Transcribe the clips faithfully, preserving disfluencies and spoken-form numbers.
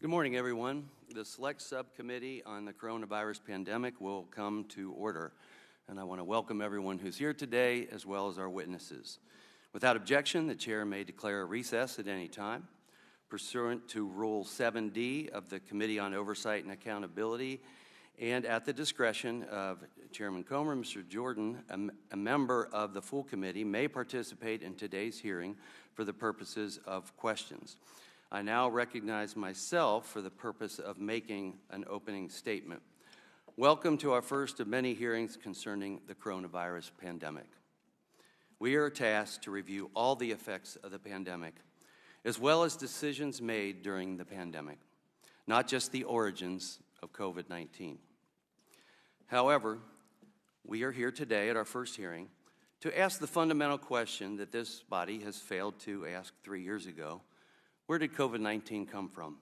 Good morning, everyone. The Select Subcommittee on the Coronavirus Pandemic will come to order, and I want to welcome everyone who's here today as well as our witnesses. Without objection, the Chair may declare a recess at any time. Pursuant to Rule seven D of the Committee on Oversight and Accountability, and at the discretion of Chairman Comer, Mister Jordan, a, a member of the full committee may participate in today's hearing for the purposes of questions. I now recognize myself for the purpose of making an opening statement. Welcome to our first of many hearings concerning the coronavirus pandemic. We are tasked to review all the effects of the pandemic, as well as decisions made during the pandemic, not just the origins of COVID nineteen. However, we are here today at our first hearing to ask the fundamental question that this body has failed to ask three years ago. Where did COVID nineteen come from?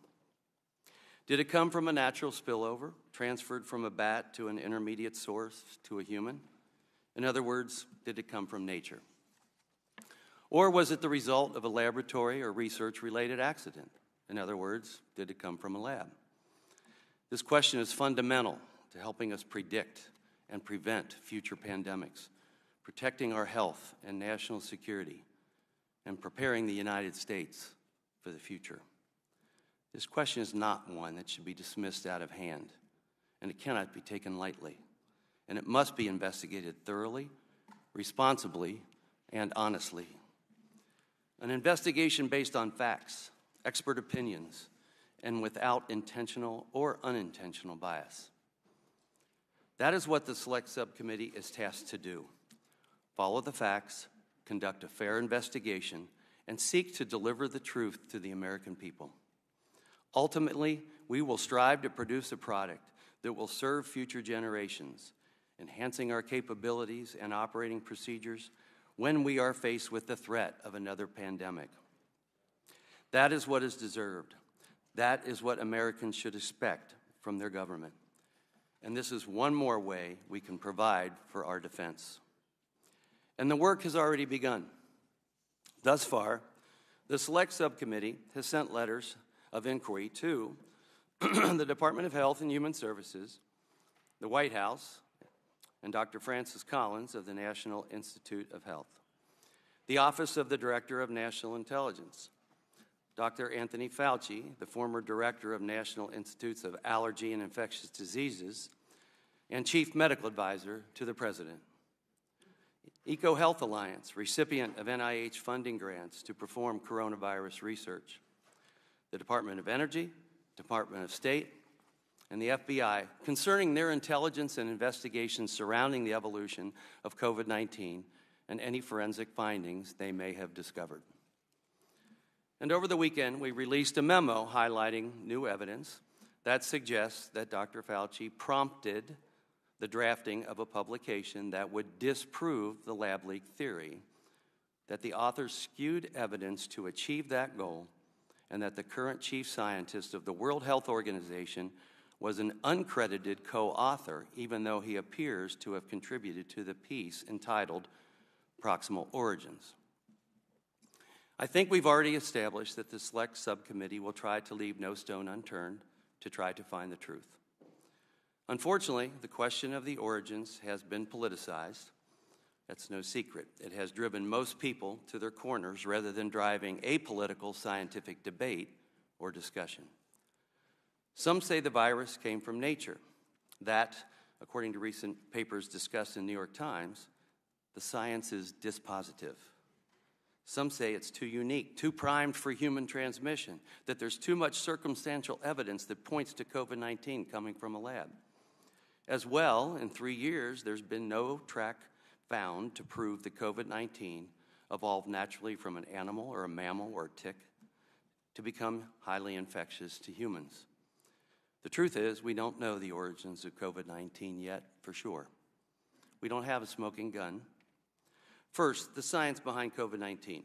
Did it come from a natural spillover, transferred from a bat to an intermediate source to a human? In other words, did it come from nature? Or was it the result of a laboratory or research-related accident? In other words, did it come from a lab? This question is fundamental to helping us predict and prevent future pandemics, protecting our health and national security, and preparing the United States for the future. This question is not one that should be dismissed out of hand, and it cannot be taken lightly, and it must be investigated thoroughly, responsibly, and honestly. An investigation based on facts, expert opinions, and without intentional or unintentional bias. That is what the Select Subcommittee is tasked to do. Follow the facts, conduct a fair investigation, and seek to deliver the truth to the American people. Ultimately, we will strive to produce a product that will serve future generations, enhancing our capabilities and operating procedures when we are faced with the threat of another pandemic. That is what is deserved. That is what Americans should expect from their government. And this is one more way we can provide for our defense. And the work has already begun. Thus far, the Select Subcommittee has sent letters of inquiry to the Department of Health and Human Services, the White House, and Doctor Francis Collins of the National Institute of Health, the Office of the Director of National Intelligence, Doctor Anthony Fauci, the former Director of National Institutes of Allergy and Infectious Diseases, and Chief Medical Advisor to the President. EcoHealth Alliance, recipient of N I H funding grants to perform coronavirus research, the Department of Energy, Department of State, and the F B I concerning their intelligence and investigations surrounding the evolution of COVID nineteen and any forensic findings they may have discovered. And over the weekend, we released a memo highlighting new evidence that suggests that Doctor Fauci prompted the drafting of a publication that would disprove the lab leak theory, that the authors skewed evidence to achieve that goal, and that the current chief scientist of the World Health Organization was an uncredited co-author, even though he appears to have contributed to the piece entitled Proximal Origins. I think we've already established that the Select Subcommittee will try to leave no stone unturned to try to find the truth. Unfortunately, the question of the origins has been politicized. That's no secret. It has driven most people to their corners rather than driving apolitical scientific debate or discussion. Some say the virus came from nature. That, according to recent papers discussed in the New York Times, the science is dispositive. Some say it's too unique, too primed for human transmission, that there's too much circumstantial evidence that points to COVID nineteen coming from a lab. As well, in three years, there's been no track found to prove that COVID nineteen evolved naturally from an animal or a mammal or a tick to become highly infectious to humans. The truth is, we don't know the origins of COVID nineteen yet for sure. We don't have a smoking gun. First, the science behind COVID nineteen.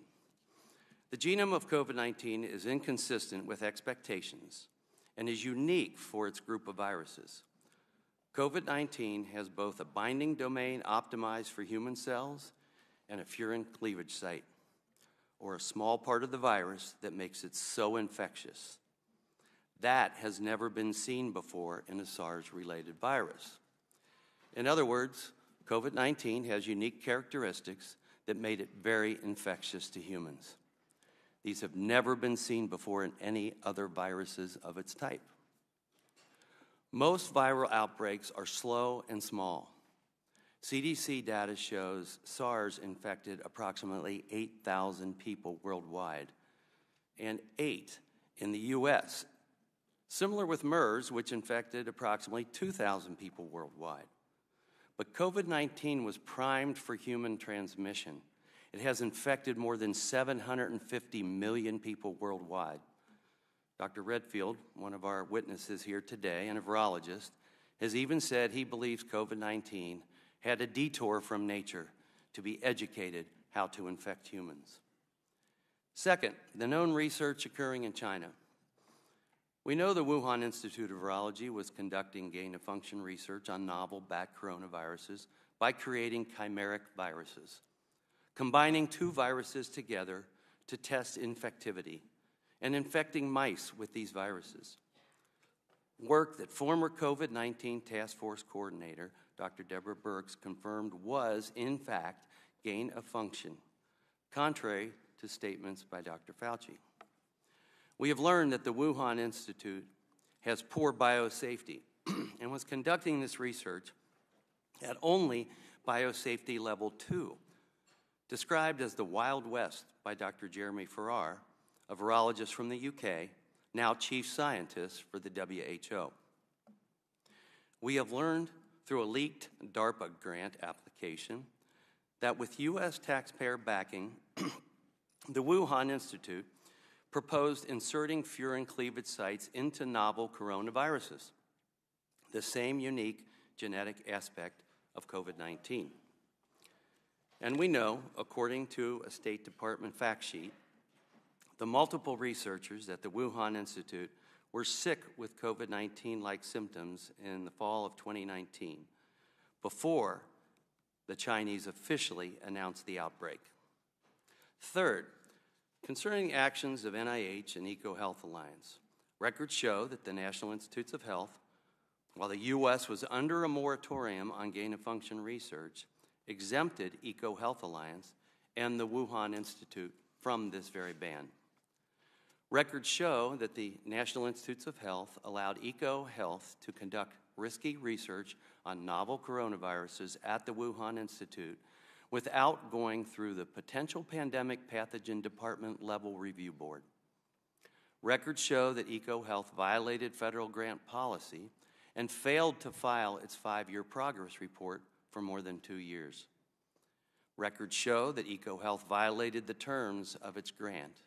The genome of COVID nineteen is inconsistent with expectations and is unique for its group of viruses. COVID nineteen has both a binding domain optimized for human cells and a furin cleavage site, or a small part of the virus that makes it so infectious. That has never been seen before in a SARS-related virus. In other words, COVID nineteen has unique characteristics that made it very infectious to humans. These have never been seen before in any other viruses of its type. Most viral outbreaks are slow and small. C D C data shows SARS infected approximately eight thousand people worldwide and eight in the U S. Similar with MERS, which infected approximately two thousand people worldwide. But COVID nineteen was primed for human transmission. It has infected more than seven hundred fifty million people worldwide. Doctor Redfield, one of our witnesses here today and a virologist, has even said he believes COVID nineteen had a detour from nature to be educated how to infect humans. Second, the known research occurring in China. We know the Wuhan Institute of Virology was conducting gain-of-function research on novel bat coronaviruses by creating chimeric viruses, combining two viruses together to test infectivity and infecting mice with these viruses. Work that former COVID nineteen task force coordinator, Doctor Deborah Birx, confirmed was, in fact, gain of function, contrary to statements by Doctor Fauci. We have learned that the Wuhan Institute has poor biosafety and was conducting this research at only biosafety level two, described as the Wild West by Doctor Jeremy Farrar, a virologist from the U K, now chief scientist for the W H O. We have learned through a leaked DARPA grant application that with U S taxpayer backing, the Wuhan Institute proposed inserting furin cleavage sites into novel coronaviruses, the same unique genetic aspect of COVID nineteen. And we know, according to a State Department fact sheet, the multiple researchers at the Wuhan Institute were sick with COVID nineteen-like symptoms in the fall of twenty nineteen, before the Chinese officially announced the outbreak. Third, concerning actions of N I H and EcoHealth Alliance, records show that the National Institutes of Health, while the U S was under a moratorium on gain-of-function research, exempted EcoHealth Alliance and the Wuhan Institute from this very ban. Records show that the National Institutes of Health allowed EcoHealth to conduct risky research on novel coronaviruses at the Wuhan Institute without going through the Potential Pandemic Pathogen Department Level Review Board. Records show that EcoHealth violated federal grant policy and failed to file its five-year progress report for more than two years. Records show that EcoHealth violated the terms of its grant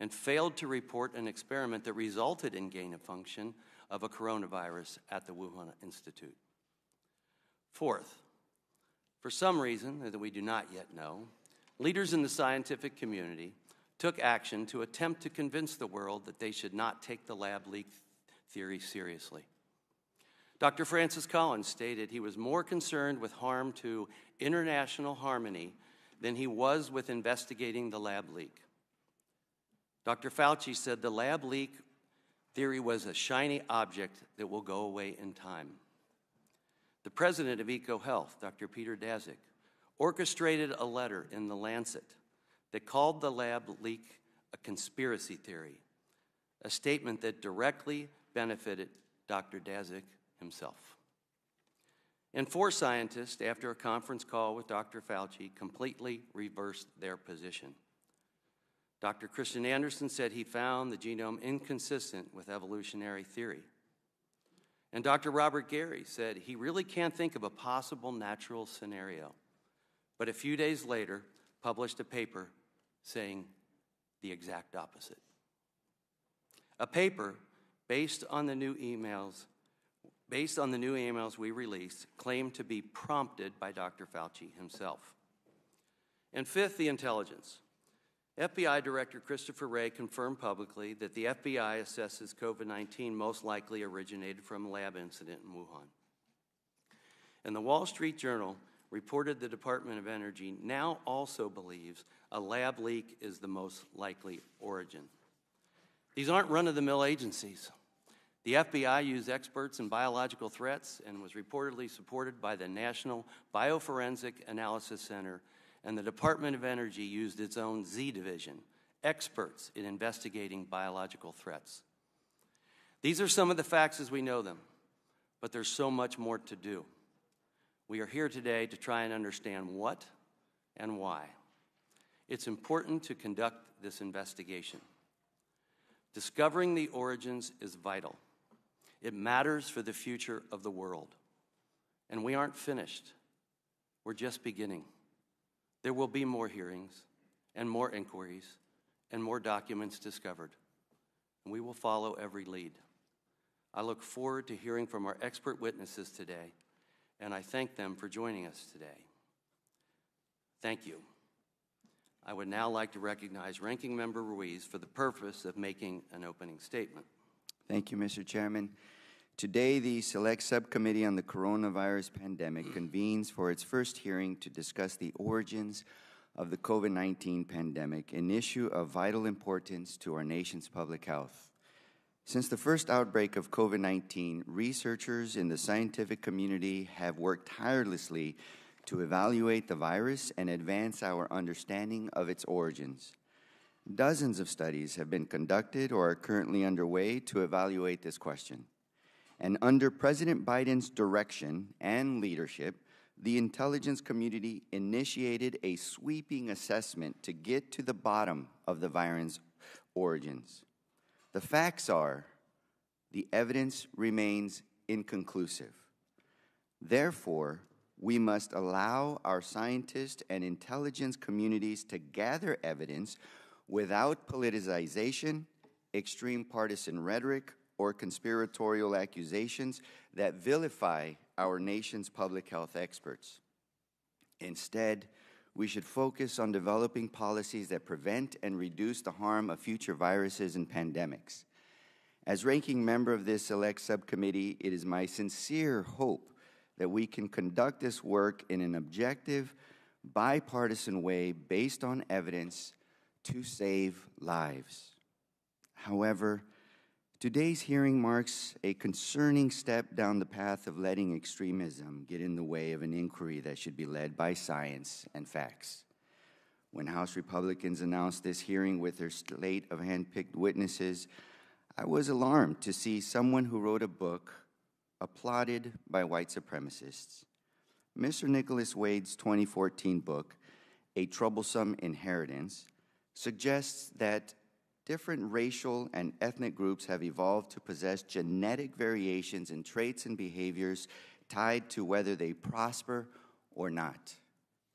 and failed to report an experiment that resulted in gain of function of a coronavirus at the Wuhan Institute. Fourth, for some reason that we do not yet know, leaders in the scientific community took action to attempt to convince the world that they should not take the lab leak theory seriously. Doctor Francis Collins stated he was more concerned with harm to international harmony than he was with investigating the lab leak. Doctor Fauci said the lab leak theory was a shiny object that will go away in time. The president of EcoHealth, Doctor Peter Daszak, orchestrated a letter in The Lancet that called the lab leak a conspiracy theory, a statement that directly benefited Doctor Daszak himself. And four scientists, after a conference call with Doctor Fauci, completely reversed their position. Doctor Kristian Andersen said he found the genome inconsistent with evolutionary theory. And Doctor Robert Gary said he really can't think of a possible natural scenario, but a few days later published a paper saying the exact opposite. A paper based on the new emails, based on the new emails we released, claimed to be prompted by Doctor Fauci himself. And fifth, the intelligence. F B I Director Christopher Wray confirmed publicly that the F B I assesses COVID nineteen most likely originated from a lab incident in Wuhan. And the Wall Street Journal reported the Department of Energy now also believes a lab leak is the most likely origin. These aren't run-of-the-mill agencies. The F B I used experts in biological threats and was reportedly supported by the National Bioforensic Analysis Center, and the Department of Energy used its own Z Division, experts in investigating biological threats. These are some of the facts as we know them, but there's so much more to do. We are here today to try and understand what and why. It's important to conduct this investigation. Discovering the origins is vital. It matters for the future of the world. And we aren't finished. We're just beginning. There will be more hearings and more inquiries and more documents discovered. And we will follow every lead. I look forward to hearing from our expert witnesses today, and I thank them for joining us today. Thank you. I would now like to recognize Ranking Member Ruiz for the purpose of making an opening statement. Thank you, Mister Chairman. Today, the Select Subcommittee on the Coronavirus Pandemic convenes for its first hearing to discuss the origins of the COVID nineteen pandemic, an issue of vital importance to our nation's public health. Since the first outbreak of COVID nineteen, researchers in the scientific community have worked tirelessly to evaluate the virus and advance our understanding of its origins. Dozens of studies have been conducted or are currently underway to evaluate this question. And under President Biden's direction and leadership, the intelligence community initiated a sweeping assessment to get to the bottom of the virus origins. The facts are, the evidence remains inconclusive. Therefore, we must allow our scientists and intelligence communities to gather evidence without politicization, extreme partisan rhetoric, or conspiratorial accusations that vilify our nation's public health experts. Instead, we should focus on developing policies that prevent and reduce the harm of future viruses and pandemics. As ranking member of this select subcommittee, it is my sincere hope that we can conduct this work in an objective, bipartisan way based on evidence to save lives. However, today's hearing marks a concerning step down the path of letting extremism get in the way of an inquiry that should be led by science and facts. When House Republicans announced this hearing with their slate of hand-picked witnesses, I was alarmed to see someone who wrote a book applauded by white supremacists. Mister Nicholas Wade's twenty fourteen book, A Troublesome Inheritance, suggests that different racial and ethnic groups have evolved to possess genetic variations in traits and behaviors tied to whether they prosper or not.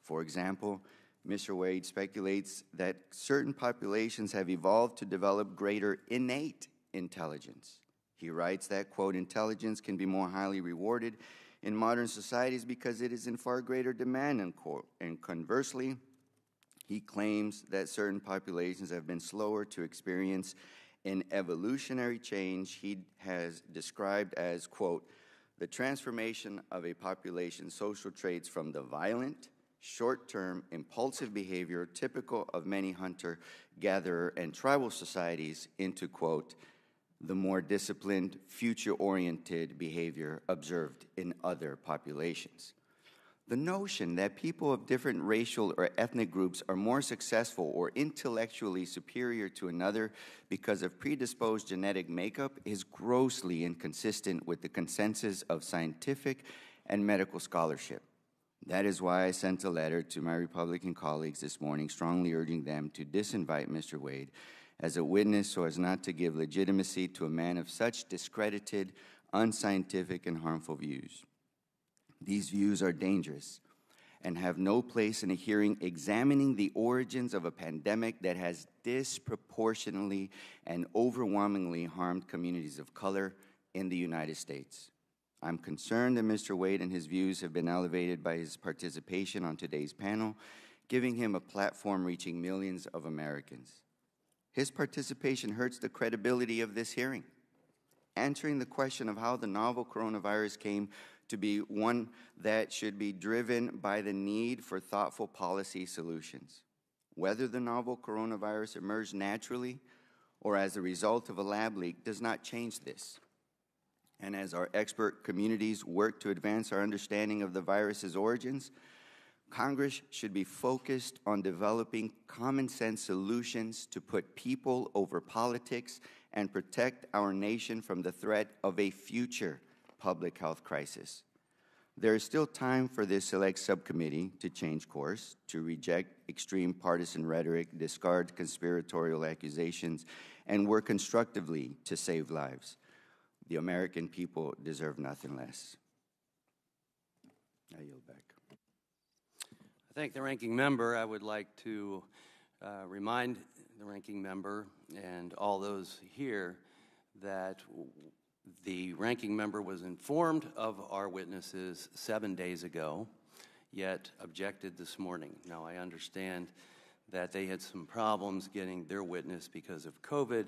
For example, Mister Wade speculates that certain populations have evolved to develop greater innate intelligence. He writes that, quote, intelligence can be more highly rewarded in modern societies because it is in far greater demand, unquote. And conversely, he claims that certain populations have been slower to experience an evolutionary change he has described as, quote, the transformation of a population's social traits from the violent, short-term, impulsive behavior typical of many hunter-gatherer and tribal societies into, quote, the more disciplined, future-oriented behavior observed in other populations. The notion that people of different racial or ethnic groups are more successful or intellectually superior to another because of predisposed genetic makeup is grossly inconsistent with the consensus of scientific and medical scholarship. That is why I sent a letter to my Republican colleagues this morning strongly urging them to disinvite Mister Wade as a witness so as not to give legitimacy to a man of such discredited, unscientific, and harmful views. These views are dangerous and have no place in a hearing examining the origins of a pandemic that has disproportionately and overwhelmingly harmed communities of color in the United States. I'm concerned that Mister Wade and his views have been elevated by his participation on today's panel, giving him a platform reaching millions of Americans. His participation hurts the credibility of this hearing. Answering the question of how the novel coronavirus came to be one that should be driven by the need for thoughtful policy solutions. Whether the novel coronavirus emerged naturally or as a result of a lab leak does not change this. And as our expert communities work to advance our understanding of the virus's origins, Congress should be focused on developing common sense solutions to put people over politics and protect our nation from the threat of a future public health crisis. There is still time for this select subcommittee to change course, to reject extreme partisan rhetoric, discard conspiratorial accusations, and work constructively to save lives. The American people deserve nothing less. I yield back. I thank the ranking member. I would like to uh, remind the ranking member and all those here that the ranking member was informed of our witnesses seven days ago, yet objected this morning. Now, I understand that they had some problems getting their witness because of COVID,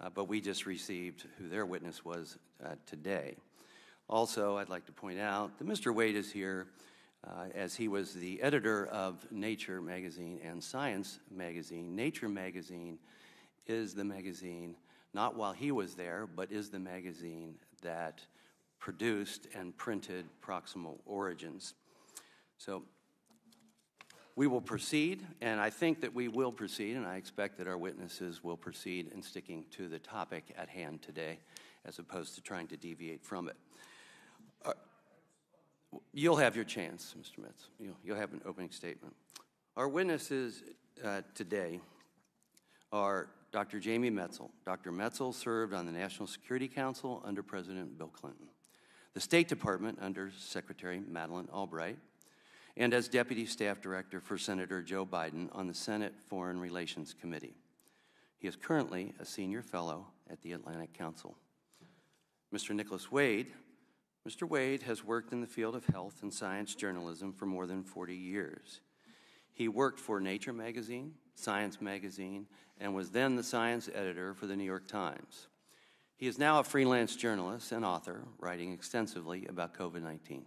uh, but we just received who their witness was uh, today. Also, I'd like to point out that Mister Wade is here uh, as he was the editor of Nature Magazine and Science Magazine. Nature Magazine is the magazine, not while he was there, but is the magazine that produced and printed Proximal Origins. So we will proceed, and I think that we will proceed, and I expect that our witnesses will proceed in sticking to the topic at hand today, as opposed to trying to deviate from it. Uh, you'll have your chance, Mister Metz. You'll, you'll have an opening statement. Our witnesses uh, today are Doctor Jamie Metzl. Doctor Metzl served on the National Security Council under President Bill Clinton, the State Department under Secretary Madeleine Albright, and as Deputy Staff Director for Senator Joe Biden on the Senate Foreign Relations Committee. He is currently a senior fellow at the Atlantic Council. Mister Nicholas Wade. Mister Wade has worked in the field of health and science journalism for more than forty years. He worked for Nature Magazine, Science Magazine, and was then the science editor for the New York Times. He is now a freelance journalist and author, writing extensively about COVID nineteen.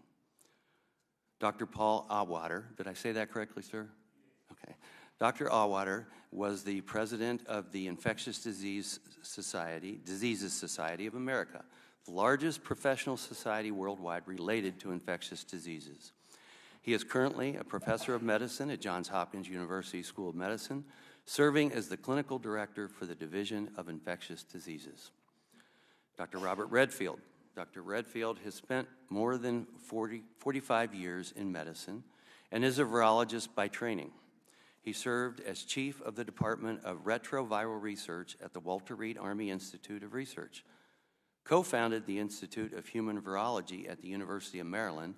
Doctor Paul Offit, did I say that correctly, sir? Okay. Doctor Offit was the president of the Infectious Disease Society, Diseases Society of America, the largest professional society worldwide related to infectious diseases. He is currently a professor of medicine at Johns Hopkins University School of Medicine, serving as the clinical director for the Division of Infectious Diseases. Doctor Robert Redfield. Doctor Redfield has spent more than forty, forty-five years in medicine and is a virologist by training. He served as chief of the Department of Retroviral Research at the Walter Reed Army Institute of Research, co-founded the Institute of Human Virology at the University of Maryland,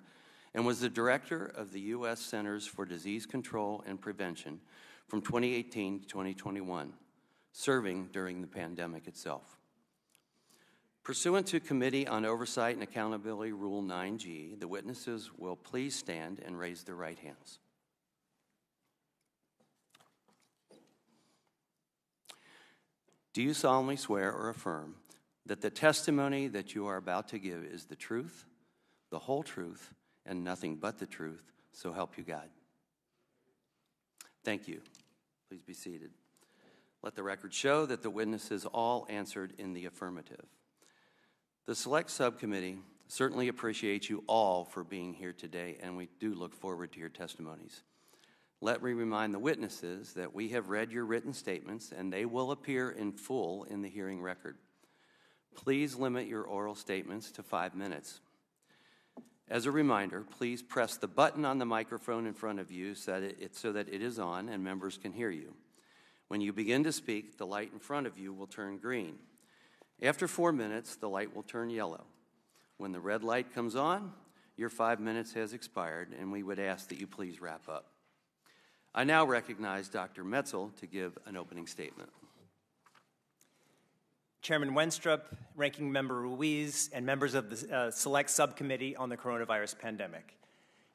and was the director of the U S Centers for Disease Control and Prevention from twenty eighteen to twenty twenty-one, serving during the pandemic itself. Pursuant to Committee on Oversight and Accountability Rule nine G, the witnesses will please stand and raise their right hands. Do you solemnly swear or affirm that the testimony that you are about to give is the truth, the whole truth, and nothing but the truth, so help you God? Thank you. Please be seated. Let the record show that the witnesses all answered in the affirmative. The Select Subcommittee certainly appreciates you all for being here today, and we do look forward to your testimonies. Let me remind the witnesses that we have read your written statements, and they will appear in full in the hearing record. Please limit your oral statements to five minutes. As a reminder, please press the button on the microphone in front of you so that it, so that it is on and members can hear you. When you begin to speak, the light in front of you will turn green. After four minutes, the light will turn yellow. When the red light comes on, your five minutes has expired, and we would ask that you please wrap up. I now recognize Doctor Metzl to give an opening statement. Chairman Wenstrup, Ranking Member Ruiz, and members of the uh, Select Subcommittee on the Coronavirus Pandemic.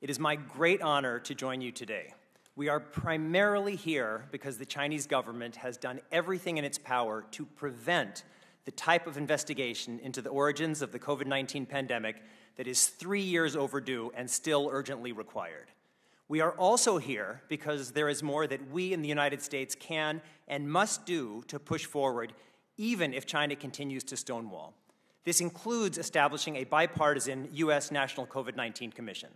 It is my great honor to join you today. We are primarily here because the Chinese government has done everything in its power to prevent the type of investigation into the origins of the COVID nineteen pandemic that is three years overdue and still urgently required. We are also here because there is more that we in the United States can and must do to push forward, even if China continues to stonewall. This includes establishing a bipartisan U S National COVID nineteen Commission.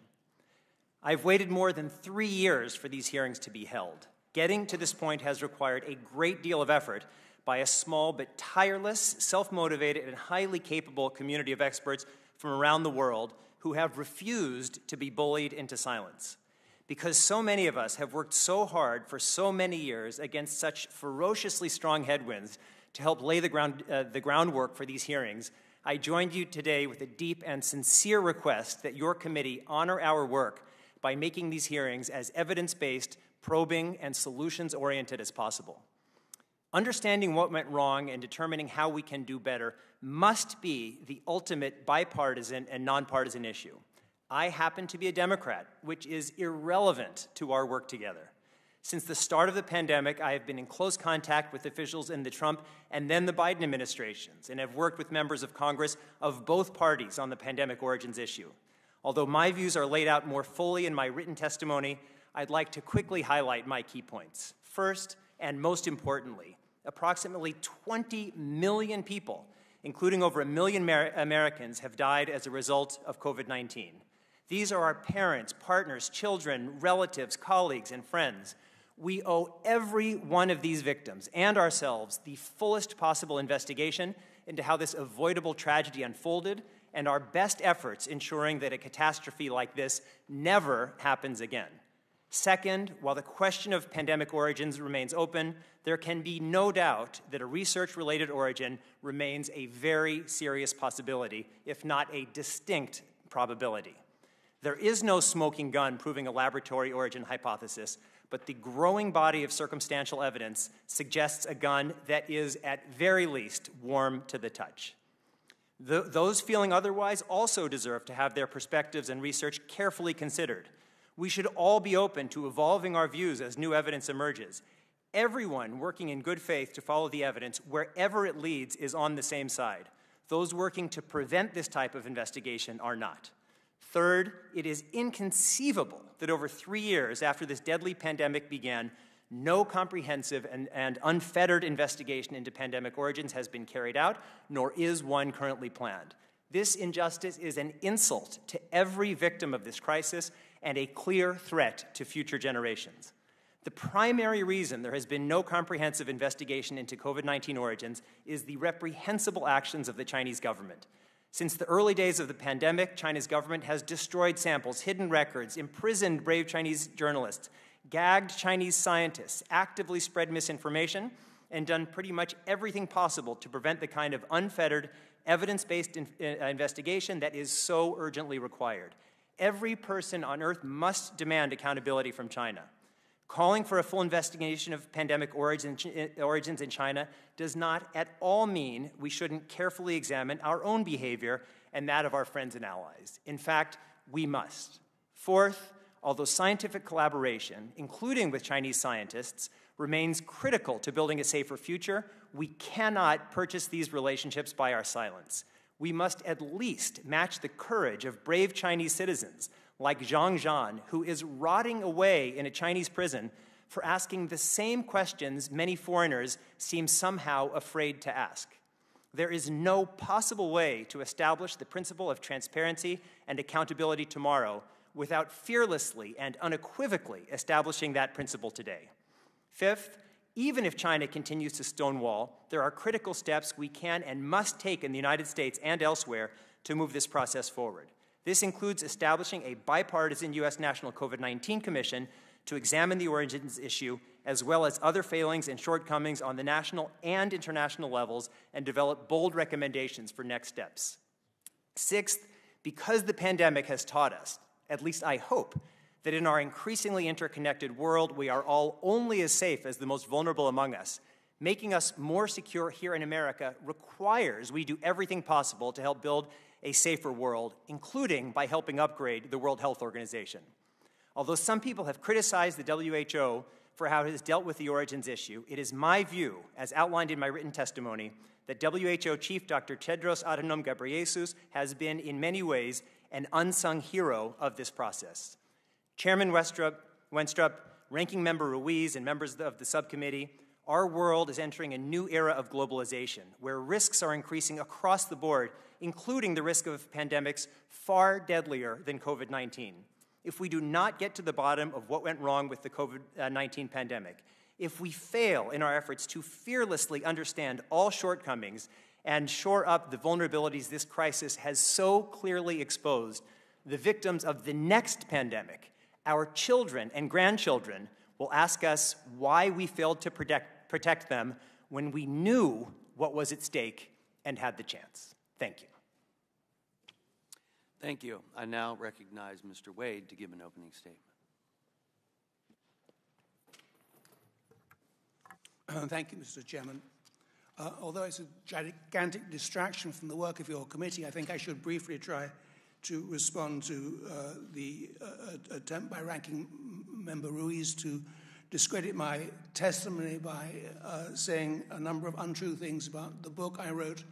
I've waited more than three years for these hearings to be held. Getting to this point has required a great deal of effort by a small but tireless, self-motivated, and highly capable community of experts from around the world who have refused to be bullied into silence. Because so many of us have worked so hard for so many years against such ferociously strong headwinds to help lay the, ground, uh, the groundwork for these hearings, I joined you today with a deep and sincere request that your committee honor our work by making these hearings as evidence-based, probing, and solutions-oriented as possible. Understanding what went wrong and determining how we can do better must be the ultimate bipartisan and nonpartisan issue. I happen to be a Democrat, which is irrelevant to our work together. Since the start of the pandemic, I have been in close contact with officials in the Trump and then the Biden administrations, and have worked with members of Congress of both parties on the pandemic origins issue. Although my views are laid out more fully in my written testimony, I'd like to quickly highlight my key points. First, and most importantly, approximately twenty million people, including over a million Amer- Americans, have died as a result of COVID nineteen. These are our parents, partners, children, relatives, colleagues, and friends. We owe every one of these victims and ourselves the fullest possible investigation into how this avoidable tragedy unfolded and our best efforts ensuring that a catastrophe like this never happens again. Second, while the question of pandemic origins remains open, there can be no doubt that a research-related origin remains a very serious possibility, if not a distinct probability. There is no smoking gun proving a laboratory origin hypothesis, but the growing body of circumstantial evidence suggests a gun that is, at very least, warm to the touch. Th- those feeling otherwise also deserve to have their perspectives and research carefully considered. We should all be open to evolving our views as new evidence emerges. Everyone working in good faith to follow the evidence, wherever it leads, is on the same side. Those working to prevent this type of investigation are not. Third, it is inconceivable that over three years after this deadly pandemic began, no comprehensive and, and unfettered investigation into pandemic origins has been carried out, nor is one currently planned. This injustice is an insult to every victim of this crisis and a clear threat to future generations. The primary reason there has been no comprehensive investigation into COVID nineteen origins is the reprehensible actions of the Chinese government. Since the early days of the pandemic, China's government has destroyed samples, hidden records, imprisoned brave Chinese journalists, gagged Chinese scientists, actively spread misinformation, and done pretty much everything possible to prevent the kind of unfettered, evidence-based in- uh, investigation that is so urgently required. Every person on Earth must demand accountability from China. Calling for a full investigation of pandemic origins in China does not at all mean we shouldn't carefully examine our own behavior and that of our friends and allies. In fact, we must. Fourth, although scientific collaboration, including with Chinese scientists, remains critical to building a safer future, we cannot purchase these relationships by our silence. We must at least match the courage of brave Chinese citizens like Zhang Zhan, who is rotting away in a Chinese prison for asking the same questions many foreigners seem somehow afraid to ask. There is no possible way to establish the principle of transparency and accountability tomorrow without fearlessly and unequivocally establishing that principle today. Fifth, even if China continues to stonewall, there are critical steps we can and must take in the United States and elsewhere to move this process forward. This includes establishing a bipartisan U S National COVID nineteen Commission to examine the origins issue, as well as other failings and shortcomings on the national and international levels, and develop bold recommendations for next steps. Sixth, because the pandemic has taught us, at least I hope, that in our increasingly interconnected world, we are all only as safe as the most vulnerable among us. Making us more secure here in America requires we do everything possible to help build a safer world, including by helping upgrade the World Health Organization. Although some people have criticized the W H O for how it has dealt with the origins issue, it is my view, as outlined in my written testimony, that W H O Chief Doctor Tedros Adhanom Ghebreyesus has been, in many ways, an unsung hero of this process. Chairman Wenstrup, Wenstrup, Ranking Member Ruiz, and members of the subcommittee, our world is entering a new era of globalization, where risks are increasing across the board including the risk of pandemics far deadlier than COVID nineteen. If we do not get to the bottom of what went wrong with the COVID nineteen pandemic, if we fail in our efforts to fearlessly understand all shortcomings and shore up the vulnerabilities this crisis has so clearly exposed, the victims of the next pandemic, our children and grandchildren, will ask us why we failed to protect, protect them when we knew what was at stake and had the chance. Thank you. Thank you. I now recognize Mister Wade to give an opening statement. Thank you, Mister Chairman. Uh, although it's a gigantic distraction from the work of your committee, I think I should briefly try to respond to uh, the uh, attempt by Ranking Member Ruiz to discredit my testimony by uh, saying a number of untrue things about the book I wrote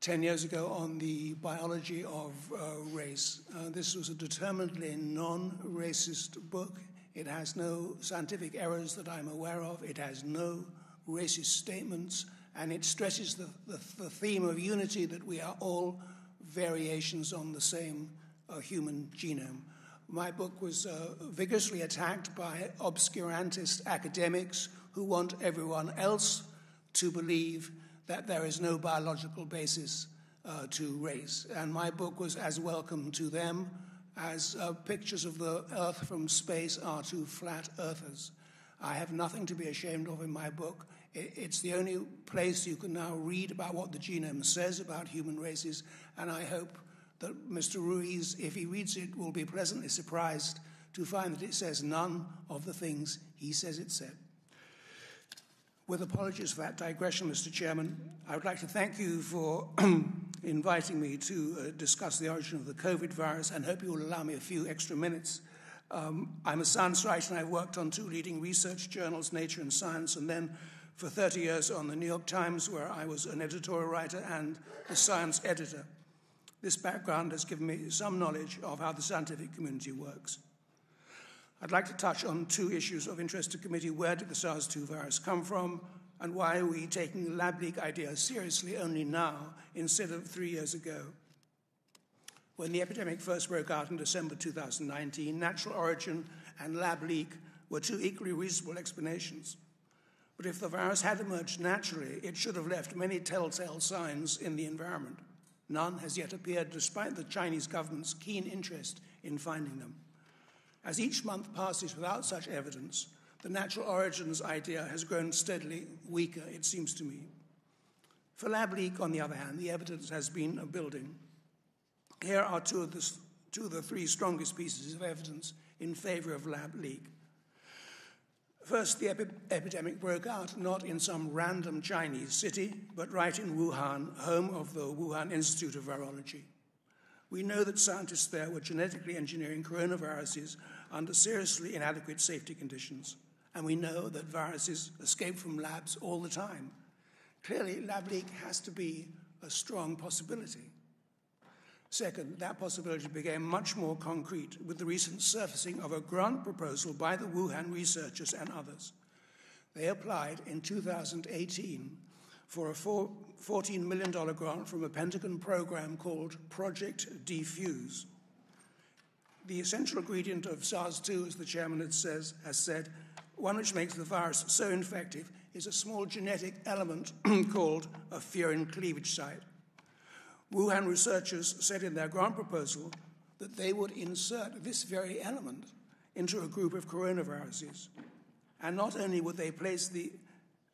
ten years ago on the biology of uh, race. Uh, this was a determinedly non-racist book. It has no scientific errors that I'm aware of. It has no racist statements. And it stresses the, the, the theme of unity that we are all variations on the same uh, human genome. My book was uh, vigorously attacked by obscurantist academics who want everyone else to believe that there is no biological basis uh, to race. And my book was as welcome to them as uh, pictures of the Earth from space are to flat earthers. I have nothing to be ashamed of in my book. It's the only place you can now read about what the genome says about human races, and I hope that Mister Ruiz, if he reads it, will be pleasantly surprised to find that it says none of the things he says it said. With apologies for that digression, Mister Chairman, I would like to thank you for inviting me to uh, discuss the origin of the COVID virus, and hope you will allow me a few extra minutes. Um, I'm a science writer, and I've worked on two leading research journals, Nature and Science, and then for thirty years on the New York Times, where I was an editorial writer and the science editor. This background has given me some knowledge of how the scientific community works. I'd like to touch on two issues of interest to committee. Where did the SARS two virus come from, and why are we taking the lab leak idea seriously only now instead of three years ago? When the epidemic first broke out in December two thousand nineteen, natural origin and lab leak were two equally reasonable explanations. But if the virus had emerged naturally, it should have left many telltale signs in the environment. None has yet appeared, despite the Chinese government's keen interest in finding them. As each month passes without such evidence, the natural origins idea has grown steadily weaker, it seems to me. For lab leak, on the other hand, the evidence has been a building. Here are two of the, two of the three strongest pieces of evidence in favor of lab leak. First, the epi epidemic broke out not in some random Chinese city, but right in Wuhan, home of the Wuhan Institute of Virology. We know that scientists there were genetically engineering coronaviruses under seriously inadequate safety conditions, and we know that viruses escape from labs all the time. Clearly, lab leak has to be a strong possibility. Second, that possibility became much more concrete with the recent surfacing of a grant proposal by the Wuhan researchers and others. They applied in two thousand eighteen for a fourteen million dollar grant from a Pentagon program called Project Defuse. The essential ingredient of SARS two, as the chairman has said, one which makes the virus so infective, is a small genetic element called a furin cleavage site. Wuhan researchers said in their grant proposal that they would insert this very element into a group of coronaviruses. And not only would they place the,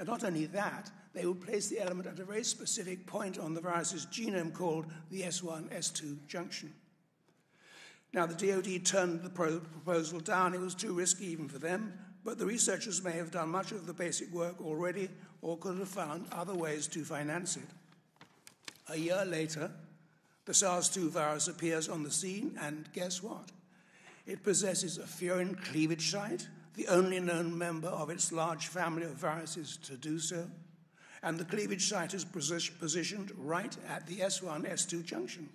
not only that, they would place the element at a very specific point on the virus's genome called the S one S two junction. Now, the D O D turned the pro proposal down. It was too risky even for them, but the researchers may have done much of the basic work already or could have found other ways to finance it. A year later, the SARS two virus appears on the scene, and guess what? It possesses a furin cleavage site, the only known member of its large family of viruses to do so, and the cleavage site is positioned right at the S one S two junction.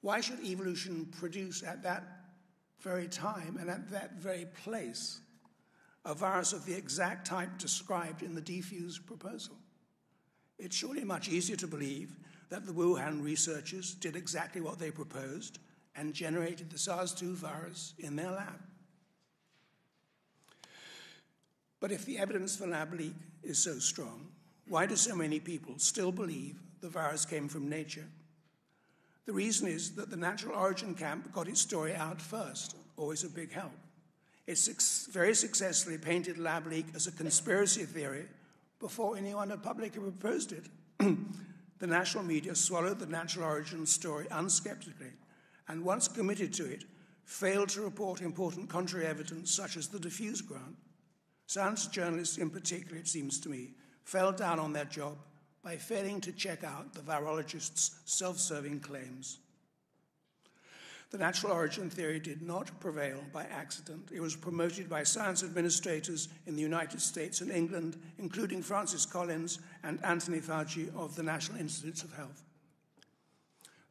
Why should evolution produce at that very time and at that very place a virus of the exact type described in the defuse proposal? It's surely much easier to believe that the Wuhan researchers did exactly what they proposed and generated the SARS two virus in their lab. But if the evidence for lab leak is so strong, why do so many people still believe the virus came from nature? The reason is that the natural origin camp got its story out first, always a big help. It very successfully painted lab leak as a conspiracy theory before anyone had publicly proposed it. The national media swallowed the natural origin story unskeptically, and once committed to it, failed to report important contrary evidence such as the Diffuse grant. Science journalists in particular, it seems to me, fell down on their job by failing to check out the virologists' self-serving claims. The natural origin theory did not prevail by accident. It was promoted by science administrators in the United States and England, including Francis Collins and Anthony Fauci of the National Institutes of Health.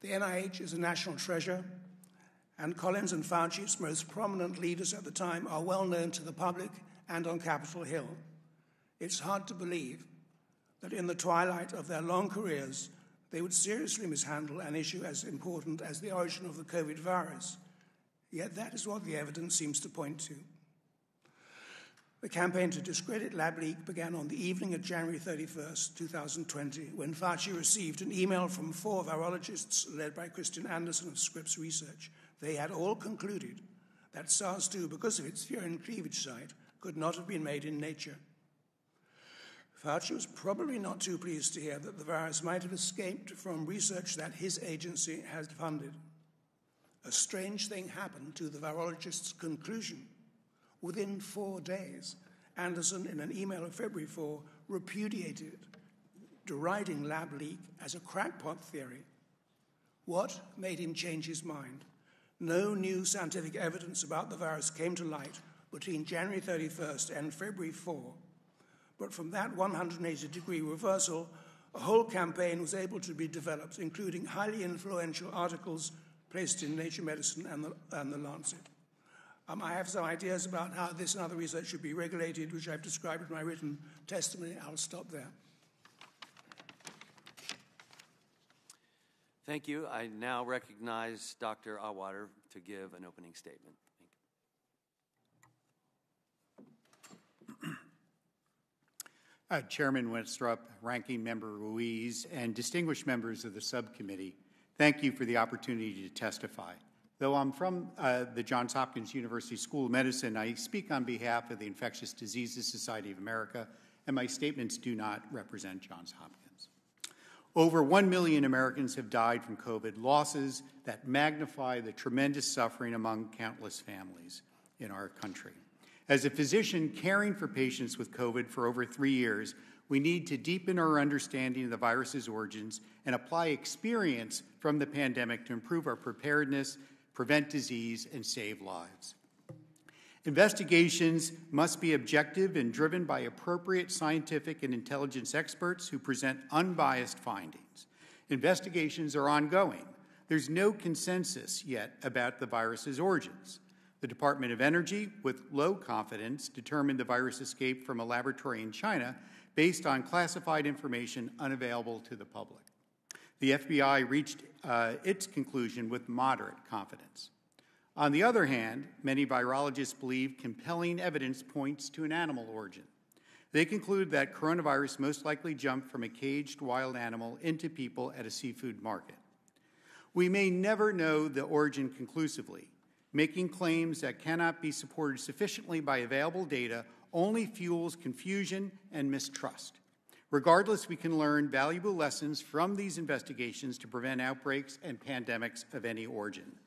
The N I H is a national treasure, and Collins and Fauci, its most prominent leaders at the time, are well known to the public and on Capitol Hill. It's hard to believe that in the twilight of their long careers, they would seriously mishandle an issue as important as the origin of the COVID virus. Yet that is what the evidence seems to point to. The campaign to discredit lab leak began on the evening of January thirty-first, two thousand twenty, when Fauci received an email from four virologists led by Kristian Andersen of Scripps Research. They had all concluded that SARS two, because of its furin cleavage site, could not have been made in nature. Fauci was probably not too pleased to hear that the virus might have escaped from research that his agency had funded. A strange thing happened to the virologist's conclusion. Within four days, Andersen, in an email of February fourth, repudiated it, deriding lab leak as a crackpot theory. What made him change his mind? No new scientific evidence about the virus came to light between January thirty-first and February fourth. But from that one hundred eighty degree reversal, a whole campaign was able to be developed, including highly influential articles placed in Nature Medicine and the, and the Lancet. Um, I have some ideas about how this and other research should be regulated, which I've described in my written testimony. I'll stop there. Thank you. I now recognize Doctor Awater to give an opening statement. Uh, Chairman Wenstrup, Ranking Member Ruiz, and distinguished members of the subcommittee, thank you for the opportunity to testify. Though I'm from uh, the Johns Hopkins University School of Medicine, I speak on behalf of the Infectious Diseases Society of America, and my statements do not represent Johns Hopkins. Over one million Americans have died from COVID, losses that magnify the tremendous suffering among countless families in our country. As a physician caring for patients with COVID for over three years, we need to deepen our understanding of the virus's origins and apply experience from the pandemic to improve our preparedness, prevent disease, and save lives. Investigations must be objective and driven by appropriate scientific and intelligence experts who present unbiased findings. Investigations are ongoing. There's no consensus yet about the virus's origins. The Department of Energy, with low confidence, determined the virus escaped from a laboratory in China based on classified information unavailable to the public. The F B I reached uh, its conclusion with moderate confidence. On the other hand, many virologists believe compelling evidence points to an animal origin. They conclude that coronavirus most likely jumped from a caged wild animal into people at a seafood market. We may never know the origin conclusively. Making claims that cannot be supported sufficiently by available data only fuels confusion and mistrust. Regardless, we can learn valuable lessons from these investigations to prevent outbreaks and pandemics of any origin.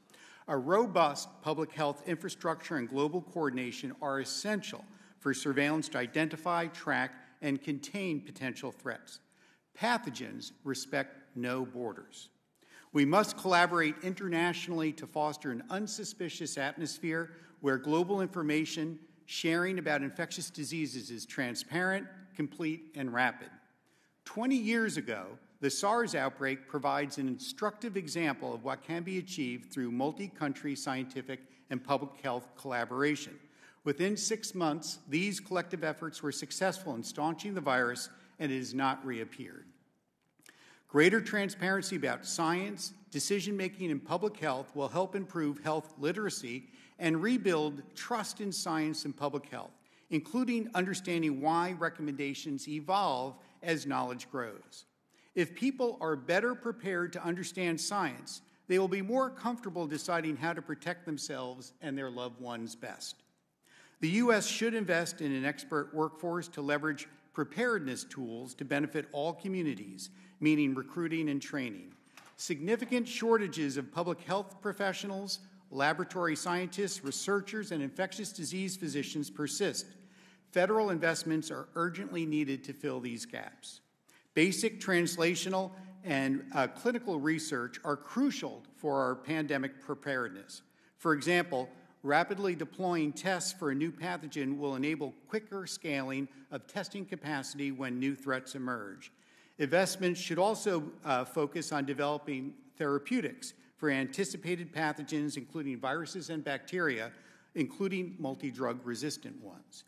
A robust public health infrastructure and global coordination are essential for surveillance to identify, track, and contain potential threats. Pathogens respect no borders. We must collaborate internationally to foster an unsuspicious atmosphere where global information sharing about infectious diseases is transparent, complete, and rapid. Twenty years ago, the SARS outbreak provides an instructive example of what can be achieved through multi-country scientific and public health collaboration. Within six months, these collective efforts were successful in staunching the virus, and it has not reappeared. Greater transparency about science, decision-making, and public health will help improve health literacy and rebuild trust in science and public health, including understanding why recommendations evolve as knowledge grows. If people are better prepared to understand science, they will be more comfortable deciding how to protect themselves and their loved ones best. The U S should invest in an expert workforce to leverage preparedness tools to benefit all communities, meaning recruiting and training. Significant shortages of public health professionals, laboratory scientists, researchers, and infectious disease physicians persist. Federal investments are urgently needed to fill these gaps. Basic translational and uh, clinical research are crucial for our pandemic preparedness. For example, rapidly deploying tests for a new pathogen will enable quicker scaling of testing capacity when new threats emerge. Investments should also uh, focus on developing therapeutics for anticipated pathogens, including viruses and bacteria, including multi-drug resistant ones.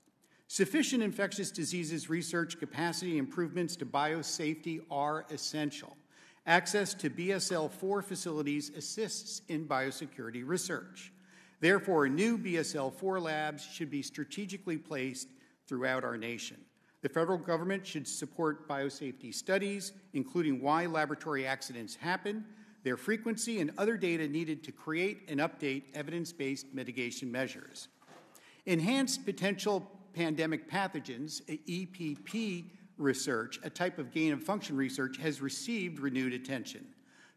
Sufficient infectious diseases research capacity improvements to biosafety are essential. Access to B S L four facilities assists in biosecurity research. Therefore, new B S L four labs should be strategically placed throughout our nation. The federal government should support biosafety studies, including why laboratory accidents happen, their frequency, and other data needed to create and update evidence-based mitigation measures. Enhanced potential pandemic pathogens, E P P research, a type of gain-of-function research, has received renewed attention.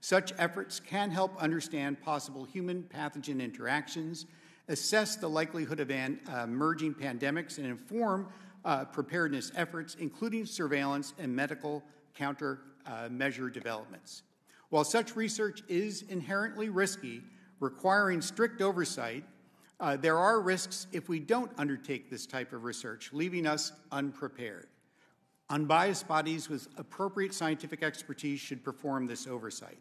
Such efforts can help understand possible human-pathogen interactions, assess the likelihood of an, uh, emerging pandemics, and inform uh, preparedness efforts, including surveillance and medical countermeasure uh, developments. While such research is inherently risky, requiring strict oversight, uh, there are risks if we don't undertake this type of research, leaving us unprepared. Unbiased bodies with appropriate scientific expertise should perform this oversight.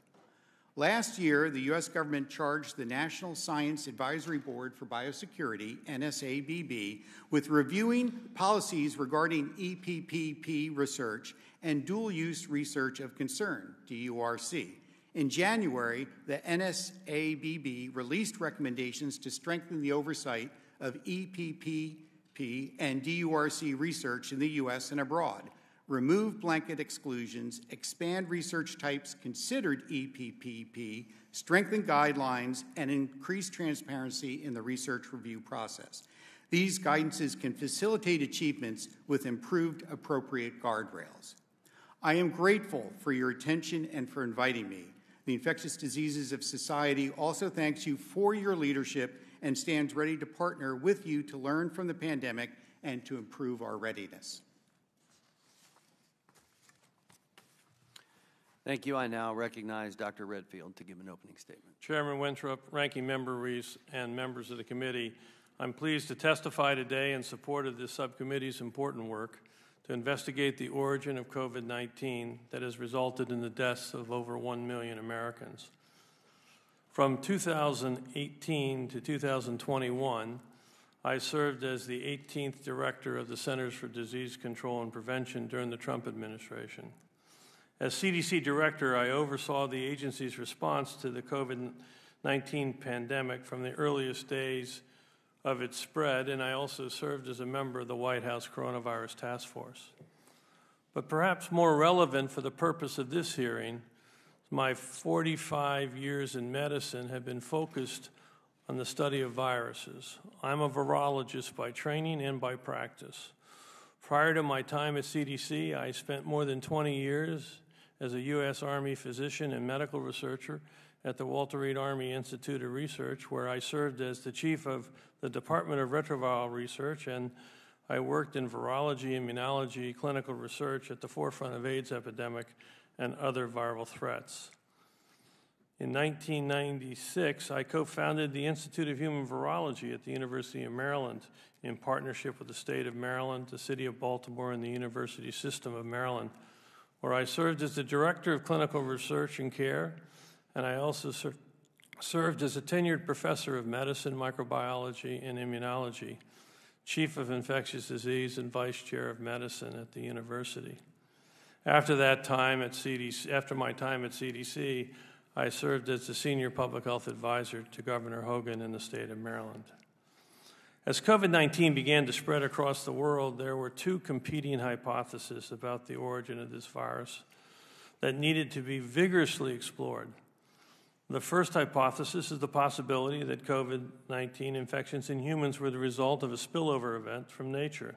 Last year, the U S government charged the National Science Advisory Board for Biosecurity, N S A B B, with reviewing policies regarding E P P research and dual-use research of concern, D U R C. In January, the N S A B B released recommendations to strengthen the oversight of E P P and D U R C research in the U S and abroad, remove blanket exclusions, expand research types considered E P P, strengthen guidelines, and increase transparency in the research review process. These guidances can facilitate achievements with improved appropriate guardrails. I am grateful for your attention and for inviting me. The Infectious Diseases of Society also thanks you for your leadership and stands ready to partner with you to learn from the pandemic and to improve our readiness. Thank you. I now recognize Doctor Redfield to give an opening statement. Chairman Winthrop, Ranking Member Reese, and members of the committee, I'm pleased to testify today in support of this subcommittee's important work to investigate the origin of COVID nineteen that has resulted in the deaths of over one million Americans. From two thousand eighteen to two thousand twenty-one, I served as the eighteenth director of the Centers for Disease Control and Prevention during the Trump administration. As C D C director, I oversaw the agency's response to the COVID nineteen pandemic from the earliest days of its spread, and I also served as a member of the White House Coronavirus Task Force. But perhaps more relevant for the purpose of this hearing, my forty-five years in medicine have been focused on the study of viruses. I'm a virologist by training and by practice. Prior to my time at C D C, I spent more than twenty years as a U S Army physician and medical researcher at the Walter Reed Army Institute of Research, where I served as the chief of the Department of Retroviral Research, and I worked in virology, immunology, clinical research at the forefront of AIDS epidemic and other viral threats. In nineteen ninety-six, I co-founded the Institute of Human Virology at the University of Maryland in partnership with the state of Maryland, the city of Baltimore, and the University System of Maryland, where I served as the director of clinical research and care, and I also ser served as a tenured professor of medicine, microbiology, and immunology, chief of infectious disease, and vice chair of medicine at the university. After that time at C D C, after my time at C D C, I served as the senior public health advisor to Governor Hogan in the state of Maryland. As COVID nineteen began to spread across the world, there were two competing hypotheses about the origin of this virus that needed to be vigorously explored. The first hypothesis is the possibility that COVID nineteen infections in humans were the result of a spillover event from nature.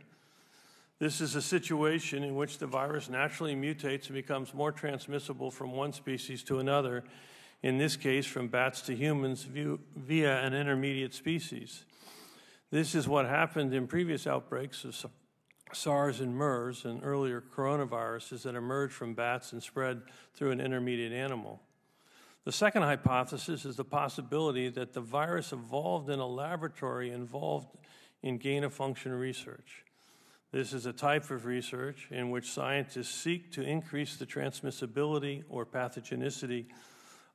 This is a situation in which the virus naturally mutates and becomes more transmissible from one species to another, in this case from bats to humans via an intermediate species. This is what happened in previous outbreaks of SARS and MERS and earlier coronaviruses that emerged from bats and spread through an intermediate animal. The second hypothesis is the possibility that the virus evolved in a laboratory involved in gain-of-function research. This is a type of research in which scientists seek to increase the transmissibility or pathogenicity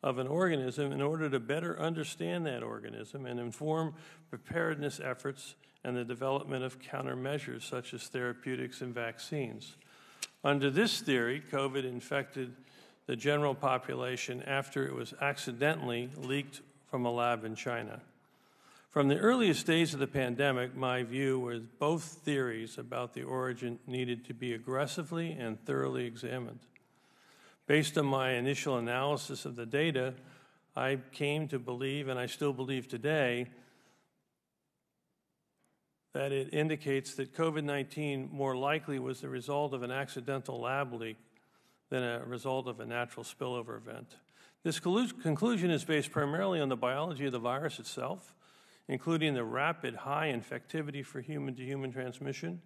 of an organism in order to better understand that organism and inform preparedness efforts and the development of countermeasures such as therapeutics and vaccines. Under this theory, COVID infected the general population after it was accidentally leaked from a lab in China. From the earliest days of the pandemic, my view was both theories about the origin needed to be aggressively and thoroughly examined. Based on my initial analysis of the data, I came to believe, and I still believe today, that it indicates that COVID nineteen more likely was the result of an accidental lab leak than a result of a natural spillover event. This conclusion is based primarily on the biology of the virus itself, including the rapid high infectivity for human-to-human transmission,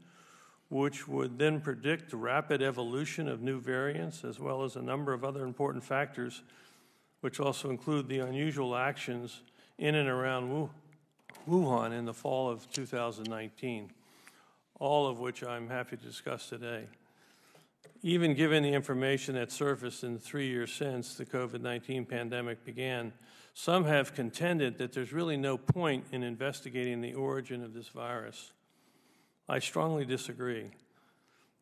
which would then predict the rapid evolution of new variants, as well as a number of other important factors, which also include the unusual actions in and around Wuhan in the fall of two thousand nineteen, all of which I'm happy to discuss today. Even given the information that surfaced in the three years since the COVID nineteen pandemic began, some have contended that there's really no point in investigating the origin of this virus. I strongly disagree.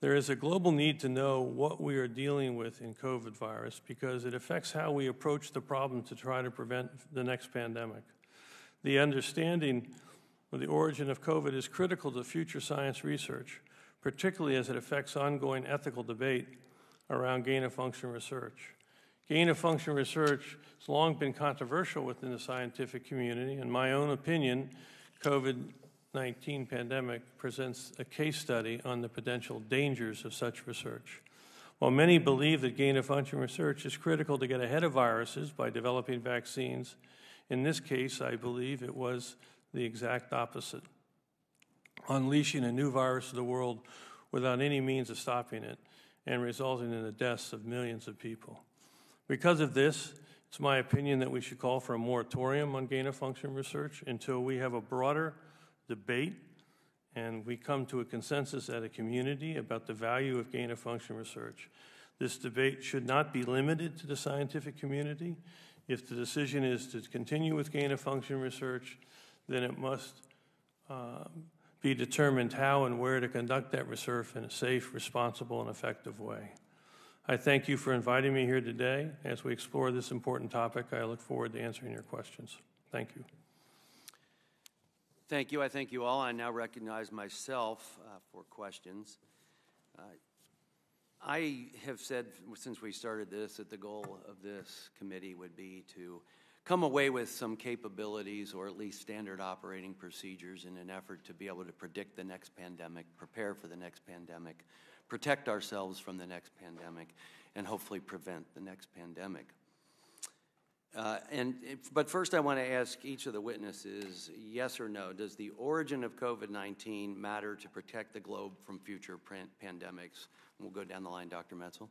There is a global need to know what we are dealing with in COVID virus because it affects how we approach the problem to try to prevent the next pandemic. The understanding of the origin of COVID is critical to future science research, particularly as it affects ongoing ethical debate around gain-of-function research. Gain-of-function research has long been controversial within the scientific community. In my own opinion, COVID nineteen pandemic presents a case study on the potential dangers of such research. While many believe that gain-of-function research is critical to get ahead of viruses by developing vaccines, in this case, I believe it was the exact opposite, unleashing a new virus to the world without any means of stopping it and resulting in the deaths of millions of people. Because of this, it's my opinion that we should call for a moratorium on gain-of-function research until we have a broader debate and we come to a consensus at a community about the value of gain-of-function research. This debate should not be limited to the scientific community. If the decision is to continue with gain-of-function research, then it must uh, be determined how and where to conduct that research in a safe, responsible, and effective way. I thank you for inviting me here today. As we explore this important topic, I look forward to answering your questions. Thank you. Thank you. I thank you all. I now recognize myself uh, for questions. Uh, I have said since we started this that the goal of this committee would be to come away with some capabilities or at least standard operating procedures in an effort to be able to predict the next pandemic, prepare for the next pandemic, protect ourselves from the next pandemic, and hopefully prevent the next pandemic. Uh, and if, but first I want to ask each of the witnesses, yes or no, does the origin of COVID nineteen matter to protect the globe from future pandemics? And we'll go down the line, Doctor Metzl.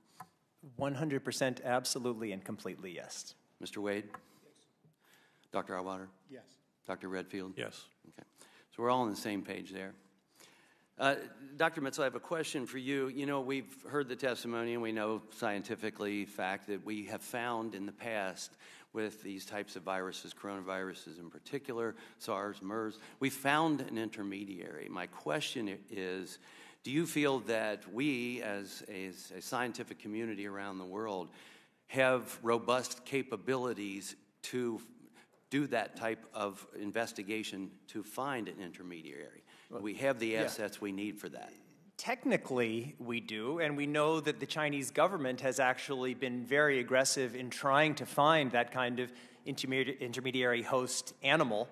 one hundred percent absolutely and completely yes. Mister Wade? Doctor Arwater? Yes. Doctor Redfield? Yes. Okay. So we're all on the same page there. Uh, Doctor Metzl, I have a question for you. You know, we've heard the testimony and we know scientifically fact that we have found in the past with these types of viruses, coronaviruses in particular, SARS, MERS, we found an intermediary. My question is, Do you feel that we, as a, as a scientific community around the world, have robust capabilities to do that type of investigation to find an intermediary? Do we have the assets yeah. we need for that? Technically, we do, and we know that the Chinese government has actually been very aggressive in trying to find that kind of intermediary host animal.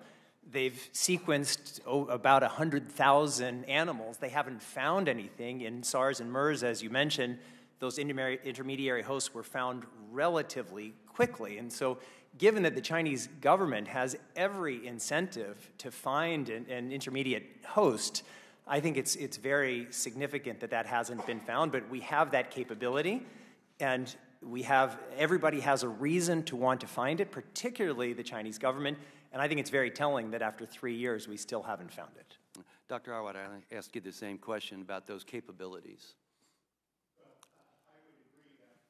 They've sequenced oh, about one hundred thousand animals. They haven't found anything. In SARS and MERS, as you mentioned, those intermediary hosts were found relatively quickly. And so, given that the Chinese government has every incentive to find an, an intermediate host, I think it's, it's very significant that that hasn't been found, but we have that capability, and we have, everybody has a reason to want to find it, particularly the Chinese government, and I think it's very telling that after three years we still haven't found it. Doctor Arwad, I ask you the same question about those capabilities.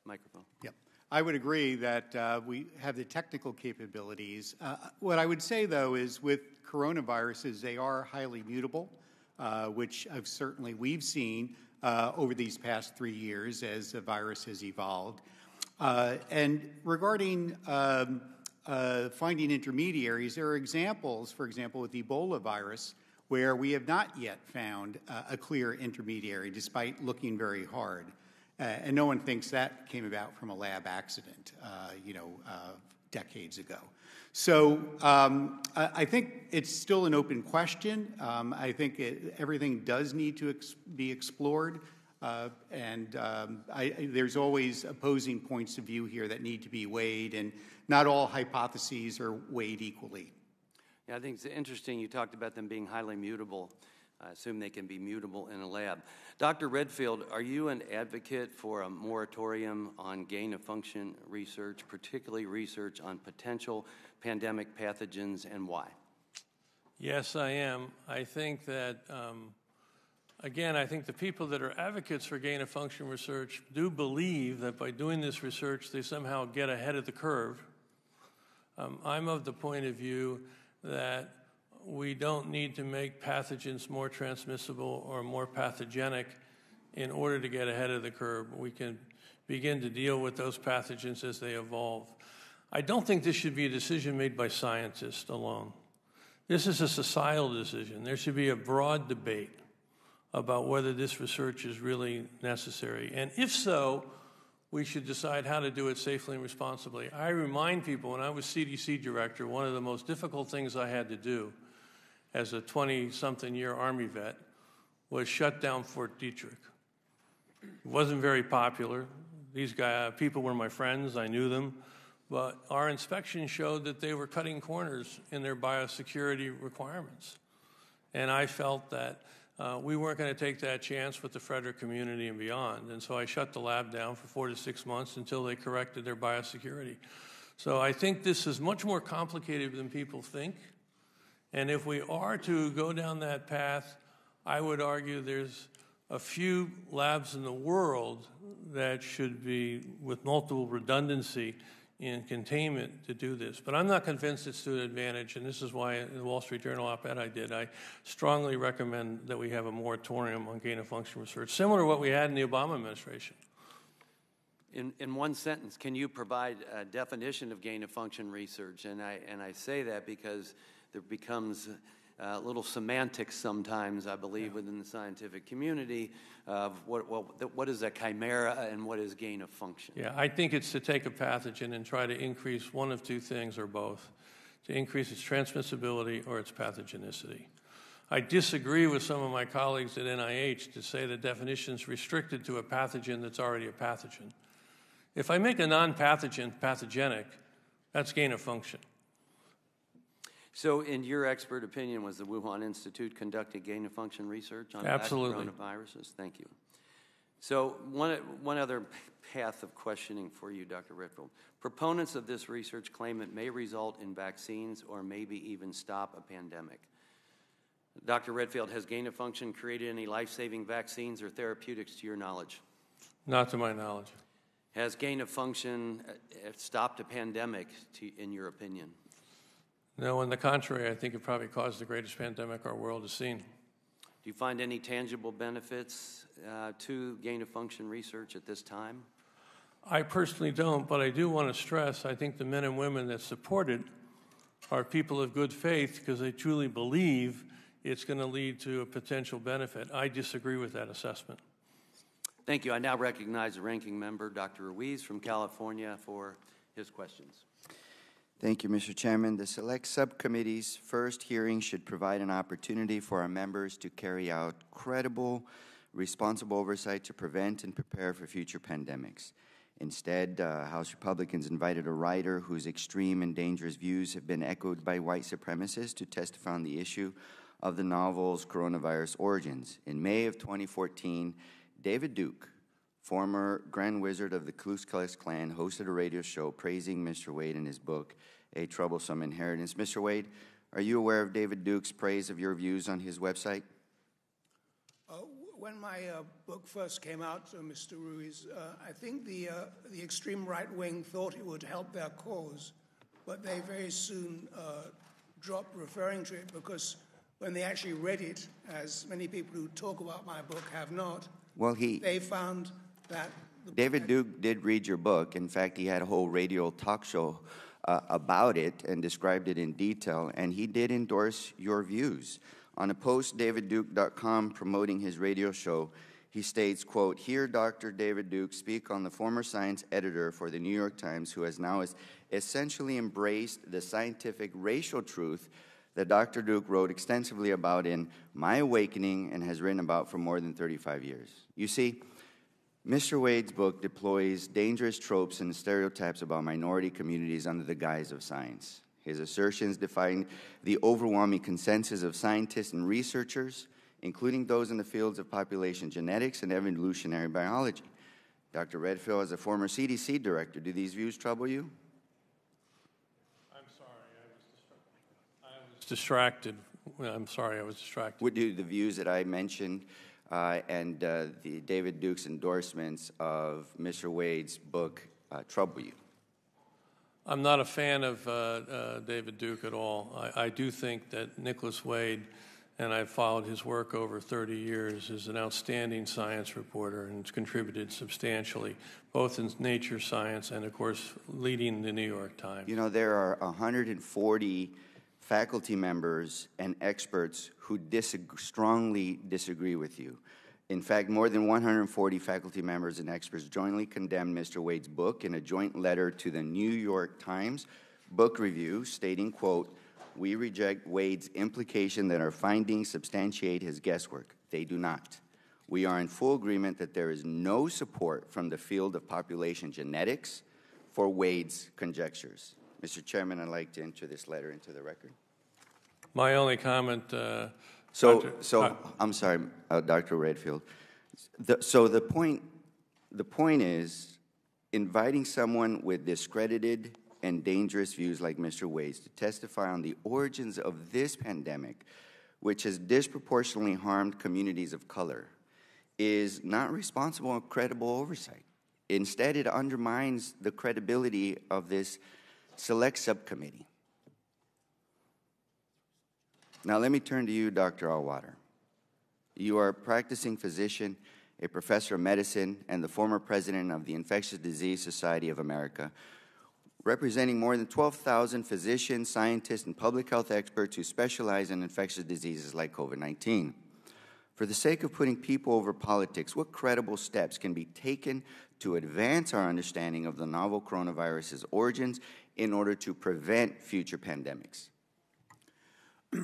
Microphone. Yep. I would agree that uh, we have the technical capabilities. Uh, what I would say, though, is with coronaviruses, they are highly mutable. Uh, which I've certainly we've seen uh, over these past three years as the virus has evolved. Uh, and regarding um, uh, finding intermediaries, there are examples, for example, with the Ebola virus, where we have not yet found uh, a clear intermediary, despite looking very hard. Uh, and no one thinks that came about from a lab accident, uh, you know, uh, decades ago. So um, I think it's still an open question. Um, I think it, everything does need to ex be explored, uh, and um, I, there's always opposing points of view here that need to be weighed, and not all hypotheses are weighed equally. Yeah, I think it's interesting you talked about them being highly mutable. I assume they can be mutable in a lab. Doctor Redfield, are you an advocate for a moratorium on gain-of-function research, particularly research on potential pandemic pathogens, and why? Yes, I am. I think that, um, again, I think the people that are advocates for gain-of-function research do believe that by doing this research, they somehow get ahead of the curve. Um, I'm of the point of view that we don't need to make pathogens more transmissible or more pathogenic in order to get ahead of the curve. We can begin to deal with those pathogens as they evolve. I don't think this should be a decision made by scientists alone. This is a societal decision. There should be a broad debate about whether this research is really necessary. And if so, we should decide how to do it safely and responsibly. I remind people, when I was C D C director, one of the most difficult things I had to do as a twenty-something-year Army vet was shut down Fort Detrick. It wasn't very popular. These guy, people were my friends. I knew them. But our inspection showed that they were cutting corners in their biosecurity requirements. And I felt that uh, we weren't going to take that chance with the Frederick community and beyond. And so I shut the lab down for four to six months until they corrected their biosecurity. So I think this is much more complicated than people think. And if we are to go down that path, I would argue there's a few labs in the world that should be with multiple redundancy in containment to do this. But I'm not convinced it's to an advantage, and this is why in the Wall Street Journal op-ed I did, I strongly recommend that we have a moratorium on gain-of-function research, similar to what we had in the Obama administration. In, in one sentence, can you provide a definition of gain-of-function research? And I, and I say that because there becomes a little semantics sometimes, I believe, yeah. within the scientific community of what, what, what is a chimera and what is gain of function. Yeah, I think it's to take a pathogen and try to increase one of two things or both, to increase its transmissibility or its pathogenicity. I disagree with some of my colleagues at N I H to say the definition's restricted to a pathogen that's already a pathogen. If I make a non-pathogen pathogenic, that's gain of function. So, in your expert opinion, was the Wuhan Institute conducting gain-of-function research on Absolutely. coronaviruses? Thank you. So, one, one other path of questioning for you, Doctor Redfield. Proponents of this research claim it may result in vaccines or maybe even stop a pandemic. Doctor Redfield, has gain-of-function created any life-saving vaccines or therapeutics to your knowledge? Not to my knowledge. Has gain-of-function stopped a pandemic, to, in your opinion? No, on the contrary, I think it probably caused the greatest pandemic our world has seen. Do you find any tangible benefits uh, to gain-of-function research at this time? I personally don't, but I do want to stress, I think the men and women that support it are people of good faith because they truly believe it's going to lead to a potential benefit. I disagree with that assessment. Thank you. I now recognize the ranking member, Doctor Ruiz from California, for his questions. Thank you, Mister Chairman. The Select Subcommittee's first hearing should provide an opportunity for our members to carry out credible, responsible oversight to prevent and prepare for future pandemics. Instead, uh, House Republicans invited a writer whose extreme and dangerous views have been echoed by white supremacists to testify on the issue of the novel's coronavirus origins. In May of twenty fourteen, David Duke, former Grand Wizard of the Ku Klux Klan, hosted a radio show praising Mister Wade in his book, A Troublesome Inheritance. Mister Wade, are you aware of David Duke's praise of your views on his website? Uh, when my uh, book first came out, uh, Mister Ruiz, uh, I think the, uh, the extreme right wing thought it would help their cause, but they very soon uh, dropped referring to it because when they actually read it, as many people who talk about my book have not, well, he, they found that the David Duke did read your book. In fact, he had a whole radio talk show uh, about it and described it in detail, and he did endorse your views. On a post david duke dot com promoting his radio show, he states, quote, "Here Doctor David Duke speak on the former science editor for the New York Times who has now is essentially embraced the scientific racial truth that Doctor Duke wrote extensively about in My Awakening and has written about for more than thirty-five years. You see, Mister Wade's book deploys dangerous tropes and stereotypes about minority communities under the guise of science. His assertions defy the overwhelming consensus of scientists and researchers, including those in the fields of population genetics and evolutionary biology. Doctor Redfield, as a former C D C director, do these views trouble you? Distracted. I'm sorry, I was distracted. Would you, the views that I mentioned uh, and uh, the David Duke's endorsements of Mister Wade's book uh, trouble you? I'm not a fan of uh, uh, David Duke at all. I, I do think that Nicholas Wade, and I've followed his work over thirty years, is an outstanding science reporter and has contributed substantially, both in Nature Science and, of course, leading the New York Times. You know, there are one hundred forty faculty members and experts who disagree, strongly disagree with you. In fact, more than one hundred forty faculty members and experts jointly condemned Mister Wade's book in a joint letter to the New York Times book review stating, quote, "We reject Wade's implication that our findings substantiate his guesswork. They do not. We are in full agreement that there is no support from the field of population genetics for Wade's conjectures." Mister Chairman, I'd like to enter this letter into the record. My only comment... Uh, so, Doctor, so uh, I'm sorry, uh, Doctor Redfield. The, so the point, the point is, inviting someone with discredited and dangerous views like Mister Wade to testify on the origins of this pandemic, which has disproportionately harmed communities of color, is not responsible and credible oversight. Instead, it undermines the credibility of this Select Subcommittee. Now let me turn to you, Doctor Allwater. You are a practicing physician, a professor of medicine, and the former president of the Infectious Disease Society of America, representing more than twelve thousand physicians, scientists, and public health experts who specialize in infectious diseases like COVID nineteen. For the sake of putting people over politics, what credible steps can be taken to advance our understanding of the novel coronavirus's origins in order to prevent future pandemics? Uh,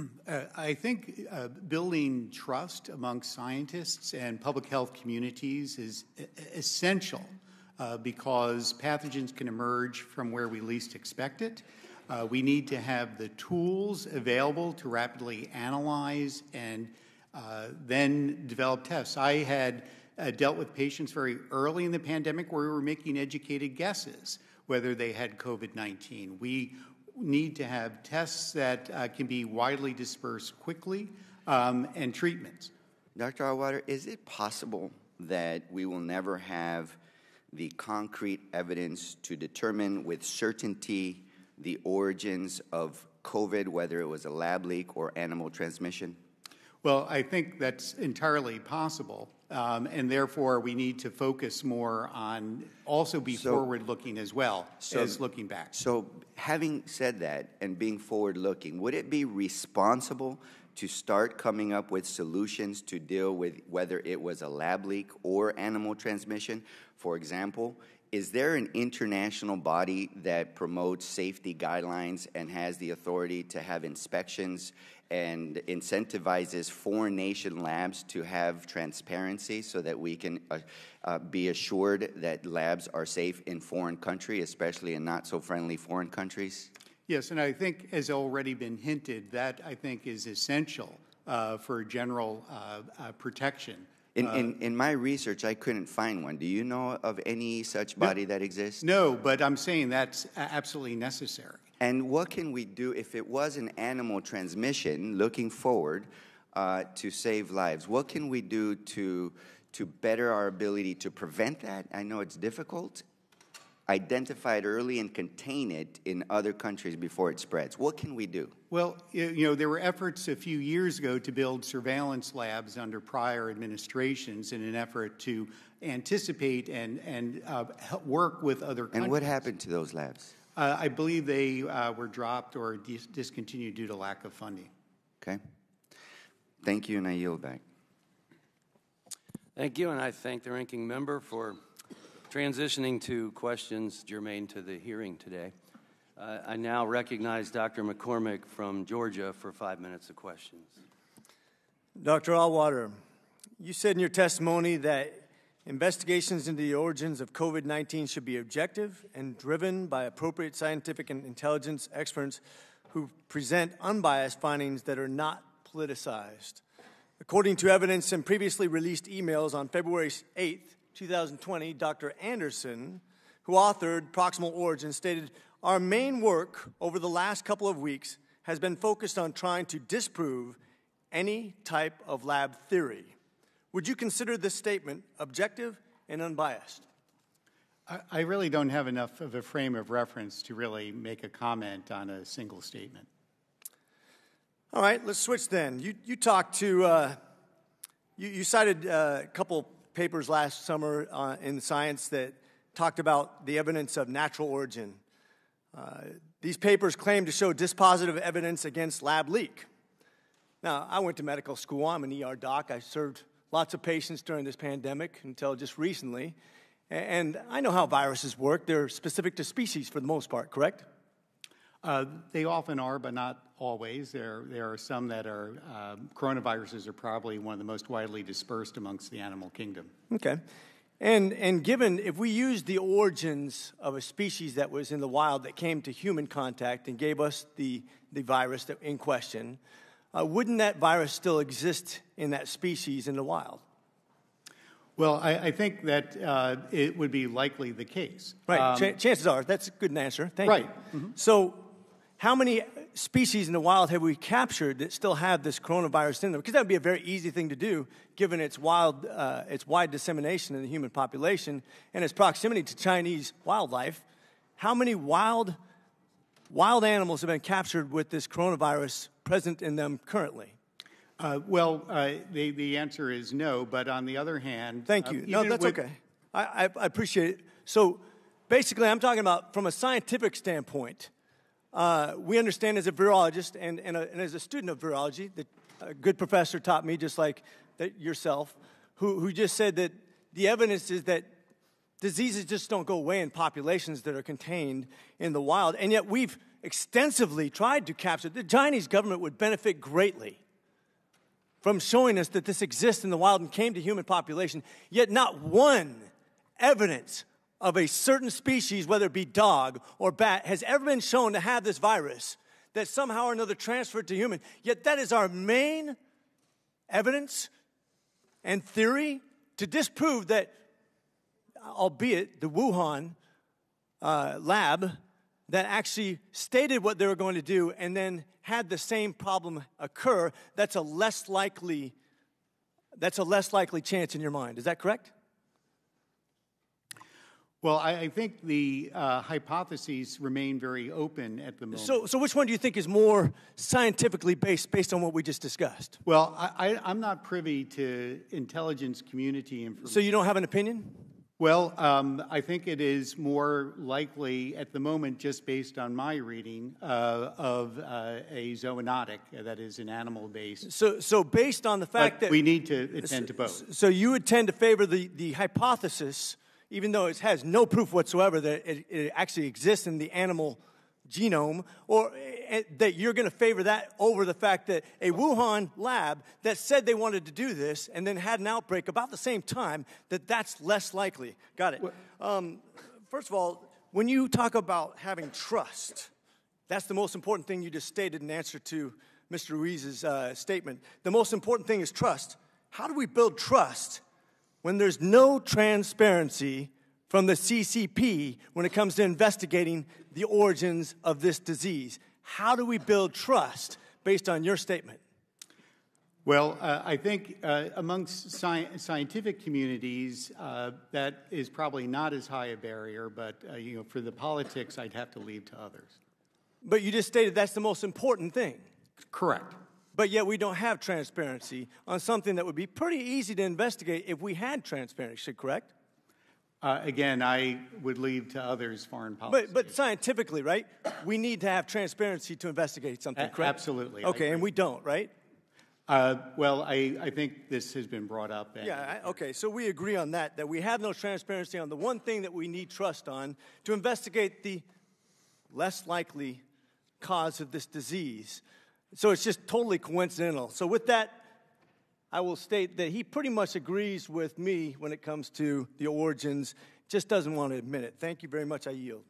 I think uh, building trust among scientists and public health communities is essential uh, because pathogens can emerge from where we least expect it. Uh, we need to have the tools available to rapidly analyze and Uh, then develop tests. I had uh, dealt with patients very early in the pandemic where we were making educated guesses whether they had COVID nineteen. We need to have tests that uh, can be widely dispersed quickly um, and treatments. Doctor Allwater, is it possible that we will never have the concrete evidence to determine with certainty the origins of COVID, whether it was a lab leak or animal transmission? Well, I think that's entirely possible, um, and therefore we need to focus more on also be so, forward-looking as well so, as looking back. So having said that and being forward-looking, would it be responsible to start coming up with solutions to deal with whether it was a lab leak or animal transmission? For example, is there an international body that promotes safety guidelines and has the authority to have inspections and incentivizes foreign nation labs to have transparency so that we can uh, uh, be assured that labs are safe in foreign country, especially in not-so-friendly foreign countries? Yes, and I think, as already been hinted, that I think is essential uh, for general uh, uh, protection. In, in, in my research, I couldn't find one. Do you know of any such body no, that exists? No, but I'm saying that's absolutely necessary. And what can we do if it was an animal transmission, looking forward, uh, to save lives? What can we do to, to better our ability to prevent that? I know it's difficult. Identify it early and contain it in other countries before it spreads. What can we do? Well, you know, there were efforts a few years ago to build surveillance labs under prior administrations in an effort to anticipate and, and uh, work with other countries. And what happened to those labs? Uh, I believe they uh, were dropped or dis discontinued due to lack of funding. Okay. Thank you, and I yield back. Thank you, and I thank the ranking member for transitioning to questions germane to the hearing today. Uh, I now recognize Doctor McCormick from Georgia for five minutes of questions. Doctor Allwater, you said in your testimony that investigations into the origins of COVID nineteen should be objective and driven by appropriate scientific and intelligence experts who present unbiased findings that are not politicized. According to evidence in previously released emails on February eighth, two thousand twenty, Doctor Andersen, who authored Proximal Origins, stated, "Our main work over the last couple of weeks has been focused on trying to disprove any type of lab theory." Would you consider this statement objective and unbiased? I, I really don't have enough of a frame of reference to really make a comment on a single statement. All right, let's switch then. You, you talked to, uh, you, you cited uh, a couple papers last summer uh, in Science that talked about the evidence of natural origin. Uh, these papers claim to show dispositive evidence against lab leak. Now, I went to medical school. I'm an E R doc. I served lots of patients during this pandemic until just recently. And I know how viruses work. They're specific to species for the most part, correct? Uh, they often are, but not always. There, there are some that are, uh, coronaviruses are probably one of the most widely dispersed amongst the animal kingdom. Okay. And, and given, if we use the origins of a species that was in the wild that came to human contact and gave us the, the virus that, in question, uh, wouldn't that virus still exist in that species in the wild? Well, I, I think that uh, it would be likely the case. Right. Um, Ch chances are. That's a good answer. Thank right. you. Right. Mm-hmm. So how many species in the wild have we captured that still have this coronavirus in them? Because that would be a very easy thing to do, given its wild, uh, its wide dissemination in the human population and its proximity to Chinese wildlife. How many wild, wild animals have been captured with this coronavirus present in them currently? Uh, well, uh, the, the answer is no, but on the other hand... Thank you. Uh, no, that's okay. I, I, I appreciate it. So basically, I'm talking about from a scientific standpoint. Uh, we understand as a virologist and, and, a, and as a student of virology, that a good professor taught me, just like that yourself, who, who just said that the evidence is that diseases just don't go away in populations that are contained in the wild. And yet we've extensively tried to capture. The Chinese government would benefit greatly from showing us that this exists in the wild and came to human population, yet not one evidence of a certain species, whether it be dog or bat, has ever been shown to have this virus that somehow or another transferred to human. Yet that is our main evidence and theory to disprove that, albeit the Wuhan uh, lab that actually stated what they were going to do and then had the same problem occur, that's a less likely, that's a less likely chance in your mind. Is that correct? Well, I, I think the uh, hypotheses remain very open at the moment. So, so which one do you think is more scientifically based, based on what we just discussed? Well, I, I, I'm not privy to intelligence community information. So you don't have an opinion? Well, um, I think it is more likely at the moment, just based on my reading, uh, of uh, a zoonotic, uh, that is an animal-based. So, so based on the fact but that... we need to attend so, to both. So you would tend to favor the, the hypothesis, even though it has no proof whatsoever that it, it actually exists in the animal genome, or uh, that you're going to favor that over the fact that a Wuhan lab that said they wanted to do this and then had an outbreak about the same time, that that's less likely. Got it. Um, first of all, when you talk about having trust, that's the most important thing you just stated in answer to Mister Ruiz's uh, statement. The most important thing is trust. How do we build trust when there's no transparency from the C C P when it comes to investigating the origins of this disease? How do we build trust based on your statement? Well, uh, I think uh, amongst sci scientific communities, uh, that is probably not as high a barrier, but uh, you know, for the politics, I'd have to leave to others. But you just stated that's the most important thing. Correct. But yet we don't have transparency on something that would be pretty easy to investigate if we had transparency, correct? Uh, again, I would leave to others foreign policy. But, but scientifically, right, we need to have transparency to investigate something, correct? Absolutely. Okay, and we don't, right? Uh, well, I, I think this has been brought up. And yeah, I, okay, so we agree on that, that we have no transparency on the one thing that we need trust on to investigate the less likely cause of this disease. So it's just totally coincidental. So with that, I will state that he pretty much agrees with me when it comes to the origins, just doesn't want to admit it. Thank you very much. I yield.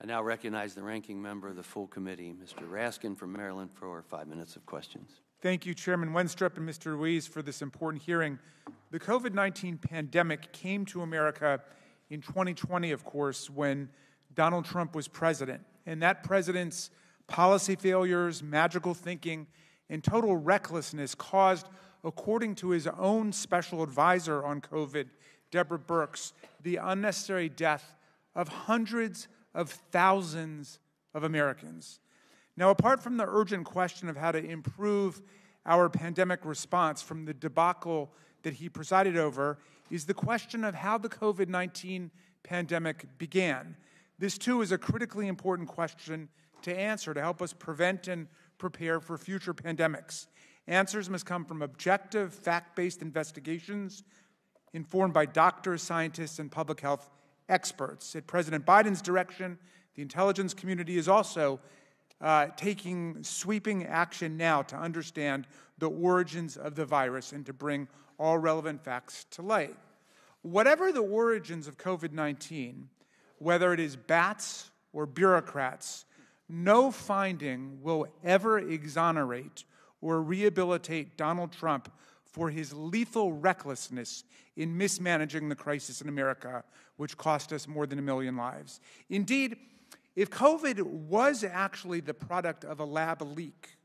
I now recognize the ranking member of the full committee, Mister Raskin from Maryland, for five minutes of questions. Thank you, Chairman Wenstrup and Mister Ruiz, for this important hearing. The COVID nineteen pandemic came to America in twenty twenty, of course, when Donald Trump was president, and that president's policy failures, magical thinking, and total recklessness caused, according to his own special advisor on COVID, Deborah Birx, the unnecessary death of hundreds of thousands of Americans. Now, apart from the urgent question of how to improve our pandemic response from the debacle that he presided over, is the question of how the COVID nineteen pandemic began. This, too, is a critically important question to answer to help us prevent and prepare for future pandemics. Answers must come from objective, fact-based investigations informed by doctors, scientists, and public health experts. At President Biden's direction, the intelligence community is also uh, taking sweeping action now to understand the origins of the virus and to bring all relevant facts to light. Whatever the origins of COVID nineteen, whether it is bats or bureaucrats, no finding will ever exonerate or rehabilitate Donald Trump for his lethal recklessness in mismanaging the crisis in America, which cost us more than a million lives. Indeed, if COVID was actually the product of a lab leak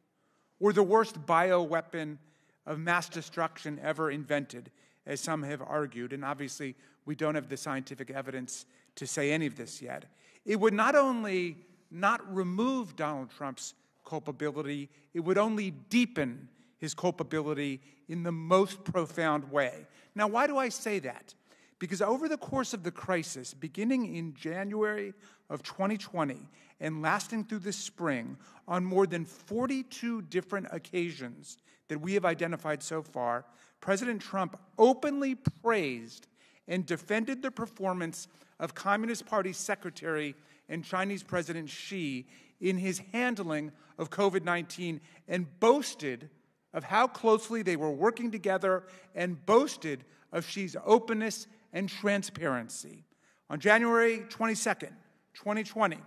or the worst bioweapon of mass destruction ever invented, as some have argued, and obviously we don't have the scientific evidence to say any of this yet, it would not only not remove Donald Trump's culpability, it would only deepen his culpability in the most profound way. Now, why do I say that? Because over the course of the crisis, beginning in January of twenty twenty and lasting through the spring, on more than forty-two different occasions that we have identified so far, President Trump openly praised and defended the performance of Communist Party Secretary and Chinese President Xi in his handling of COVID nineteen, and boasted of how closely they were working together, and boasted of Xi's openness and transparency. On January twenty-second, twenty twenty,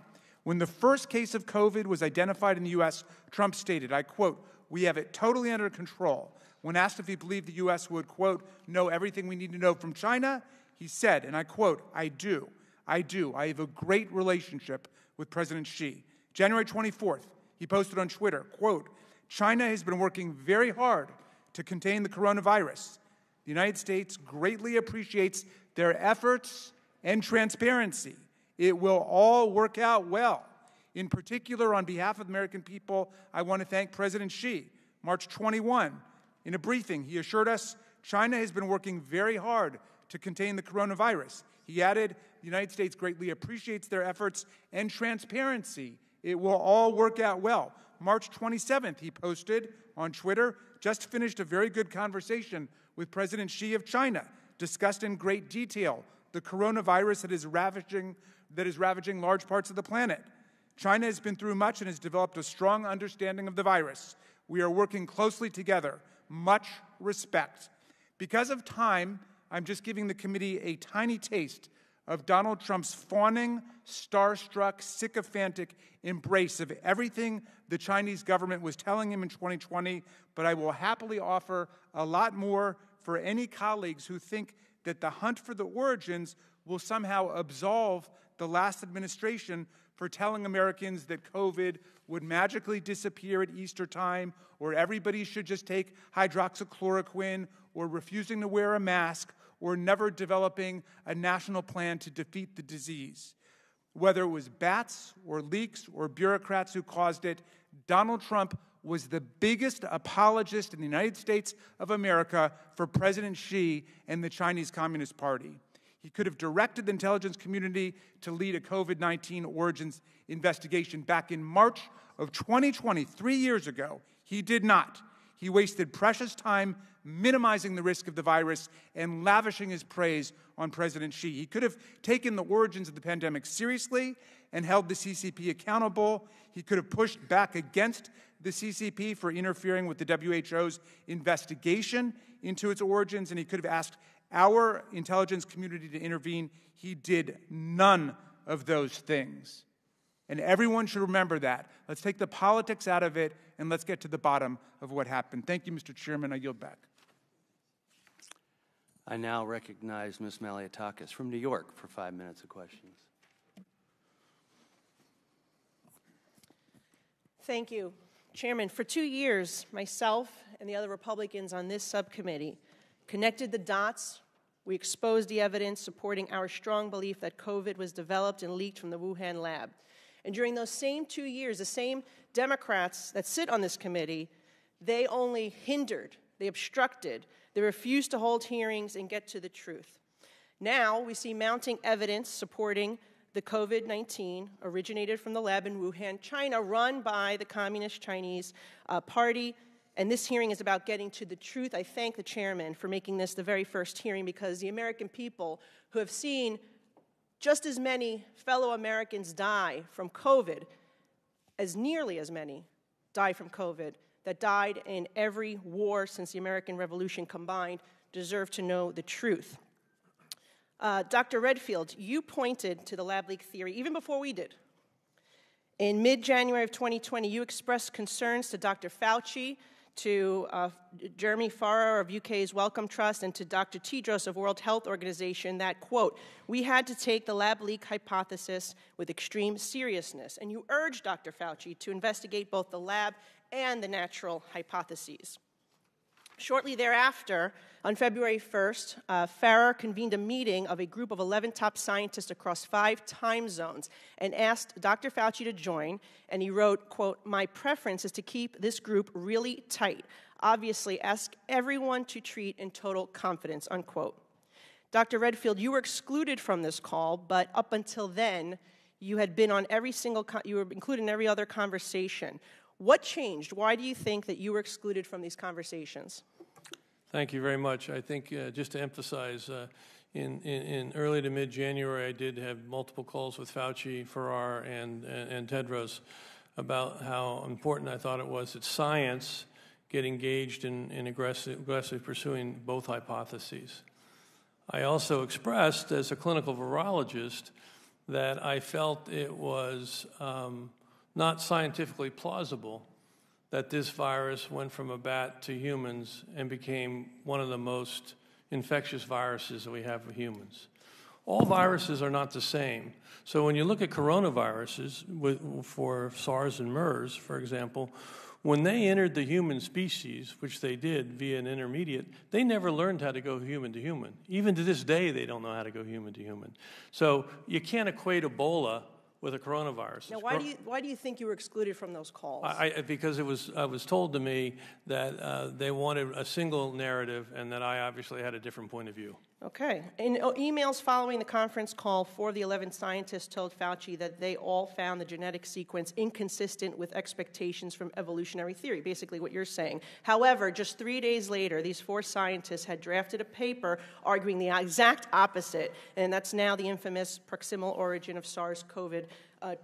when the first case of COVID was identified in the U S, Trump stated, I quote, "We have it totally under control." When asked if he believed the U S would, quote, "know everything we need to know from China," he said, and I quote, "I do. I do. I have a great relationship with President Xi." January twenty-fourth, he posted on Twitter, quote, "China has been working very hard to contain the coronavirus. The United States greatly appreciates their efforts, and transparency. It will all work out well. In particular, on behalf of the American people, I want to thank President Xi. March twenty-first, in a briefing, he assured us China has been working very hard to contain the coronavirus. He added, the United States greatly appreciates their efforts and transparency. It will all work out well. March twenty-seventh, he posted on Twitter, just finished a very good conversation with President Xi of China, discussed in great detail the coronavirus that is ravaging, that is ravaging large parts of the planet. China has been through much and has developed a strong understanding of the virus. We are working closely together. Much respect. Because of time, I'm just giving the committee a tiny taste of Donald Trump's fawning, starstruck, sycophantic embrace of everything the Chinese government was telling him in twenty twenty, but I will happily offer a lot more for any colleagues who think that the hunt for the origins will somehow absolve the last administration for telling Americans that COVID would magically disappear at Easter time, or everybody should just take hydroxychloroquine, or refusing to wear a mask, or never developing a national plan to defeat the disease. Whether it was bats or leaks or bureaucrats who caused it, Donald Trump was the biggest apologist in the United States of America for President Xi and the Chinese Communist Party. He could have directed the intelligence community to lead a COVID nineteen origins investigation back in March of twenty twenty, three years ago. He did not. He wasted precious time minimizing the risk of the virus and lavishing his praise on President Xi. He could have taken the origins of the pandemic seriously and held the C C P accountable. He could have pushed back against the C C P for interfering with the W H O's investigation into its origins, and he could have asked our intelligence community to intervene. He did none of those things. And everyone should remember that. Let's take the politics out of it, and let's get to the bottom of what happened. Thank you, Mister Chairman. I yield back. I now recognize Miz Maliotakis from New York for five minutes of questions. Thank you, Chairman. For two years, myself and the other Republicans on this subcommittee connected the dots. We exposed the evidence supporting our strong belief that COVID was developed and leaked from the Wuhan lab. And during those same two years, the same Democrats that sit on this committee, they only hindered, they obstructed, they refused to hold hearings and get to the truth. Now we see mounting evidence supporting the COVID nineteen originated from the lab in Wuhan, China, run by the Communist Chinese uh, Party. And this hearing is about getting to the truth. I thank the chairman for making this the very first hearing, because the American people, who have seen just as many fellow Americans die from COVID, as nearly as many die from COVID, that died in every war since the American Revolution combined, deserve to know the truth. Uh, Doctor Redfield, you pointed to the lab leak theory even before we did. In mid January of twenty twenty, you expressed concerns to Doctor Fauci, to uh, Jeremy Farrar of U K's Wellcome Trust, and to Doctor Tedros of World Health Organization that, quote, we had to take the lab leak hypothesis with extreme seriousness. And you urged Doctor Fauci to investigate both the lab and the natural hypotheses. Shortly thereafter, on February first, uh, Farrar convened a meeting of a group of eleven top scientists across five time zones and asked Doctor Fauci to join, and he wrote, quote, my preference is to keep this group really tight. Obviously, ask everyone to treat in total confidence, unquote. Doctor Redfield, you were excluded from this call, but up until then, you had been on every single, con you were included in every other conversation. What changed? Why do you think that you were excluded from these conversations? Thank you very much. I think uh, just to emphasize, uh, in, in, in early to mid-January, I did have multiple calls with Fauci, Farrar, and, and, and Tedros about how important I thought it was that science get engaged in, in aggressive, aggressively pursuing both hypotheses. I also expressed, as a clinical virologist, that I felt it was um, not scientifically plausible that this virus went from a bat to humans and became one of the most infectious viruses that we have for humans. All viruses are not the same. So when you look at coronaviruses, with, for SARS and MERS, for example, When they entered the human species, which they did via an intermediate, they never learned how to go human to human. Even to this day, they don't know how to go human to human. So you can't equate Ebola with a coronavirus. Now, why do you, why do you think you were excluded from those calls? I, I, because it was, I was told to me that uh, they wanted a single narrative and that I obviously had a different point of view. Okay. In oh, emails following the conference call, four of the eleven scientists told Fauci that they all found the genetic sequence inconsistent with expectations from evolutionary theory, basically what you're saying. However, just three days later, these four scientists had drafted a paper arguing the exact opposite, and that's now the infamous Proximal Origin of SARS-CoV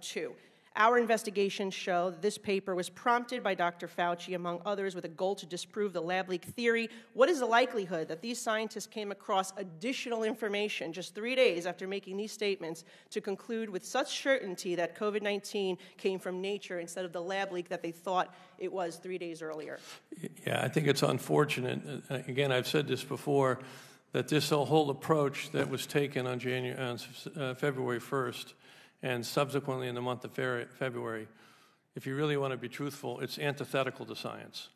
two. Uh, Our investigations show that this paper was prompted by Doctor Fauci, among others, with a goal to disprove the lab leak theory. What is the likelihood that these scientists came across additional information just three days after making these statements to conclude with such certainty that COVID nineteen came from nature instead of the lab leak that they thought it was three days earlier? Yeah, I think it's unfortunate. Again, I've said this before, that this whole approach that was taken on, January, on uh, February first and subsequently in the month of February, if you really want to be truthful, it's antithetical to science.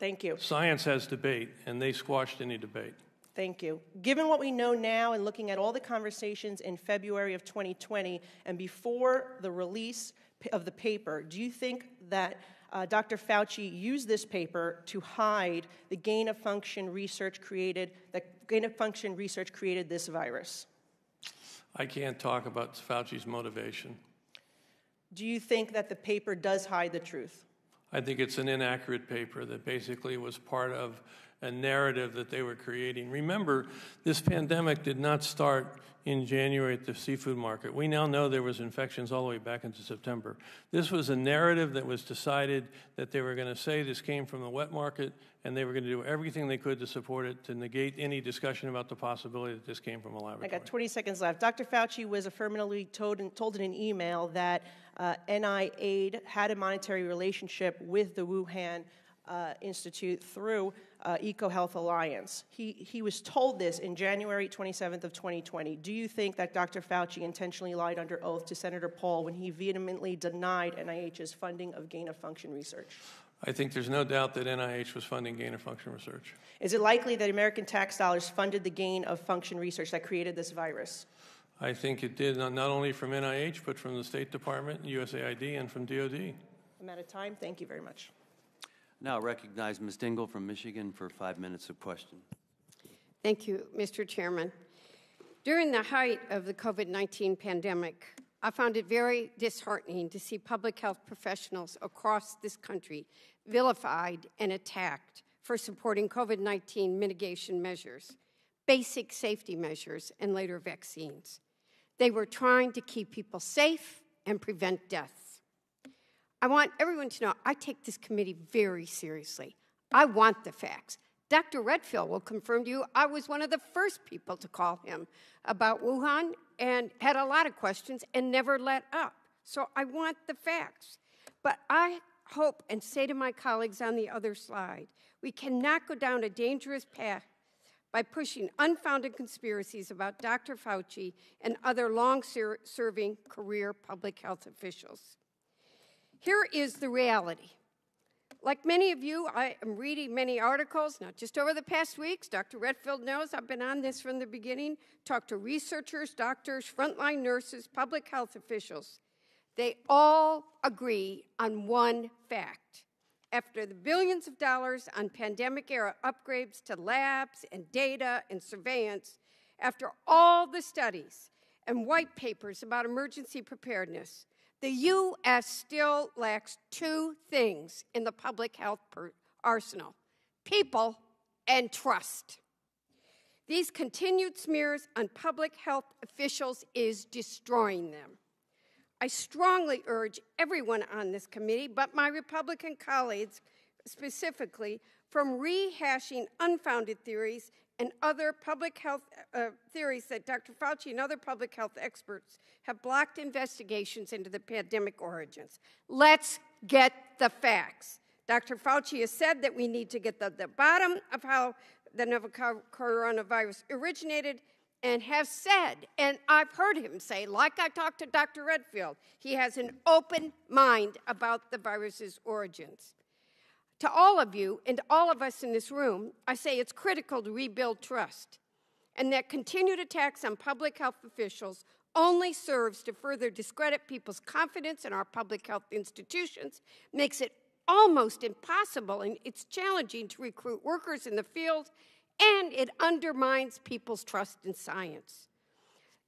Thank you. Science has debate, and they squashed any debate. Thank you. Given what we know now and looking at all the conversations in February of twenty twenty and before the release of the paper, do you think that uh, Doctor Fauci used this paper to hide the gain-of-function research created, the gain-of-function research created this virus? I can't talk about Fauci's motivation. Do you think that the paper does hide the truth? I think it's an inaccurate paper that basically was part of a narrative that they were creating. Remember, this pandemic did not start in January at the seafood market. We now know there was infections all the way back into September. This was a narrative that was decided that they were going to say this came from the wet market, and they were going to do everything they could to support it, to negate any discussion about the possibility that this came from a laboratory. I got twenty seconds left. Doctor Fauci was affirmatively told in, told in an email that uh, N I Aid had a monetary relationship with the Wuhan Uh, Institute through uh, EcoHealth Alliance. He, he was told this in January twenty-seventh of twenty twenty. Do you think that Doctor Fauci intentionally lied under oath to Senator Paul when he vehemently denied N I H's funding of gain-of-function research? I think there's no doubt that N I H was funding gain-of-function research. Is it likely that American tax dollars funded the gain-of-function research that created this virus? I think it did, not only from N I H, but from the State Department, U S A I D, and from D O D. I'm out of time. Thank you very much. Now recognize Miz Dingell from Michigan for five minutes of question. Thank you, Mister Chairman. During the height of the COVID nineteen pandemic, I found it very disheartening to see public health professionals across this country vilified and attacked for supporting COVID nineteen mitigation measures, basic safety measures, and later vaccines. They were trying to keep people safe and prevent death. I want everyone to know I take this committee very seriously. I want the facts. Doctor Redfield will confirm to you I was one of the first people to call him about Wuhan and had a lot of questions and never let up. So I want the facts. But I hope and say to my colleagues on the other slide, we cannot go down a dangerous path by pushing unfounded conspiracies about Doctor Fauci and other long-serving career public health officials. Here is the reality. Like many of you, I am reading many articles, not just over the past weeks. Doctor Redfield knows I've been on this from the beginning. Talked to researchers, doctors, frontline nurses, public health officials. They all agree on one fact. After the billions of dollars on pandemic-era upgrades to labs and data and surveillance, after all the studies and white papers about emergency preparedness, the U S still lacks two things in the public health arsenal, people and trust. These continued smears on public health officials is destroying them. I strongly urge everyone on this committee, but my Republican colleagues specifically, from rehashing unfounded theories and other public health uh, theories that Doctor Fauci and other public health experts have blocked investigations into the pandemic origins. Let's get the facts. Doctor Fauci has said that we need to get to the, the bottom of how the novel coronavirus originated and has said, and I've heard him say, like I talked to Doctor Redfield, he has an open mind about the virus's origins. To all of you and all of us in this room, I say it's critical to rebuild trust, and that continued attacks on public health officials only serves to further discredit people's confidence in our public health institutions, makes it almost impossible, and it's challenging to recruit workers in the field, and it undermines people's trust in science.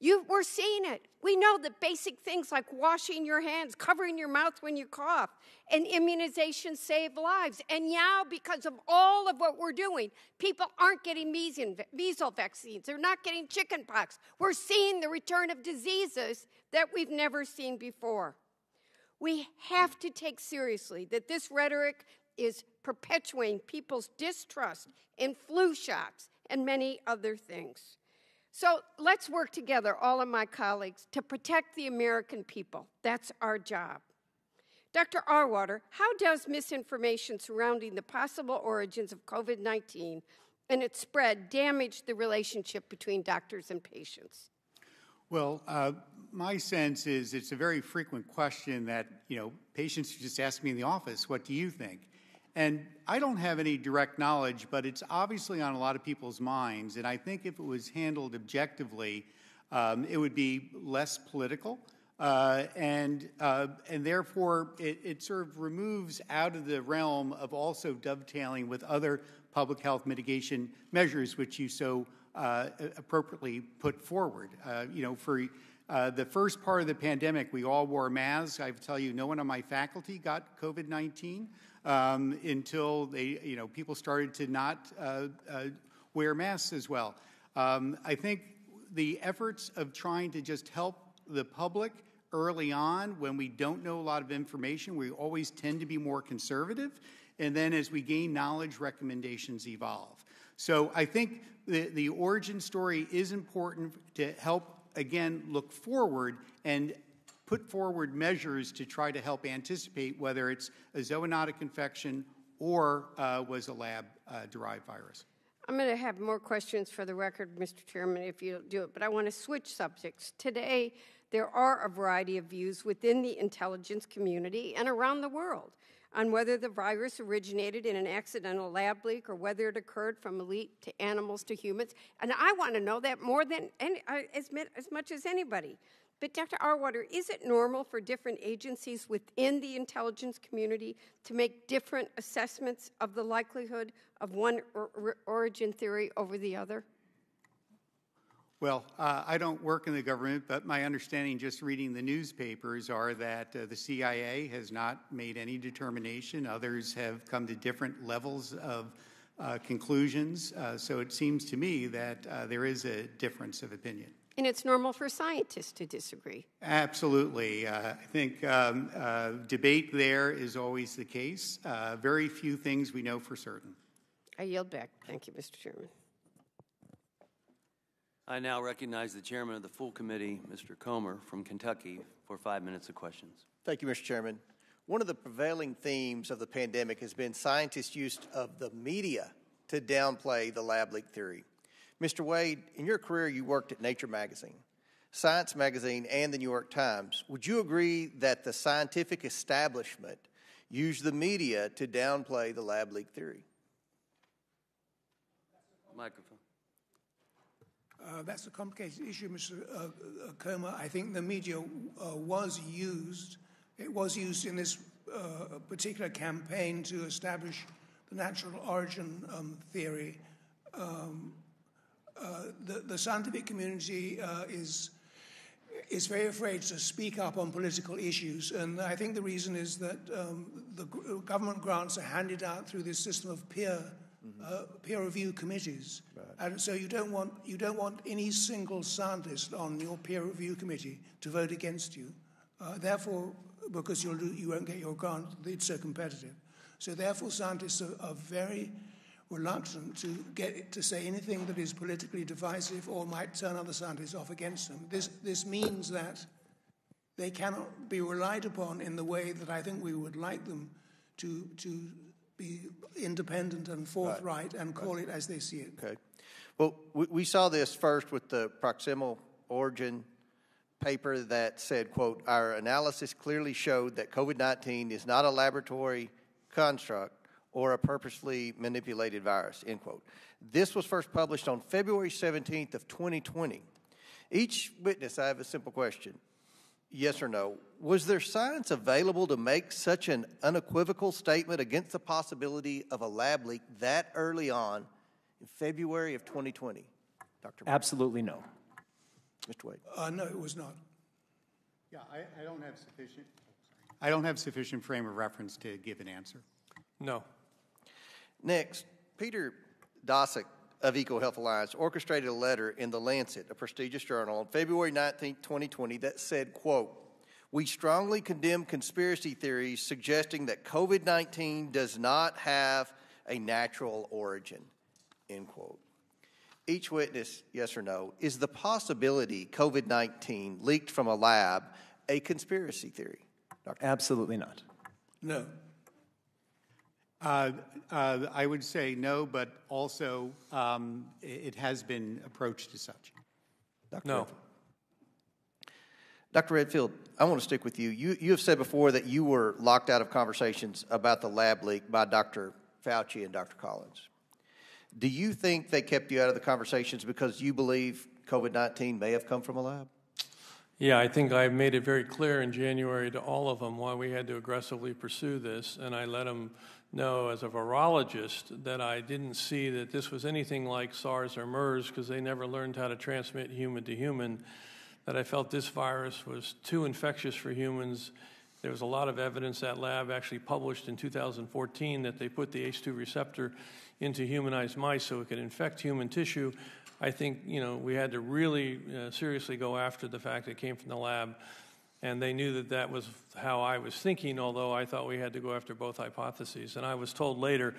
You've, we're seeing it. We know that basic things like washing your hands, covering your mouth when you cough, and immunization save lives. And now, because of all of what we're doing, people aren't getting measles vaccines. They're not getting chickenpox. We're seeing the return of diseases that we've never seen before. We have to take seriously that this rhetoric is perpetuating people's distrust in flu shots and many other things. So let's work together, all of my colleagues, to protect the American people. That's our job. Doctor Arwater, how does misinformation surrounding the possible origins of COVID nineteen and its spread damage the relationship between doctors and patients? Well, uh, my sense is it's a very frequent question that, you know, patients just ask me in the office, what do you think? And I don't have any direct knowledge, but it's obviously on a lot of people's minds. And I think if it was handled objectively, um, it would be less political. Uh, and, uh, and therefore, it, it sort of removes out of the realm of also dovetailing with other public health mitigation measures, which you so uh, appropriately put forward. Uh, you know, for uh, the first part of the pandemic, we all wore masks. I tell you, no one on my faculty got COVID nineteen. Um, until they, you know, people started to not uh, uh, wear masks as well. Um, I think the efforts of trying to just help the public early on when we don't know a lot of information, we always tend to be more conservative, and then as we gain knowledge, recommendations evolve. So I think the, the origin story is important to help, again, look forward and put forward measures to try to help anticipate whether it's a zoonotic infection or uh, was a lab-derived uh, virus. I'm going to have more questions for the record, Mister Chairman, if you'll do it, but I want to switch subjects. Today, there are a variety of views within the intelligence community and around the world on whether the virus originated in an accidental lab leak or whether it occurred from elite to animals to humans. And I want to know that more than any, as, as much as anybody. But Doctor Arwater, is it normal for different agencies within the intelligence community to make different assessments of the likelihood of one or origin theory over the other? Well, uh, I don't work in the government, but my understanding just reading the newspapers are that uh, the C I A has not made any determination. Others have come to different levels of uh, conclusions. Uh, so it seems to me that uh, there is a difference of opinion. And it's normal for scientists to disagree. Absolutely. Uh, I think um, uh, debate there is always the case. Uh, very few things we know for certain. I yield back. Thank you, Mister Chairman. I now recognize the chairman of the full committee, Mister Comer, from Kentucky, for five minutes of questions. Thank you, Mister Chairman. One of the prevailing themes of the pandemic has been scientists' use of the media to downplay the lab leak theory. Mister Wade, in your career, you worked at Nature Magazine, Science Magazine, and the New York Times. Would you agree that the scientific establishment used the media to downplay the lab leak theory? Microphone. Uh, that's a complicated issue, Mister Uh, uh, Comer. I think the media uh, was used. It was used in this uh, particular campaign to establish the natural origin um, theory. Um, Uh, the, the scientific community uh, is, is very afraid to speak up on political issues, and I think the reason is that um, the government grants are handed out through this system of peer, mm-hmm. uh, peer review committees. Right. And so you don't, want, you don't want any single scientist on your peer review committee to vote against you. Uh, therefore, because you'll do, you won't get your grant, it's so competitive. So therefore, scientists are, are very reluctant to get to say anything that is politically divisive or might turn other scientists off against them. This, this means that they cannot be relied upon in the way that I think we would like them to, to be independent and forthright and call it as they see it. Okay. Well, we, we saw this first with the Proximal Origin paper that said, quote, our analysis clearly showed that COVID nineteen is not a laboratory construct or a purposely manipulated virus, end quote. This was first published on February seventeenth of twenty twenty. Each witness, I have a simple question. Yes or no, was there science available to make such an unequivocal statement against the possibility of a lab leak that early on in February of twenty twenty? Doctor Absolutely no. Mister Wade? Uh, no, it was not. Yeah, I, I don't have sufficient, I don't have sufficient frame of reference to give an answer. No. Next, Peter Daszak of EcoHealth Alliance orchestrated a letter in The Lancet, a prestigious journal, on February nineteenth, twenty twenty that said, quote, "We strongly condemn conspiracy theories suggesting that COVID nineteen does not have a natural origin," end quote. Each witness, yes or no, is the possibility COVID nineteen leaked from a lab a conspiracy theory? Doctor Absolutely not. No. Uh, uh, I would say no, but also um, it has been approached as such. Doctor No. Redfield. Doctor Redfield, I want to stick with you. you. You have said before that you were locked out of conversations about the lab leak by Doctor Fauci and Doctor Collins. Do you think they kept you out of the conversations because you believe COVID nineteen may have come from a lab? Yeah, I think I made it very clear in January to all of them why we had to aggressively pursue this, and I let them know as a virologist that I didn't see that this was anything like SARS or MERS because they never learned how to transmit human to human, that I felt this virus was too infectious for humans. There was a lot of evidence that lab actually published in two thousand fourteen that they put the H two receptor into humanized mice so it could infect human tissue. I think, you know, we had to really uh, seriously go after the fact that it came from the lab, and they knew that that was how I was thinking, although I thought we had to go after both hypotheses. And I was told later,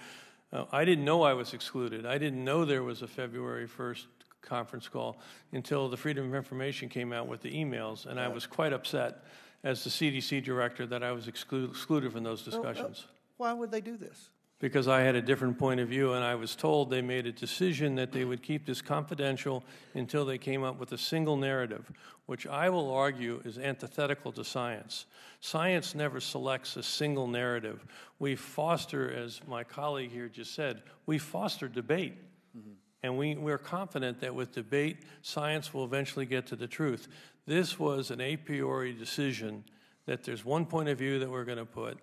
uh, I didn't know I was excluded. I didn't know there was a February first conference call until the Freedom of Information came out with the emails, and I was quite upset as the C D C director that I was exclu- excluded from those discussions. Why would they do this? Because I had a different point of view, and I was told they made a decision that they would keep this confidential until they came up with a single narrative, which I will argue is antithetical to science. Science never selects a single narrative. We foster, as my colleague here just said, we foster debate. Mm-hmm. And we, we're confident that with debate, science will eventually get to the truth. This was an a priori decision that there's one point of view that we're going to put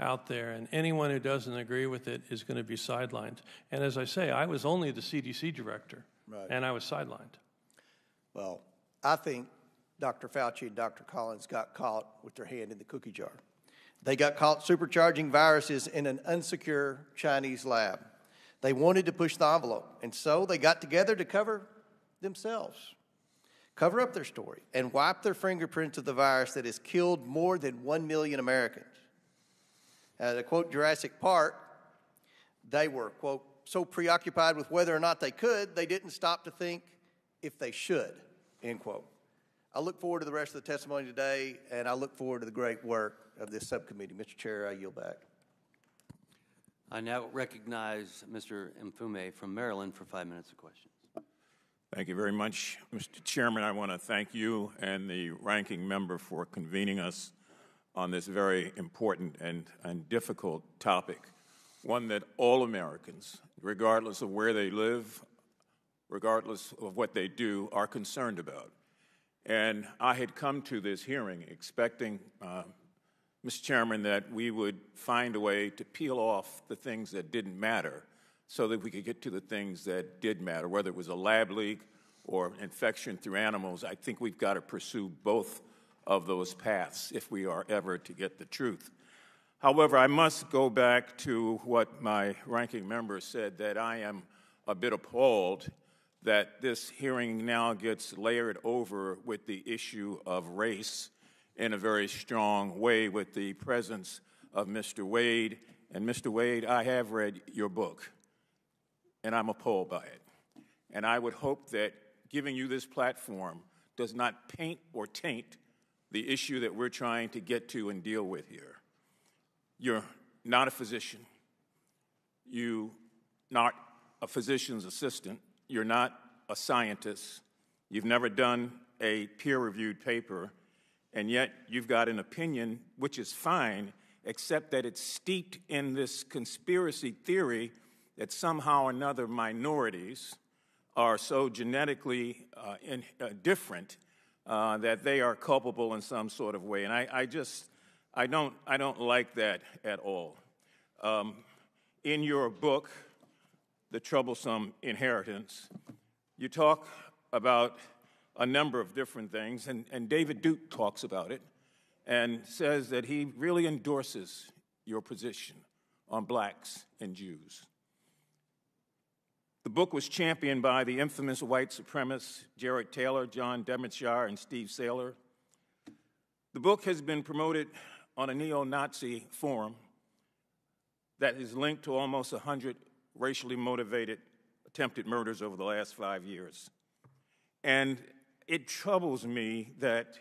out there, and anyone who doesn't agree with it is going to be sidelined. And as I say, I was only the C D C director, right, and I was sidelined. Well, I think Doctor Fauci and Doctor Collins got caught with their hand in the cookie jar. They got caught supercharging viruses in an unsecure Chinese lab. They wanted to push the envelope, and so they got together to cover themselves, cover up their story, and wipe their fingerprints of the virus that has killed more than one million Americans. Uh, to quote Jurassic Park, they were, quote, so preoccupied with whether or not they could, they didn't stop to think if they should, end quote. I look forward to the rest of the testimony today, and I look forward to the great work of this subcommittee. Mister Chair, I yield back. I now recognize Mister Mfume from Maryland for five minutes of questions. Thank you very much, Mister Chairman. I want to thank you and the ranking member for convening us on this very important and, and difficult topic, one that all Americans, regardless of where they live, regardless of what they do, are concerned about. And I had come to this hearing expecting, uh, Mister Chairman, that we would find a way to peel off the things that didn't matter so that we could get to the things that did matter, whether it was a lab leak or infection through animals. I think we've got to pursue both of those paths if we are ever to get the truth. However, I must go back to what my ranking member said, that I am a bit appalled that this hearing now gets layered over with the issue of race in a very strong way with the presence of Mister Wade. And Mister Wade, I have read your book, and I'm appalled by it. And I would hope that giving you this platform does not paint or taint the issue that we're trying to get to and deal with here. You're not a physician. You're not a physician's assistant. You're not a scientist. You've never done a peer-reviewed paper, and yet you've got an opinion, which is fine except that it's steeped in this conspiracy theory that somehow or another minorities are so genetically uh, in, uh, different uh, that they are culpable in some sort of way. And I, I just, I don't, I don't like that at all. Um, in your book, The Troublesome Inheritance, you talk about a number of different things, and, and David Duke talks about it and says that he really endorses your position on blacks and Jews. The book was championed by the infamous white supremacists Jared Taylor, John Demetshire, and Steve Saylor. The book has been promoted on a neo-Nazi forum that is linked to almost one hundred racially motivated attempted murders over the last five years. And it troubles me that,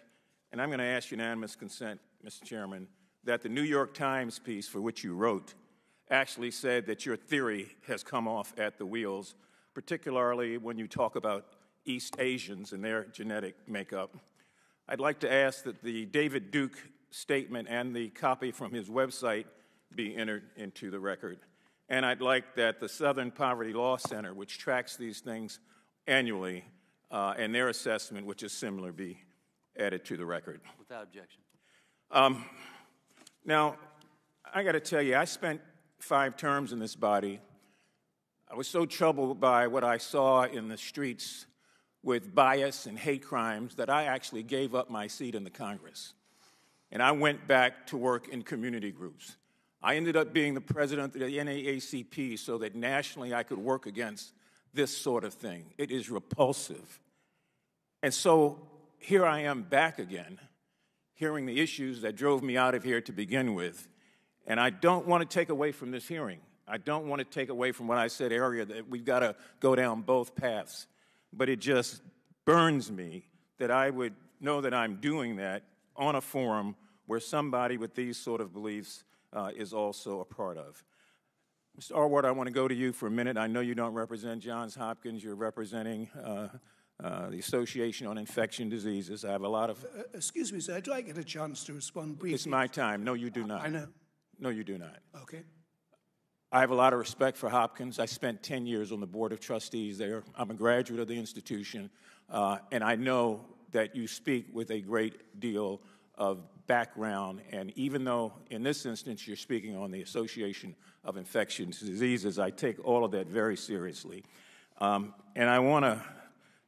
and I'm going to ask unanimous consent, Mister Chairman, that the New York Times piece for which you wrote actually said that your theory has come off at the wheels, particularly when you talk about East Asians and their genetic makeup. I'd like to ask that the David Duke statement and the copy from his website be entered into the record. And I'd like that the Southern Poverty Law Center, which tracks these things annually, uh, and their assessment, which is similar, be added to the record. Without objection. Um, now, I got to tell you, I spent five terms in this body. I was so troubled by what I saw in the streets with bias and hate crimes that I actually gave up my seat in the Congress. And I went back to work in community groups. I ended up being the president of the N double A C P so that nationally I could work against this sort of thing. It is repulsive. And so here I am back again, hearing the issues that drove me out of here to begin with. And I don't want to take away from this hearing. I don't want to take away from what I said earlier, that we've got to go down both paths. But it just burns me that I would know that I'm doing that on a forum where somebody with these sort of beliefs Uh, is also a part of. Mister Arward, I want to go to you for a minute. I know you don't represent Johns Hopkins. You're representing uh, uh, the Association on Infection Diseases. I have a lot of... Uh, excuse me, sir. Do I get a chance to respond briefly? It's my time. No, you do not. I know. No, you do not. Okay. I have a lot of respect for Hopkins. I spent ten years on the Board of Trustees there. I'm a graduate of the institution, uh, and I know that you speak with a great deal of background, and even though in this instance you're speaking on the Association of Infectious Diseases, I take all of that very seriously. Um, and I want to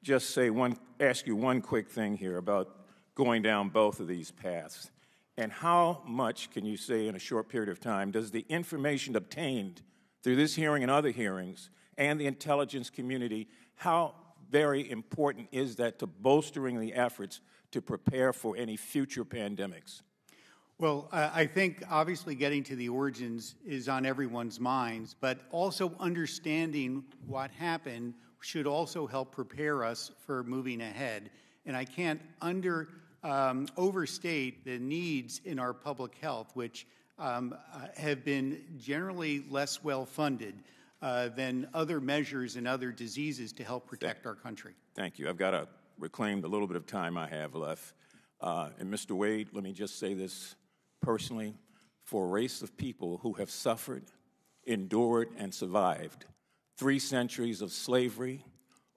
just say one, ask you one quick thing here about going down both of these paths. And how much, can you say in a short period of time, does the information obtained through this hearing and other hearings and the intelligence community, how very important is that to bolstering the efforts to prepare for any future pandemics? Well, uh, I think obviously getting to the origins is on everyone's minds, but also understanding what happened should also help prepare us for moving ahead. And I can't under, um, overstate the needs in our public health, which um, have been generally less well funded uh, than other measures and other diseases to help protect our country. Thank you. I've got a reclaimed a little bit of time I have left. Uh, and Mister Wade, let me just say this personally. For a race of people who have suffered, endured, and survived three centuries of slavery,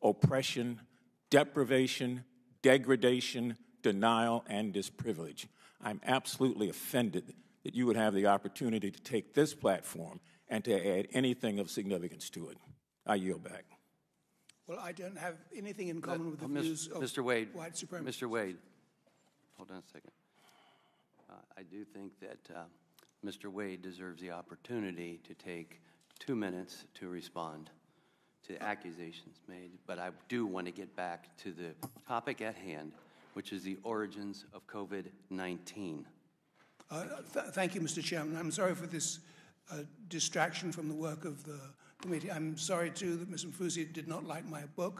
oppression, deprivation, degradation, denial, and disprivilege, I'm absolutely offended that you would have the opportunity to take this platform and to add anything of significance to it. I yield back. Well, I don't have anything in common uh, with the views of Mister Wade, white supremacists. Mister Wade, hold on a second. Uh, I do think that uh, Mister Wade deserves the opportunity to take two minutes to respond to the accusations made, but I do want to get back to the topic at hand, which is the origins of COVID nineteen. Uh, th thank you, Mister Chairman. I'm sorry for this uh, distraction from the work of the Committee. I'm sorry, too, that Miz Mfusi did not like my book.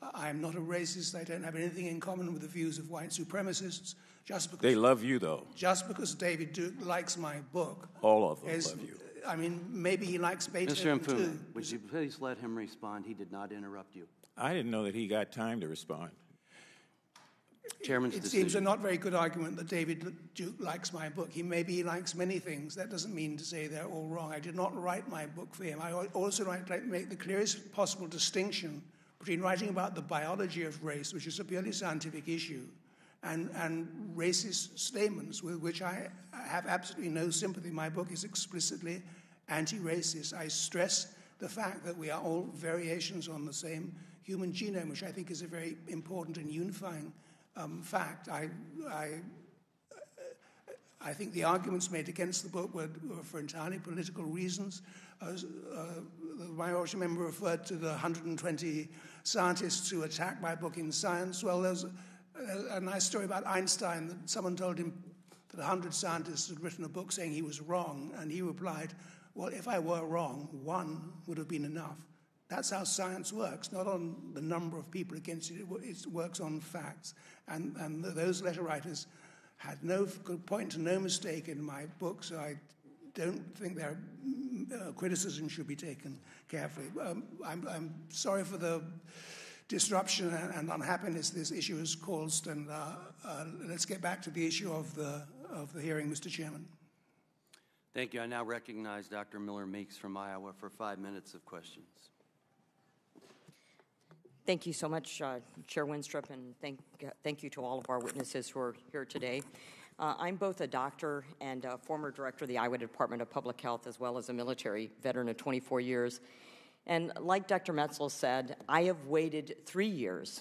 Uh, I am not a racist. I don't have anything in common with the views of white supremacists. Just because they love you, though. Just because David Duke likes my book. All of them is, love you. I mean, maybe he likes Beethoven, Mister Mfusi, too. Would you please let him respond? He did not interrupt you. I didn't know that he got time to respond. Chairman's it decision. Seems a not very good argument that David Duke likes my book. He maybe he likes many things. That doesn't mean to say they're all wrong. I did not write my book for him. I also like to make the clearest possible distinction between writing about the biology of race, which is a purely scientific issue, and, and racist statements with which I have absolutely no sympathy. My book is explicitly anti-racist. I stress the fact that we are all variations on the same human genome, which I think is a very important and unifying um, fact. I, I, I think the arguments made against the book were, were for entirely political reasons. Uh, uh, my Honourable Member referred to the one hundred twenty scientists who attacked my book in Science. Well, there's a, a nice story about Einstein that someone told him that one hundred scientists had written a book saying he was wrong, and he replied, well, if I were wrong, one would have been enough. That's how science works, not on the number of people against it. It works on facts. And, and those letter writers had no, could point to no mistake in my book, so I don't think their uh, criticism should be taken carefully. Um, I'm, I'm sorry for the disruption and, and unhappiness this issue has caused, and uh, uh, let's get back to the issue of the, of the hearing, Mister Chairman. Thank you. I now recognize Doctor Miller-Meeks from Iowa for five minutes of questions. Thank you so much, uh, Chair Winstrup, and thank, uh, thank you to all of our witnesses who are here today. Uh, I'm both a doctor and a former director of the Iowa Department of Public Health, as well as a military veteran of twenty-four years. And like Doctor Metzl said, I have waited three years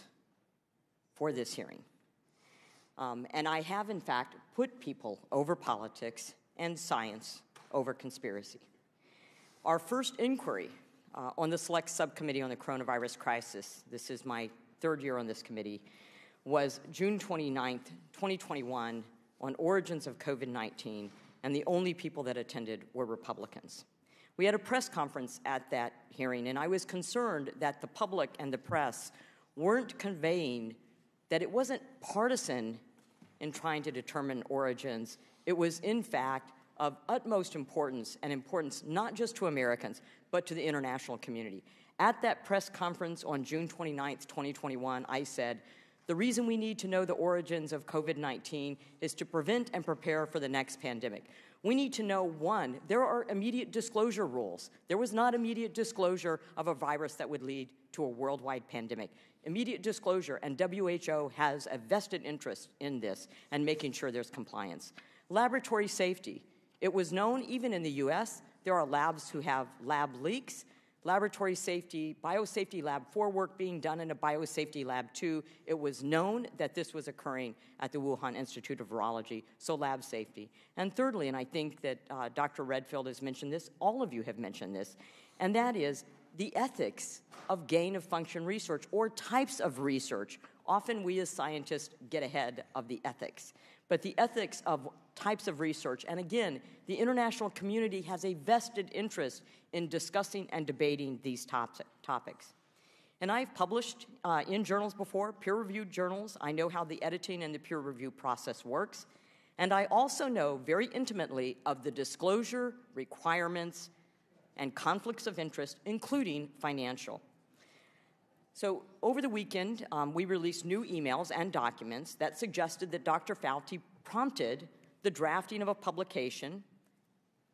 for this hearing. Um, and I have, in fact, put people over politics and science over conspiracy. Our first inquiry Uh, on the Select Subcommittee on the Coronavirus Crisis, this is my third year on this committee, was June twenty-ninth, twenty twenty-one, on origins of COVID nineteen, and the only people that attended were Republicans. We had a press conference at that hearing, and I was concerned that the public and the press weren't conveying that it wasn't partisan in trying to determine origins. It was, in fact, of utmost importance, and importance not just to Americans, but to the international community. At that press conference on June twenty-ninth, twenty twenty-one, I said, the reason we need to know the origins of COVID nineteen is to prevent and prepare for the next pandemic. We need to know, one, there are immediate disclosure rules. There was not immediate disclosure of a virus that would lead to a worldwide pandemic. Immediate disclosure, and W H O has a vested interest in this and making sure there's compliance. Laboratory safety. It was known, even in the U S, there are labs who have lab leaks. Laboratory safety, biosafety lab four work being done in a biosafety lab two. It was known that this was occurring at the Wuhan Institute of Virology, so lab safety. And thirdly, and I think that uh, Doctor Redfield has mentioned this, all of you have mentioned this, and that is the ethics of gain-of-function research or types of research. Often we as scientists get ahead of the ethics. But the ethics of types of research, and again, the international community has a vested interest in discussing and debating these top topics. And I've published uh, in journals before, peer-reviewed journals. I know how the editing and the peer review process works. And I also know very intimately of the disclosure requirements and conflicts of interest, including financial. So over the weekend, um, we released new emails and documents that suggested that Doctor Fauci prompted the drafting of a publication,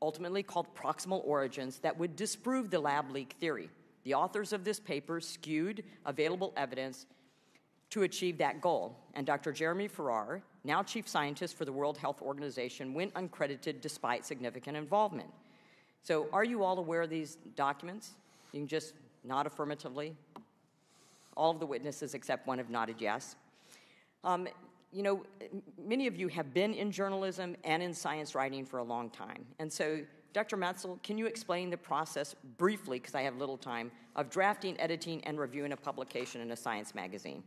ultimately called Proximal Origins, that would disprove the lab leak theory. The authors of this paper skewed available evidence to achieve that goal. And Doctor Jeremy Farrar, now chief scientist for the World Health Organization, went uncredited despite significant involvement. So are you all aware of these documents? You can just nod affirmatively. All of the witnesses except one have nodded yes. Um, you know, many of you have been in journalism and in science writing for a long time. And so, Doctor Metzl, can you explain the process briefly, because I have little time, of drafting, editing, and reviewing a publication in a science magazine?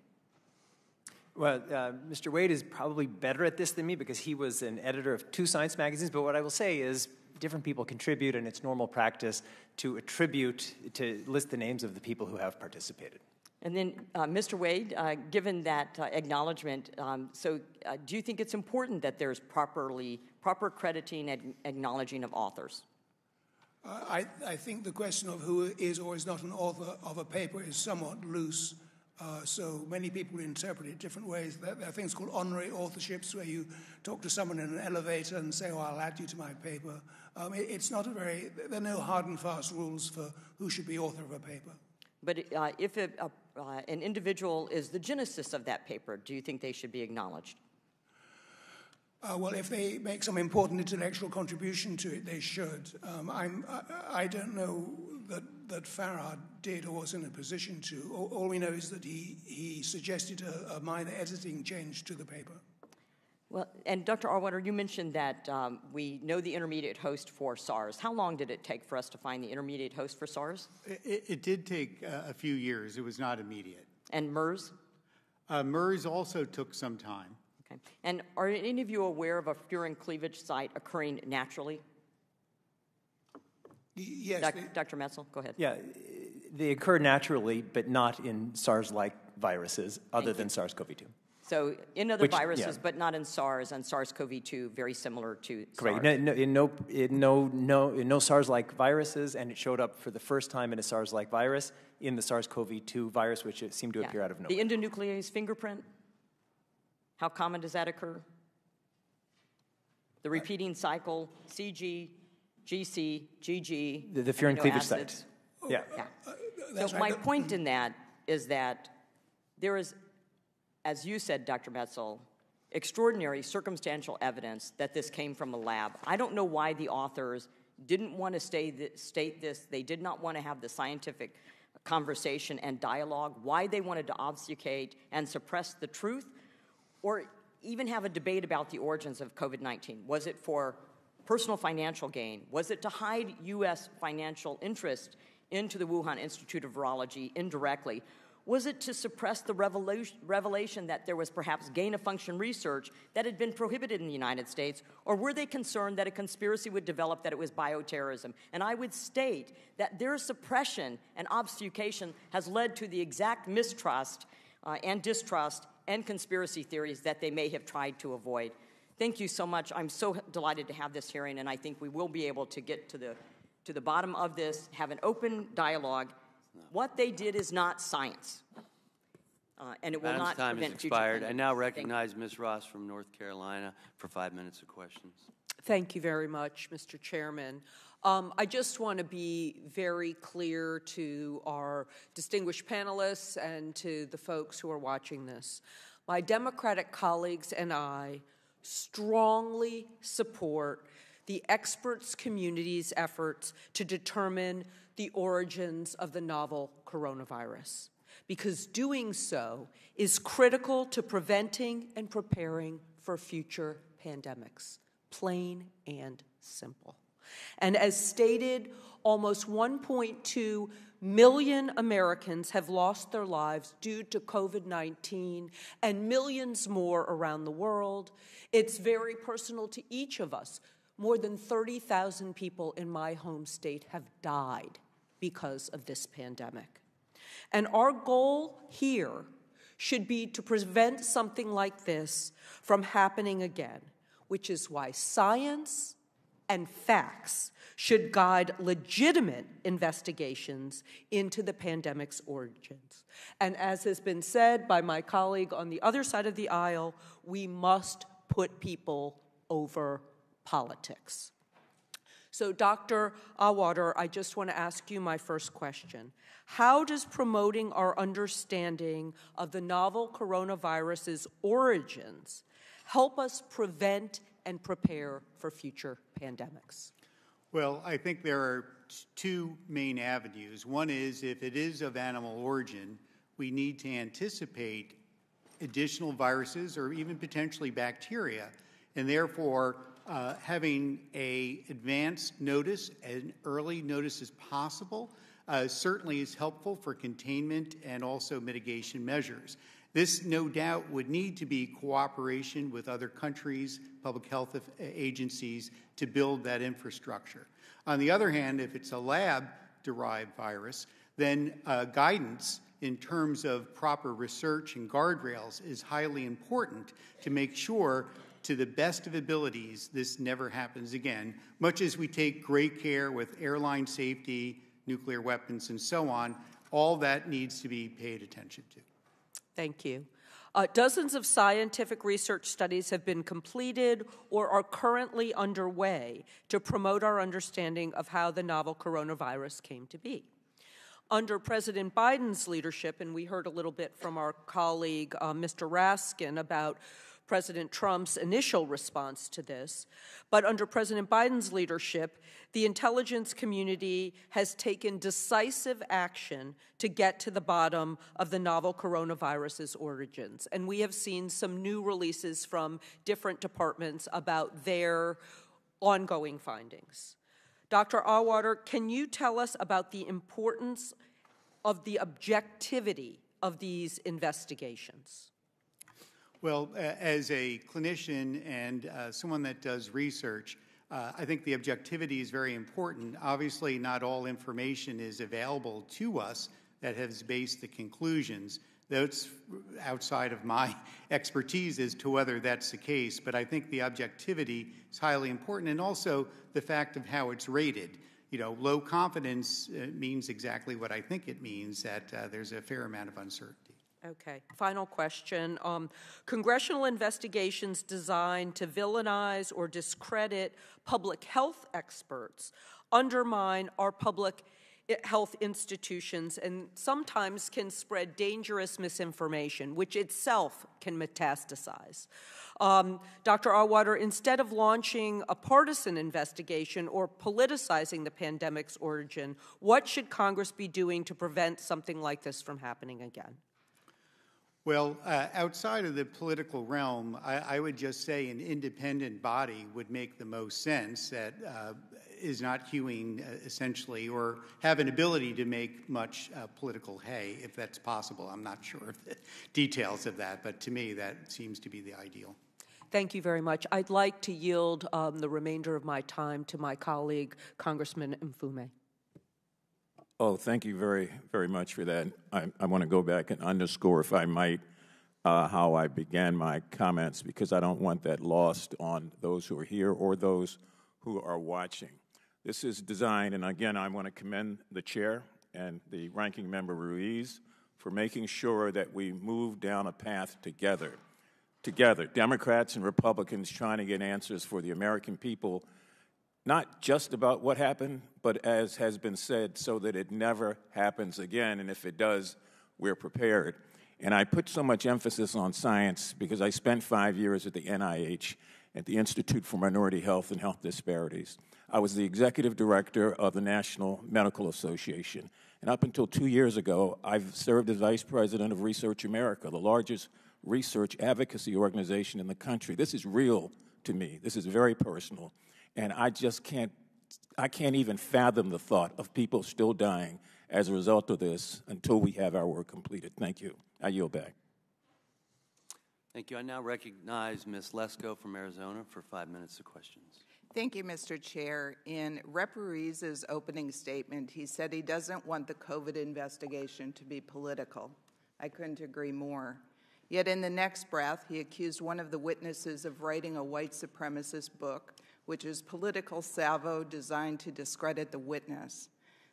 Well, uh, Mister Wade is probably better at this than me because he was an editor of two science magazines, but what I will say is different people contribute, and it's normal practice to attribute, to list the names of the people who have participated. And then, uh, Mister Wade, uh, given that uh, acknowledgement, um, so uh, do you think it's important that there's properly proper crediting and acknowledging of authors? Uh, I, I think the question of who is or is not an author of a paper is somewhat loose. Uh, so many people interpret it different ways. There are things called honorary authorships, where you talk to someone in an elevator and say, oh, I'll add you to my paper. Um, it, it's not a very, there are no hard and fast rules for who should be author of a paper. But uh, if it, uh, uh, an individual is the genesis of that paper, do you think they should be acknowledged? Uh, well, if they make some important intellectual contribution to it, they should. Um, I'm, I, I don't know that, that Farrar did or was in a position to. All, all we know is that he, he suggested a, a minor editing change to the paper. Well, and Doctor Arwater, you mentioned that um, we know the intermediate host for SARS. How long did it take for us to find the intermediate host for SARS? It, it did take uh, a few years. It was not immediate. And MERS? Uh, MERS also took some time. Okay. And are any of you aware of a furin cleavage site occurring naturally? Yes. Doctor They, Doctor Metzl, go ahead. Yeah, they occur naturally, but not in SARS-like viruses other Thank than SARS-CoV two. So in other Which, viruses, yeah. but not in SARS, and SARS-CoV two, very similar to Correct. SARS. Correct. No, no, in no, no, in no SARS-like viruses, and it showed up for the first time in a SARS-like virus in the SARS-CoV two virus, which it seemed to yeah. appear out of nowhere. The endonuclease fingerprint? How common does that occur? The repeating cycle, C G, G C, G G. The, the furin cleavage sites. Oh, yeah. yeah. Uh, so right. my point in that is that there is, as you said, Doctor Metzl, extraordinary circumstantial evidence that this came from a lab. I don't know why the authors didn't want to th state this. They did not want to have the scientific conversation and dialogue, why they wanted to obfuscate and suppress the truth, or even have a debate about the origins of COVID nineteen. Was it for personal financial gain? Was it to hide U S financial interest into the Wuhan Institute of Virology indirectly? Was it to suppress the revelation that there was perhaps gain-of-function research that had been prohibited in the United States? Or were they concerned that a conspiracy would develop that it was bioterrorism? And I would state that their suppression and obfuscation has led to the exact mistrust uh, and distrust and conspiracy theories that they may have tried to avoid. Thank you so much. I'm so delighted to have this hearing, and I think we will be able to get to the, to the bottom of this, have an open dialogue. What they did is not science, uh, and it will Adam's not time prevent future time has expired. I now recognize Miz Ross from North Carolina for five minutes of questions. Thank you very much, Mister Chairman. Um, I just want to be very clear to our distinguished panelists and to the folks who are watching this. My Democratic colleagues and I strongly support the experts community's efforts to determine the origins of the novel coronavirus, because doing so is critical to preventing and preparing for future pandemics, plain and simple. And as stated, almost one point two million Americans have lost their lives due to COVID nineteen, and millions more around the world. It's very personal to each of us. More than thirty thousand people in my home state have died because of this pandemic. And our goal here should be to prevent something like this from happening again, which is why science and facts should guide legitimate investigations into the pandemic's origins. And as has been said by my colleague on the other side of the aisle, we must put people over politics. So, Doctor Awater, I just want to ask you my first question. How does promoting our understanding of the novel coronavirus's origins help us prevent and prepare for future pandemics? Well, I think there are two main avenues. One is, if it is of animal origin, we need to anticipate additional viruses or even potentially bacteria, and therefore uh, having a advanced notice, as early notice as possible, uh, certainly is helpful for containment and also mitigation measures. This, no doubt, would need to be cooperation with other countries, public health agencies, to build that infrastructure. On the other hand, if it's a lab-derived virus, then uh, guidance in terms of proper research and guardrails is highly important to make sure, to the best of abilities, this never happens again, much as we take great care with airline safety, nuclear weapons, and so on. All that needs to be paid attention to. Thank you. Uh, dozens of scientific research studies have been completed or are currently underway to promote our understanding of how the novel coronavirus came to be. Under President Biden's leadership, and we heard a little bit from our colleague, uh, Mister Raskin, about President Trump's initial response to this, but under President Biden's leadership, the intelligence community has taken decisive action to get to the bottom of the novel coronavirus's origins. And we have seen some new releases from different departments about their ongoing findings. Doctor Awater, can you tell us about the importance of the objectivity of these investigations? Well, as a clinician and uh, someone that does research, uh, I think the objectivity is very important. Obviously, not all information is available to us that has based the conclusions. That's outside of my expertise as to whether that's the case, but I think the objectivity is highly important, and also the fact of how it's rated. You know, low confidence uh, means exactly what I think it means, that uh, there's a fair amount of uncertainty. Okay. Final question. Um, congressional investigations designed to villainize or discredit public health experts undermine our public health institutions and sometimes can spread dangerous misinformation, which itself can metastasize. Um, Doctor Awater, instead of launching a partisan investigation or politicizing the pandemic's origin, what should Congress be doing to prevent something like this from happening again? Well, uh, outside of the political realm, I, I would just say an independent body would make the most sense that uh, is not hewing, uh, essentially, or have an ability to make much uh, political hay, if that's possible. I'm not sure of the details of that, but to me, that seems to be the ideal. Thank you very much. I'd like to yield um, the remainder of my time to my colleague, Congressman Mfume. Oh, thank you very, very much for that. I, I want to go back and underscore, if I might, uh, how I began my comments, because I don't want that lost on those who are here or those who are watching. This is designed, and again, I want to commend the chair and the ranking member Ruiz for making sure that we move down a path together. Together, Democrats and Republicans trying to get answers for the American people, not just about what happened, but as has been said, so that it never happens again, and if it does, we're prepared. And I put so much emphasis on science because I spent five years at the N I H, at the Institute for Minority Health and Health Disparities. I was the executive director of the National Medical Association, and up until two years ago, I've served as vice president of Research America, the largest research advocacy organization in the country. This is real to me. This is very personal. And I just can't, I can't even fathom the thought of people still dying as a result of this until we have our work completed. Thank you. I yield back. Thank you. I now recognize Miz Lesko from Arizona for five minutes of questions. Thank you, Mister Chair. In Representative Ruiz's opening statement, he said he doesn't want the COVID investigation to be political. I couldn't agree more. Yet in the next breath, he accused one of the witnesses of writing a white supremacist book, which is political salvo designed to discredit the witness.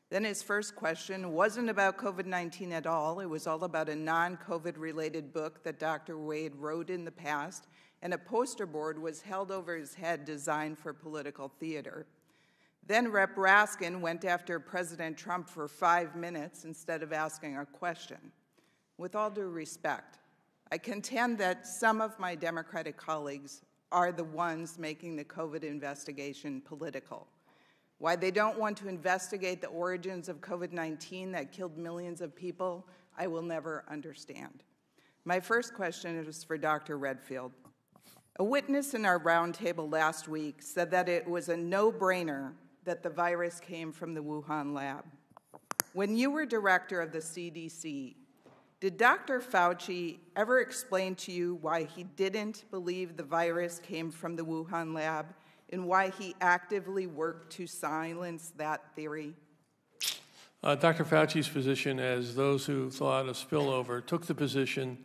Then his first question wasn't about COVID nineteen at all. It was all about a non-COVID related book that Doctor Wade wrote in the past, and a poster board was held over his head designed for political theater. Then Representative Raskin went after President Trump for five minutes instead of asking a question. With all due respect, I contend that some of my Democratic colleagues are the ones making the COVID investigation political. Why they don't want to investigate the origins of COVID nineteen that killed millions of people, I will never understand. My first question is for Doctor Redfield. A witness in our roundtable last week said that it was a no-brainer that the virus came from the Wuhan lab. When you were director of the C D C, did Doctor Fauci ever explain to you why he didn't believe the virus came from the Wuhan lab and why he actively worked to silence that theory? Uh, Doctor Fauci's position, as those who thought of spillover, took the position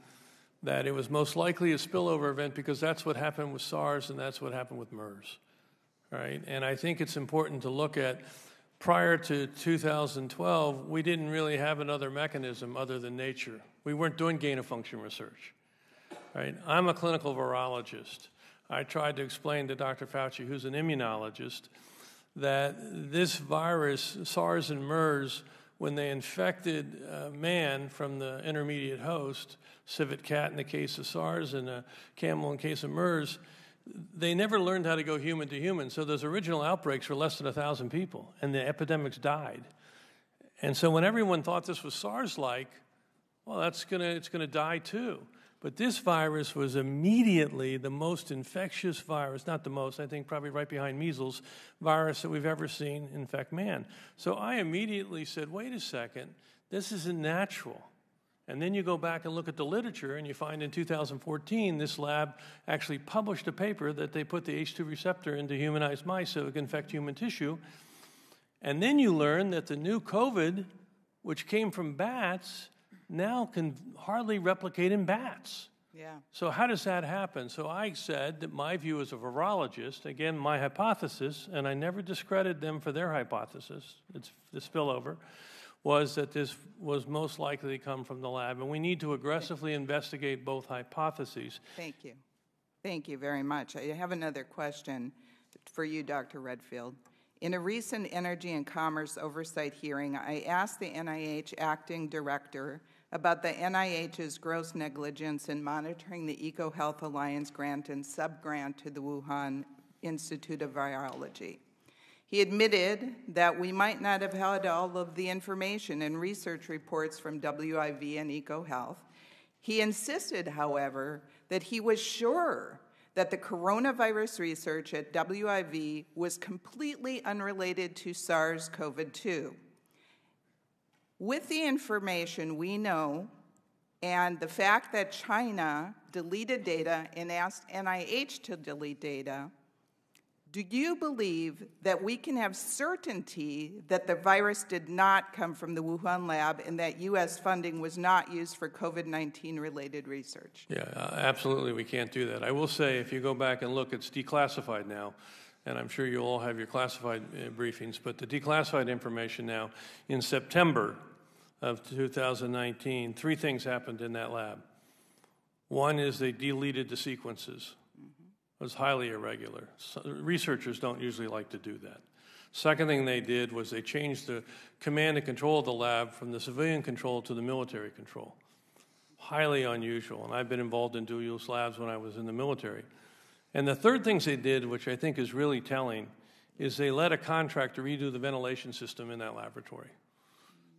that it was most likely a spillover event because that's what happened with SARS and that's what happened with MERS. All right? And I think it's important to look at prior to two thousand twelve, we didn't really have another mechanism other than nature. We weren't doing gain-of-function research. Right? I'm a clinical virologist. I tried to explain to Doctor Fauci, who's an immunologist, that this virus, SARS and MERS, when they infected uh, man from the intermediate host, civet cat in the case of SARS and a camel in the case of MERS, they never learned how to go human to human. So those original outbreaks were less than one thousand people, and the epidemics died. And so when everyone thought this was SARS-like, well, that's gonna, it's going to die too. But this virus was immediately the most infectious virus, not the most, I think probably right behind measles, virus that we've ever seen infect man. So I immediately said, wait a second, this isn't natural. And then you go back and look at the literature, and you find in two thousand fourteen, this lab actually published a paper that they put the H two receptor into humanized mice so it can infect human tissue. And then you learn that the new COVID, which came from bats, now can hardly replicate in bats. Yeah. So how does that happen? So I said that my view as a virologist, again, my hypothesis, and I never discredited them for their hypothesis, it's the spillover, was that this was most likely to come from the lab. And we need to aggressively investigate both hypotheses. Thank you. Thank you very much. I have another question for you, Doctor Redfield. In a recent Energy and Commerce Oversight hearing, I asked the N I H Acting Director about the N I H's gross negligence in monitoring the EcoHealth Alliance grant and subgrant to the Wuhan Institute of Virology. He admitted that we might not have had all of the information and research reports from W I V and EcoHealth. He insisted, however, that he was sure that the coronavirus research at W I V was completely unrelated to SARS CoV two. With the information we know and the fact that China deleted data and asked N I H to delete data, do you believe that we can have certainty that the virus did not come from the Wuhan lab and that U S funding was not used for COVID nineteen related research? Yeah, absolutely we can't do that. I will say if you go back and look, it's declassified now, and I'm sure you all have your classified uh, briefings, but the declassified information now, in September of two thousand nineteen, three things happened in that lab. One is they deleted the sequences. It was highly irregular. So researchers don't usually like to do that. Second thing they did was they changed the command and control of the lab from the civilian control to the military control. Highly unusual, and I've been involved in dual-use labs when I was in the military. And the third thing they did, which I think is really telling, is they let a contractor redo the ventilation system in that laboratory.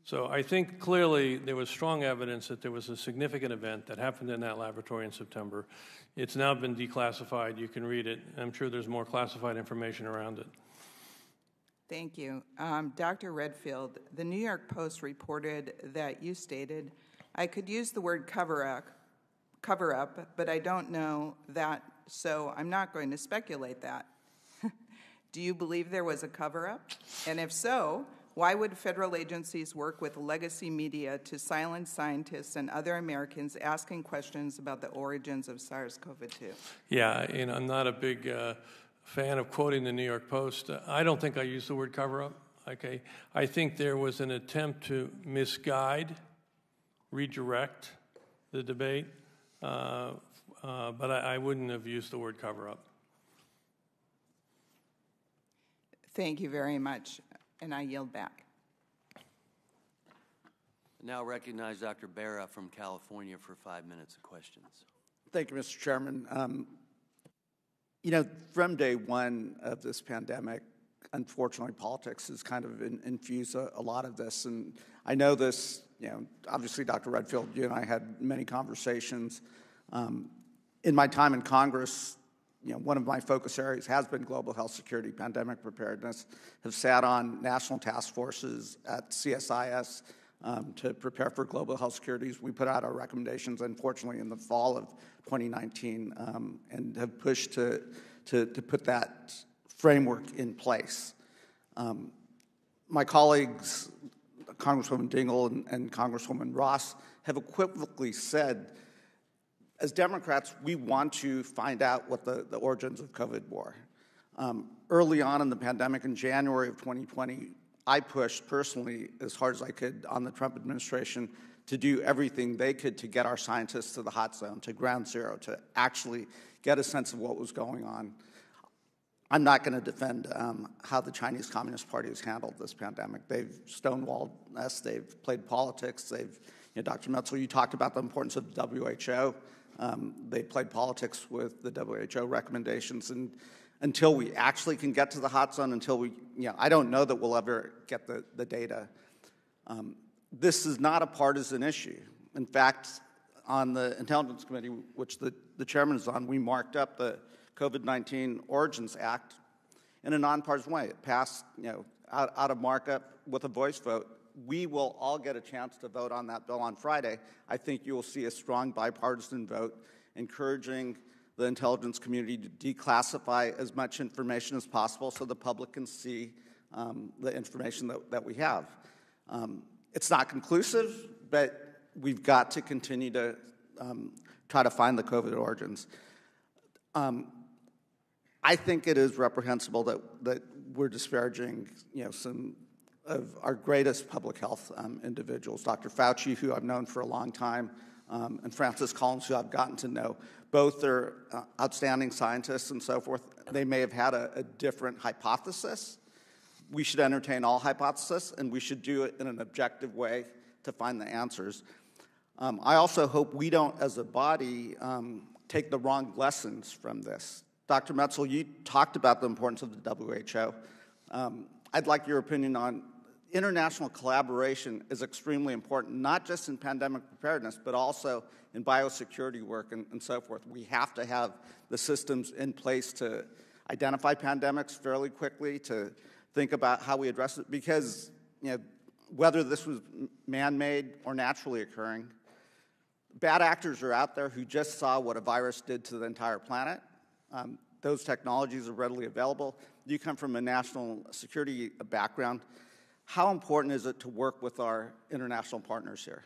So I think clearly there was strong evidence that there was a significant event that happened in that laboratory in September. It's now been declassified. You can read it. I'm sure there's more classified information around it. Thank you. Um, Doctor Redfield, the New York Post reported that you stated, I could use the word cover-up, cover-up, but I don't know that, so I'm not going to speculate that. Do you believe there was a cover-up? And if so, why would federal agencies work with legacy media to silence scientists and other Americans asking questions about the origins of SARS CoV two? Yeah, you know, I'm not a big uh, fan of quoting the New York Post. I don't think I used the word cover-up, okay? I think there was an attempt to misguide, redirect the debate, uh, uh, but I, I wouldn't have used the word cover-up. Thank you very much. And I yield back. I now recognize Doctor Barra from California for five minutes of questions. Thank you, Mister Chairman. Um, you know, from day one of this pandemic, unfortunately, politics has kind of in, infused a, a lot of this. And I know this, you know, obviously, Doctor Redfield, you and I had many conversations. Um, in my time in Congress, you know, one of my focus areas has been global health security, pandemic preparedness, have sat on national task forces at C S I S um, to prepare for global health securities. We put out our recommendations, unfortunately, in the fall of twenty nineteen um, and have pushed to, to, to put that framework in place. Um, my colleagues, Congresswoman Dingell and, and Congresswoman Ross, have equivocally said, as Democrats, we want to find out what the, the origins of COVID were. Um, early on in the pandemic in January of twenty twenty, I pushed personally as hard as I could on the Trump administration to do everything they could to get our scientists to the hot zone, to ground zero, to actually get a sense of what was going on. I'm not going to defend um, how the Chinese Communist Party has handled this pandemic. They've stonewalled us. They've played politics. They've, you know, Doctor Metzl, you talked about the importance of the W H O. Um, they played politics with the W H O recommendations, and until we actually can get to the hot zone, until we, you know, I don't know that we'll ever get the, the data. Um, This is not a partisan issue. In fact, on the Intelligence Committee, which the, the chairman is on, we marked up the COVID nineteen Origins Act in a nonpartisan way. It passed, you know, out, out of markup with a voice vote. We will all get a chance to vote on that bill on Friday. I think you will see a strong bipartisan vote encouraging the intelligence community to declassify as much information as possible so the public can see um, the information that, that we have. Um, It's not conclusive, but we've got to continue to um, try to find the COVID origins. Um, I think it is reprehensible that, that we're disparaging, you know, some of our greatest public health um, individuals, Doctor Fauci, who I've known for a long time, um, and Francis Collins, who I've gotten to know. Both are uh, outstanding scientists and so forth. They may have had a, a different hypothesis. We should entertain all hypotheses, and we should do it in an objective way to find the answers. Um, I also hope we don't, as a body, um, take the wrong lessons from this. Doctor Metzl, you talked about the importance of the W H O. Um, I'd like your opinion on international collaboration is extremely important, not just in pandemic preparedness, but also in biosecurity work and, and so forth. We have to have the systems in place to identify pandemics fairly quickly, to think about how we address it, because, you know, whether this was man-made or naturally occurring, bad actors are out there who just saw what a virus did to the entire planet. Um, those technologies are readily available. You come from a national security background. How important is it to work with our international partners here?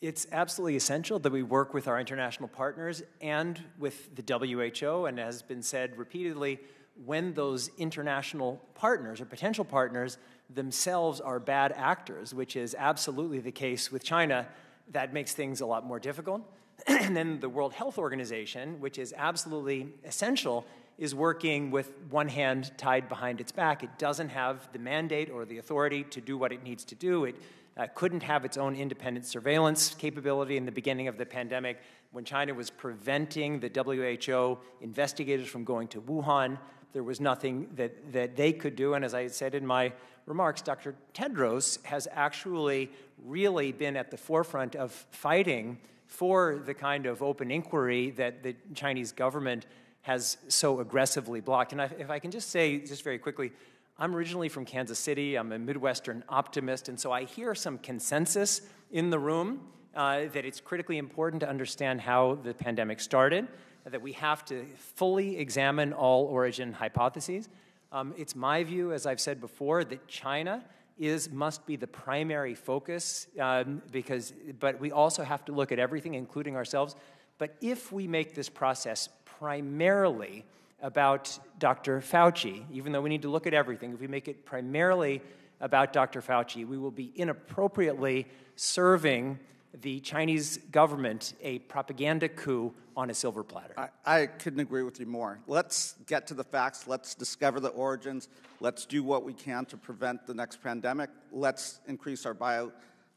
It's absolutely essential that we work with our international partners and with the W H O, and as has been said repeatedly, when those international partners or potential partners themselves are bad actors, which is absolutely the case with China, that makes things a lot more difficult. And then the World Health Organization, which is absolutely essential, is working with one hand tied behind its back. It doesn't have the mandate or the authority to do what it needs to do. It uh, couldn't have its own independent surveillance capability in the beginning of the pandemic when China was preventing the W H O investigators from going to Wuhan. There was nothing that, that they could do, and as I said in my remarks, Doctor Tedros has actually really been at the forefront of fighting for the kind of open inquiry that the Chinese government has so aggressively blocked. And I, if I can just say, just very quickly, I'm originally from Kansas City. I'm a Midwestern optimist, and so I hear some consensus in the room uh, that it's critically important to understand how the pandemic started, that we have to fully examine all origin hypotheses. Um, it's my view, as I've said before, that China is must be the primary focus, um, because, but we also have to look at everything, including ourselves. But if we make this process primarily about Doctor Fauci, even though we need to look at everything, if we make it primarily about Doctor Fauci, we will be inappropriately serving the Chinese government a propaganda coup on a silver platter. I, I couldn't agree with you more. Let's get to the facts. Let's discover the origins. Let's do what we can to prevent the next pandemic. Let's increase our bio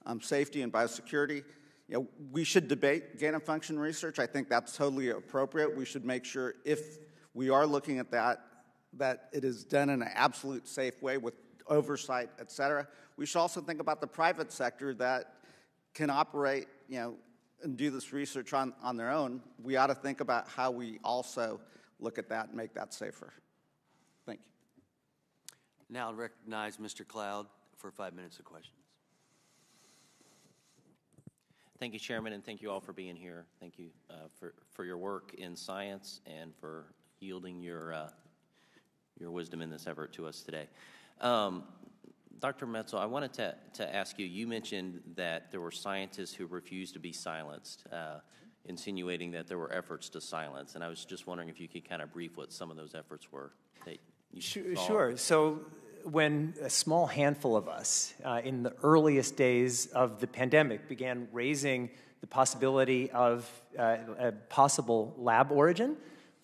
um, safety and biosecurity. You know, we should debate gain-of-function research. I think that's totally appropriate. We should make sure, if we are looking at that, that it is done in an absolute safe way with oversight, et cetera. We should also think about the private sector that can operate, you know, and do this research on, on their own. We ought to think about how we also look at that and make that safer. Thank you. Now I'll recognize Mister Cloud for five minutes of questions. Thank you, Chairman, and thank you all for being here. Thank you uh, for, for your work in science and for yielding your, uh, your wisdom in this effort to us today. Um, Doctor Metzl, I wanted to, to ask you, you mentioned that there were scientists who refused to be silenced, uh, insinuating that there were efforts to silence, and I was just wondering if you could kind of brief what some of those efforts were that you saw. Sure. So when a small handful of us uh, in the earliest days of the pandemic began raising the possibility of uh, a possible lab origin,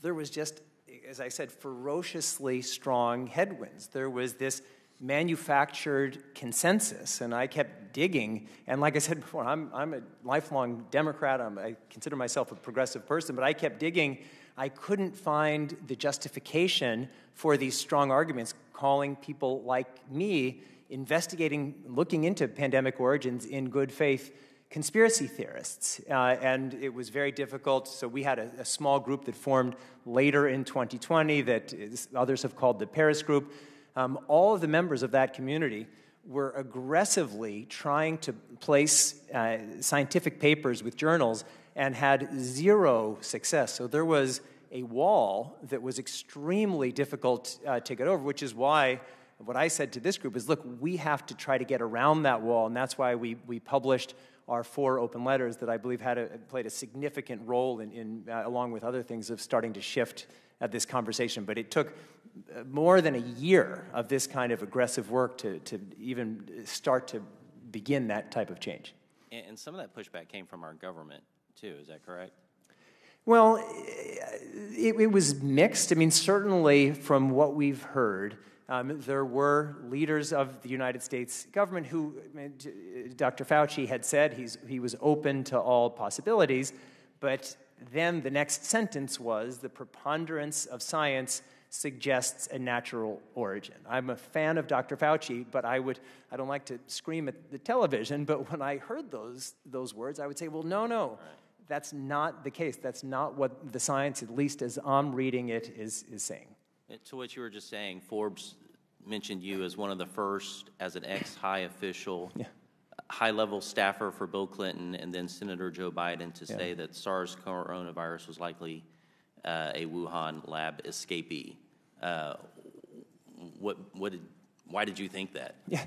there was just, as I said, ferociously strong headwinds. There was this manufactured consensus, and I kept digging. And like I said before, I'm, I'm a lifelong Democrat. I'm, I consider myself a progressive person, but I kept digging. I couldn't find the justification for these strong arguments, calling people like me, investigating, looking into pandemic origins in good faith, conspiracy theorists. Uh, and it was very difficult. So we had a, a small group that formed later in twenty twenty that is, others have called the Paris Group. Um, all of the members of that community were aggressively trying to place uh, scientific papers with journals and had zero success. So there was a wall that was extremely difficult uh, to get over, which is why what I said to this group is, look, we have to try to get around that wall, and that's why we, we published our four open letters that I believe had a, played a significant role in, in uh, along with other things, of starting to shift uh, this conversation. But it took more than a year of this kind of aggressive work to, to even start to begin that type of change. And some of that pushback came from our government, too, is that correct? Well, it, it was mixed. I mean, certainly from what we've heard, um, there were leaders of the United States government who, Doctor Fauci had said he's, he was open to all possibilities, but then the next sentence was, the preponderance of science suggests a natural origin. I'm a fan of Doctor Fauci, but I would, I don't like to scream at the television, but when I heard those, those words, I would say, well, no, no. Right. That's not the case. That's not what the science, at least as I'm reading it, is, is saying. To what you were just saying, Forbes mentioned you as one of the first, as an ex-high official, yeah. high-level staffer for Bill Clinton and then Senator Joe Biden to yeah. say that SARS coronavirus was likely uh, a Wuhan lab escapee. Uh, what, what did, why did you think that? Yeah.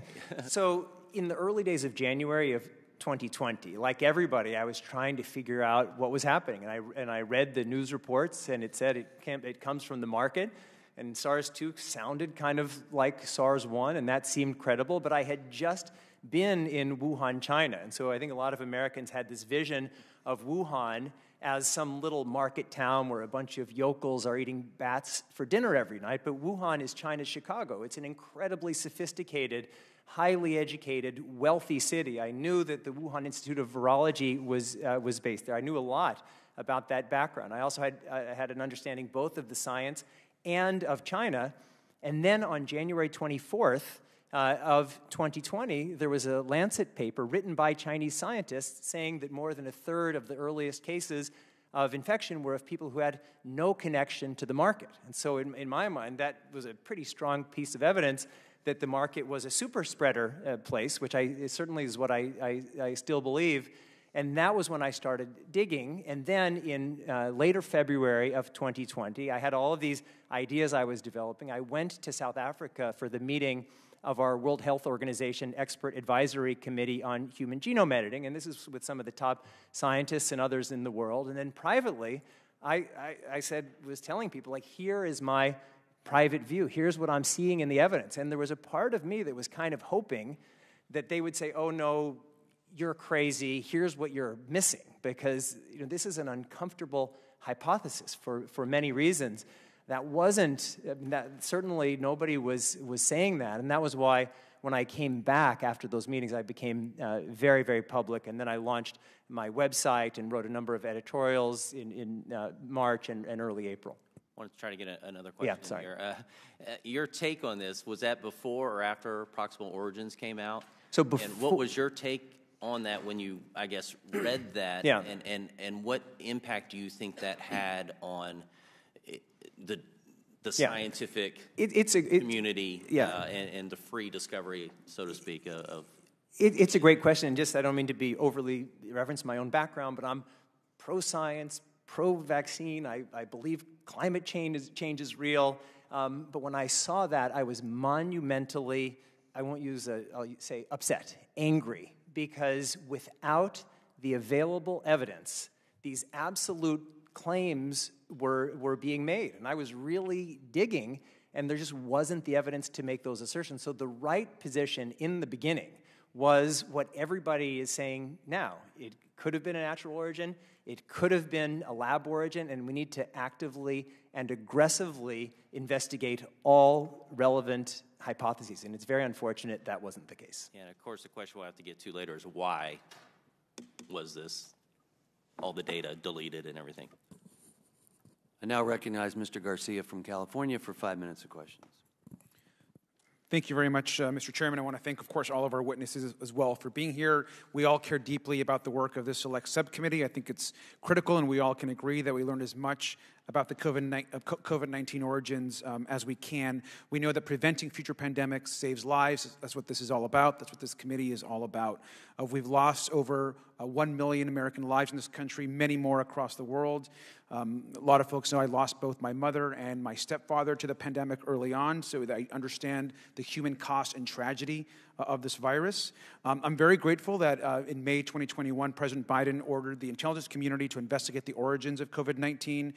So in the early days of January of twenty twenty, like everybody, I was trying to figure out what was happening, and I and I read the news reports, and it said it can't, it comes from the market, and SARS two sounded kind of like SARS one, and that seemed credible. But I had just been in Wuhan, China, and so I think a lot of Americans had this vision of Wuhan as some little market town where a bunch of yokels are eating bats for dinner every night. But Wuhan is China's Chicago. It's an incredibly sophisticated, highly educated, wealthy city. I knew that the Wuhan Institute of Virology was, uh, was based there. I knew a lot about that background. I also had, uh, had an understanding both of the science and of China. And then on January twenty-fourth uh, of twenty twenty, there was a Lancet paper written by Chinese scientists saying that more than a third of the earliest cases of infection were of people who had no connection to the market. And so in, in my mind, that was a pretty strong piece of evidence that the market was a super spreader uh, place, which I, certainly is what I, I, I still believe. And that was when I started digging. And then in uh, later February of twenty twenty, I had all of these ideas I was developing. I went to South Africa for the meeting of our World Health Organization Expert Advisory Committee on Human Genome Editing. And this is with some of the top scientists and others in the world. And then privately, I, I, I said, was telling people, like, here is my private view. Here's what I'm seeing in the evidence. And there was a part of me that was kind of hoping that they would say, oh, no, you're crazy. Here's what you're missing. Because you know, this is an uncomfortable hypothesis for, for many reasons. That wasn't, that, certainly nobody was, was saying that. And that was why when I came back after those meetings, I became uh, very, very public. And then I launched my website and wrote a number of editorials in, in uh, March and, and early April. I wanted to try to get a, another question yeah, sorry. here. Uh, your take on this, was that before or after Proximal Origins came out? So before, and what was your take on that when you, I guess, read that? Yeah. And, and, and what impact do you think that had on the, the scientific yeah. it, it's a, it, community yeah. uh, and, and the free discovery, so to speak, of... of it, it's a great question. And just, I don't mean to be overly referencing my own background, but I'm pro-science, pro-vaccine. I, I believe climate change is, change is real. Um, but when I saw that, I was monumentally, I won't use a, I'll say upset, angry, because without the available evidence, these absolute claims were, were being made. And I was really digging, and there just wasn't the evidence to make those assertions. So the right position in the beginning was what everybody is saying now. It could have been a natural origin, it could have been a lab origin, and we need to actively and aggressively investigate all relevant hypotheses. And it's very unfortunate that wasn't the case. Yeah, and of course the question we'll have to get to later is why was this, all the data deleted and everything. I now recognize Mister Garcia from California for five minutes of questions. Thank you very much, uh, Mister Chairman. I want to thank, of course, all of our witnesses as well for being here. We all care deeply about the work of this select subcommittee. I think it's critical, and we all can agree that we learned as much about the COVID nineteen origins um, as we can. We know that preventing future pandemics saves lives. That's what this is all about. That's what this committee is all about. Uh, we've lost over uh, one million American lives in this country, many more across the world. Um, a lot of folks know I lost both my mother and my stepfather to the pandemic early on, so that I understand the human cost and tragedy uh, of this virus. Um, I'm very grateful that uh, in May twenty twenty-one, President Biden ordered the intelligence community to investigate the origins of COVID nineteen.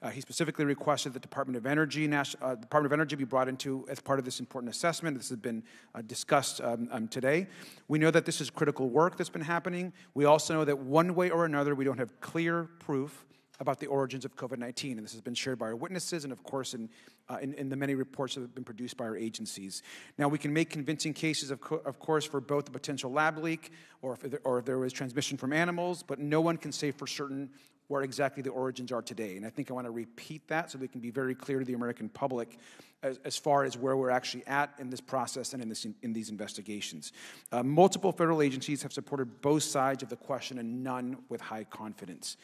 Uh, he specifically requested the Department of Energy, Nas- uh, Department of Energy be brought into as part of this important assessment. This has been uh, discussed um, um, today. We know that this is critical work that's been happening. We also know that one way or another, we don't have clear proof about the origins of COVID nineteen, and this has been shared by our witnesses and, of course, in, uh, in, in the many reports that have been produced by our agencies. Now, we can make convincing cases, of, co of course, for both the potential lab leak or if, there, or if there was transmission from animals, but no one can say for certain where exactly the origins are today. And I think I want to repeat that so that it can be very clear to the American public as, as far as where we're actually at in this process and in, this, in, in these investigations. Uh, multiple federal agencies have supported both sides of the question and none with high confidence.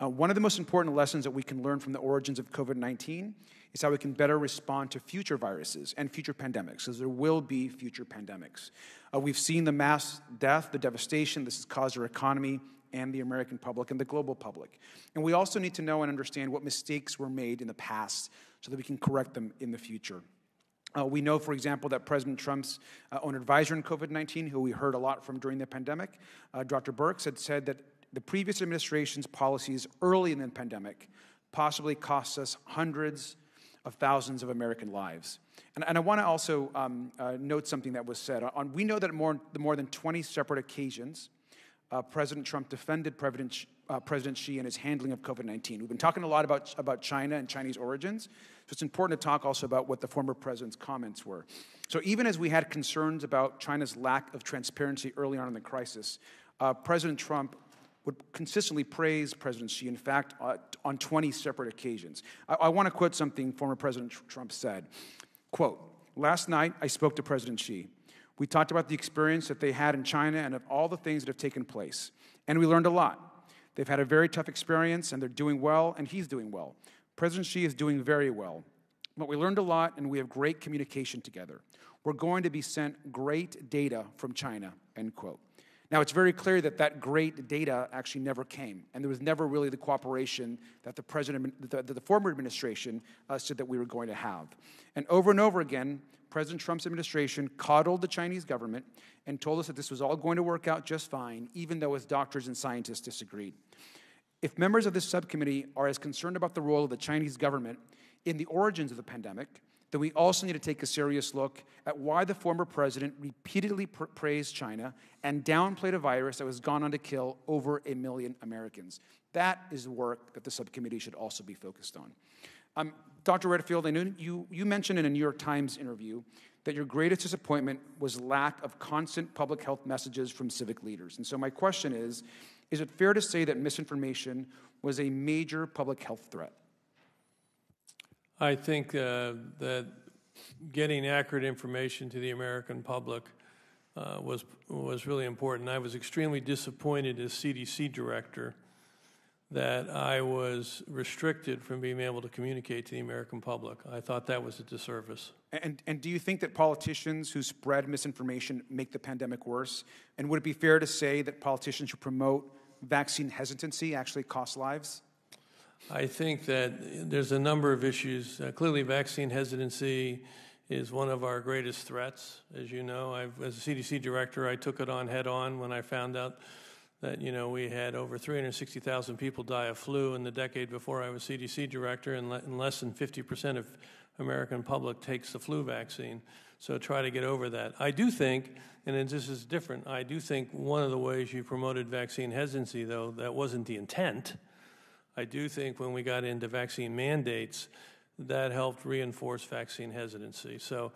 Uh, one of the most important lessons that we can learn from the origins of COVID nineteen is how we can better respond to future viruses and future pandemics, because there will be future pandemics. Uh, we've seen the mass death, the devastation this has caused our economy, and the American public and the global public. And we also need to know and understand what mistakes were made in the past so that we can correct them in the future. Uh, we know, for example, that President Trump's uh, own advisor in COVID nineteen, who we heard a lot from during the pandemic, uh, Doctor Birx, had said that the previous administration's policies early in the pandemic possibly cost us hundreds of thousands of American lives. And, and I want to also um, uh, note something that was said. On, we know that more, the more than twenty separate occasions Uh, President Trump defended President, uh, President Xi and his handling of COVID nineteen. We've been talking a lot about, about China and Chinese origins, so it's important to talk also about what the former president's comments were. So even as we had concerns about China's lack of transparency early on in the crisis, uh, President Trump would consistently praise President Xi, in fact, uh, on twenty separate occasions. I, I want to quote something former President Trump said. Quote, "Last night I spoke to President Xi. We talked about the experience that they had in China and of all the things that have taken place. And we learned a lot. They've had a very tough experience, and they're doing well, and he's doing well. President Xi is doing very well. But we learned a lot, and we have great communication together. We're going to be sent great data from China," end quote. Now, it's very clear that that great data actually never came, and there was never really the cooperation that the, president, the, the former administration uh, said that we were going to have. And over and over again, President Trump's administration coddled the Chinese government and told us that this was all going to work out just fine, even though his doctors and scientists disagreed. If members of this subcommittee are as concerned about the role of the Chinese government in the origins of the pandemic, then we also need to take a serious look at why the former president repeatedly pr praised China and downplayed a virus that was gone on to kill over a million Americans. That is work that the subcommittee should also be focused on. Um, Doctor Redfield, I know you, you mentioned in a New York Times interview that your greatest disappointment was lack of constant public health messages from civic leaders. And so my question is, is it fair to say that misinformation was a major public health threat? I think uh, that getting accurate information to the American public uh, was, was really important. I was extremely disappointed as C D C director that I was restricted from being able to communicate to the American public. I thought that was a disservice. And, and do you think that politicians who spread misinformation make the pandemic worse? And would it be fair to say that politicians who promote vaccine hesitancy actually cost lives? I think that there's a number of issues. Uh, clearly, vaccine hesitancy is one of our greatest threats. As you know, I've, as a C D C director, I took it on head on when I found out that, you know, we had over three hundred sixty thousand people die of flu in the decade before I was C D C director, and, le and less than fifty percent of American public takes the flu vaccine. So try to get over that. I do think, and this is different, I do think one of the ways you promoted vaccine hesitancy, though, that wasn't the intent. I do think when we got into vaccine mandates, that helped reinforce vaccine hesitancy. So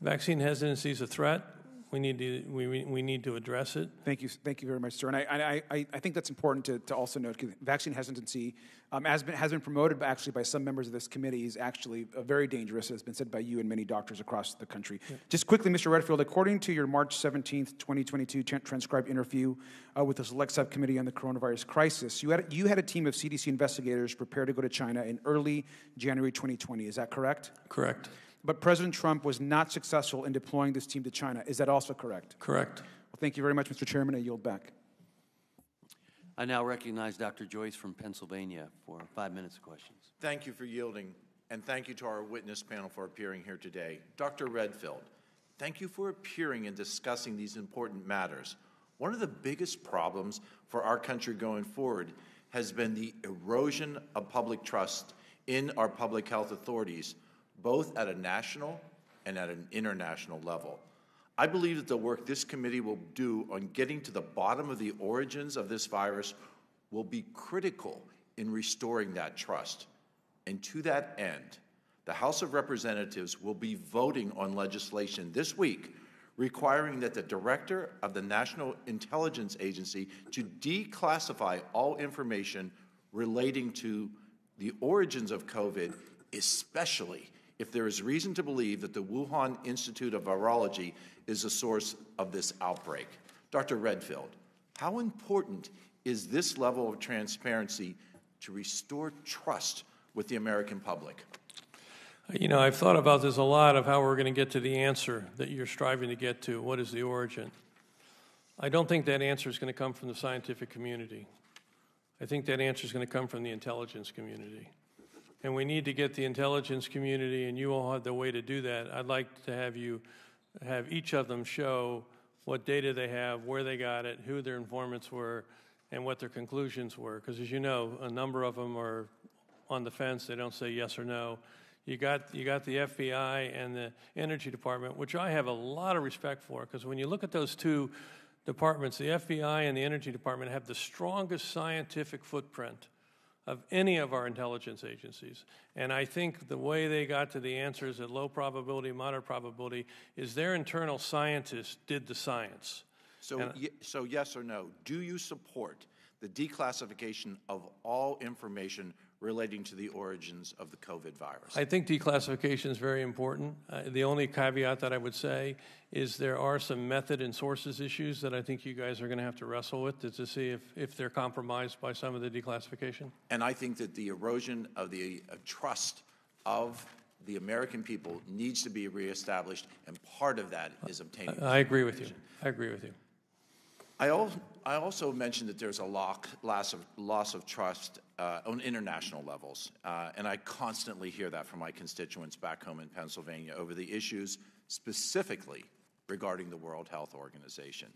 vaccine hesitancy is a threat. We need to we we need to address it. Thank you, thank you very much, sir. And I I I think that's important to to also note. Vaccine hesitancy um, has been has been promoted actually by some members of this committee is actually very dangerous. It's been said by you and many doctors across the country. Yeah. Just quickly, Mister Redfield, according to your March seventeenth, twenty twenty-two transcribed interview uh, with the Select Subcommittee on the Coronavirus Crisis, you had you had a team of C D C investigators prepared to go to China in early January twenty twenty. Is that correct? Correct. But President Trump was not successful in deploying this team to China. Is that also correct? Correct. Well, thank you very much, Mister Chairman. I yield back. I now recognize Doctor Joyce from Pennsylvania for five minutes of questions. Thank you for yielding, and thank you to our witness panel for appearing here today. Doctor Redfield, thank you for appearing and discussing these important matters. One of the biggest problems for our country going forward has been the erosion of public trust in our public health authorities, both at a national and at an international level. I believe that the work this committee will do on getting to the bottom of the origins of this virus will be critical in restoring that trust. And to that end, the House of Representatives will be voting on legislation this week requiring that the director of the National Intelligence Agency to declassify all information relating to the origins of COVID, especially if there is reason to believe that the Wuhan Institute of Virology is the source of this outbreak. Doctor Redfield, how important is this level of transparency to restore trust with the American public? You know, I've thought about this a lot, of how we're going to get to the answer that you're striving to get to. What is the origin? I don't think that answer is going to come from the scientific community. I think that answer is going to come from the intelligence community. And we need to get the intelligence community, and you all have the way to do that. I'd like to have you have each of them show what data they have, where they got it, who their informants were, and what their conclusions were. Because as you know, a number of them are on the fence. They don't say yes or no. You got, you got the F B I and the Energy Department, which I have a lot of respect for, because when you look at those two departments, the F B I and the Energy Department have the strongest scientific footprint of any of our intelligence agencies. And I think the way they got to the answers at low probability, moderate probability, is their internal scientists did the science. So, ye so yes or no, do you support the declassification of all information relating to the origins of the COVID virus? I think declassification is very important. Uh, the only caveat that I would say is there are some method and sources issues that I think you guys are gonna have to wrestle with to, to see if, if they're compromised by some of the declassification. And I think that the erosion of the uh, trust of the American people needs to be reestablished, and part of that is obtaining. I, I agree with you, I agree with you. I also, I also mentioned that there's a lock, loss, of, loss of trust uh, on international levels, uh, and I constantly hear that from my constituents back home in Pennsylvania over the issues specifically regarding the World Health Organization.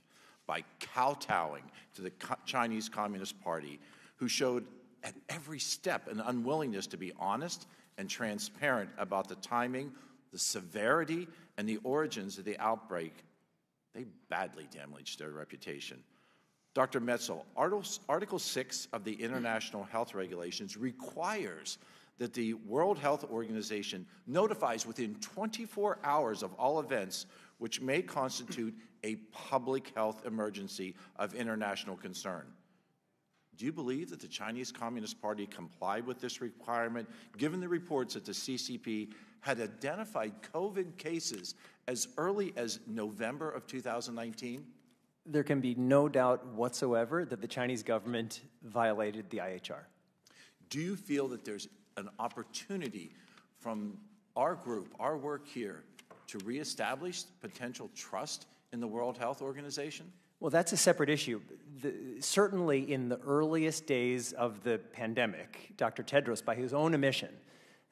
By kowtowing to the co Chinese Communist Party, who showed at every step an unwillingness to be honest and transparent about the timing, the severity, and the origins of the outbreak, they badly damaged their reputation. Doctor Metzl, Article six of the International Health Regulations requires that the World Health Organization notifies within twenty-four hours of all events which may constitute a public health emergency of international concern. Do you believe that the Chinese Communist Party complied with this requirement, given the reports that the C C P had identified COVID cases as early as November of two thousand nineteen? There can be no doubt whatsoever that the Chinese government violated the I H R. Do you feel that there's an opportunity from our group, our work here, to reestablish potential trust in the World Health Organization? Well, that's a separate issue. The, certainly in the earliest days of the pandemic, Doctor Tedros, by his own admission,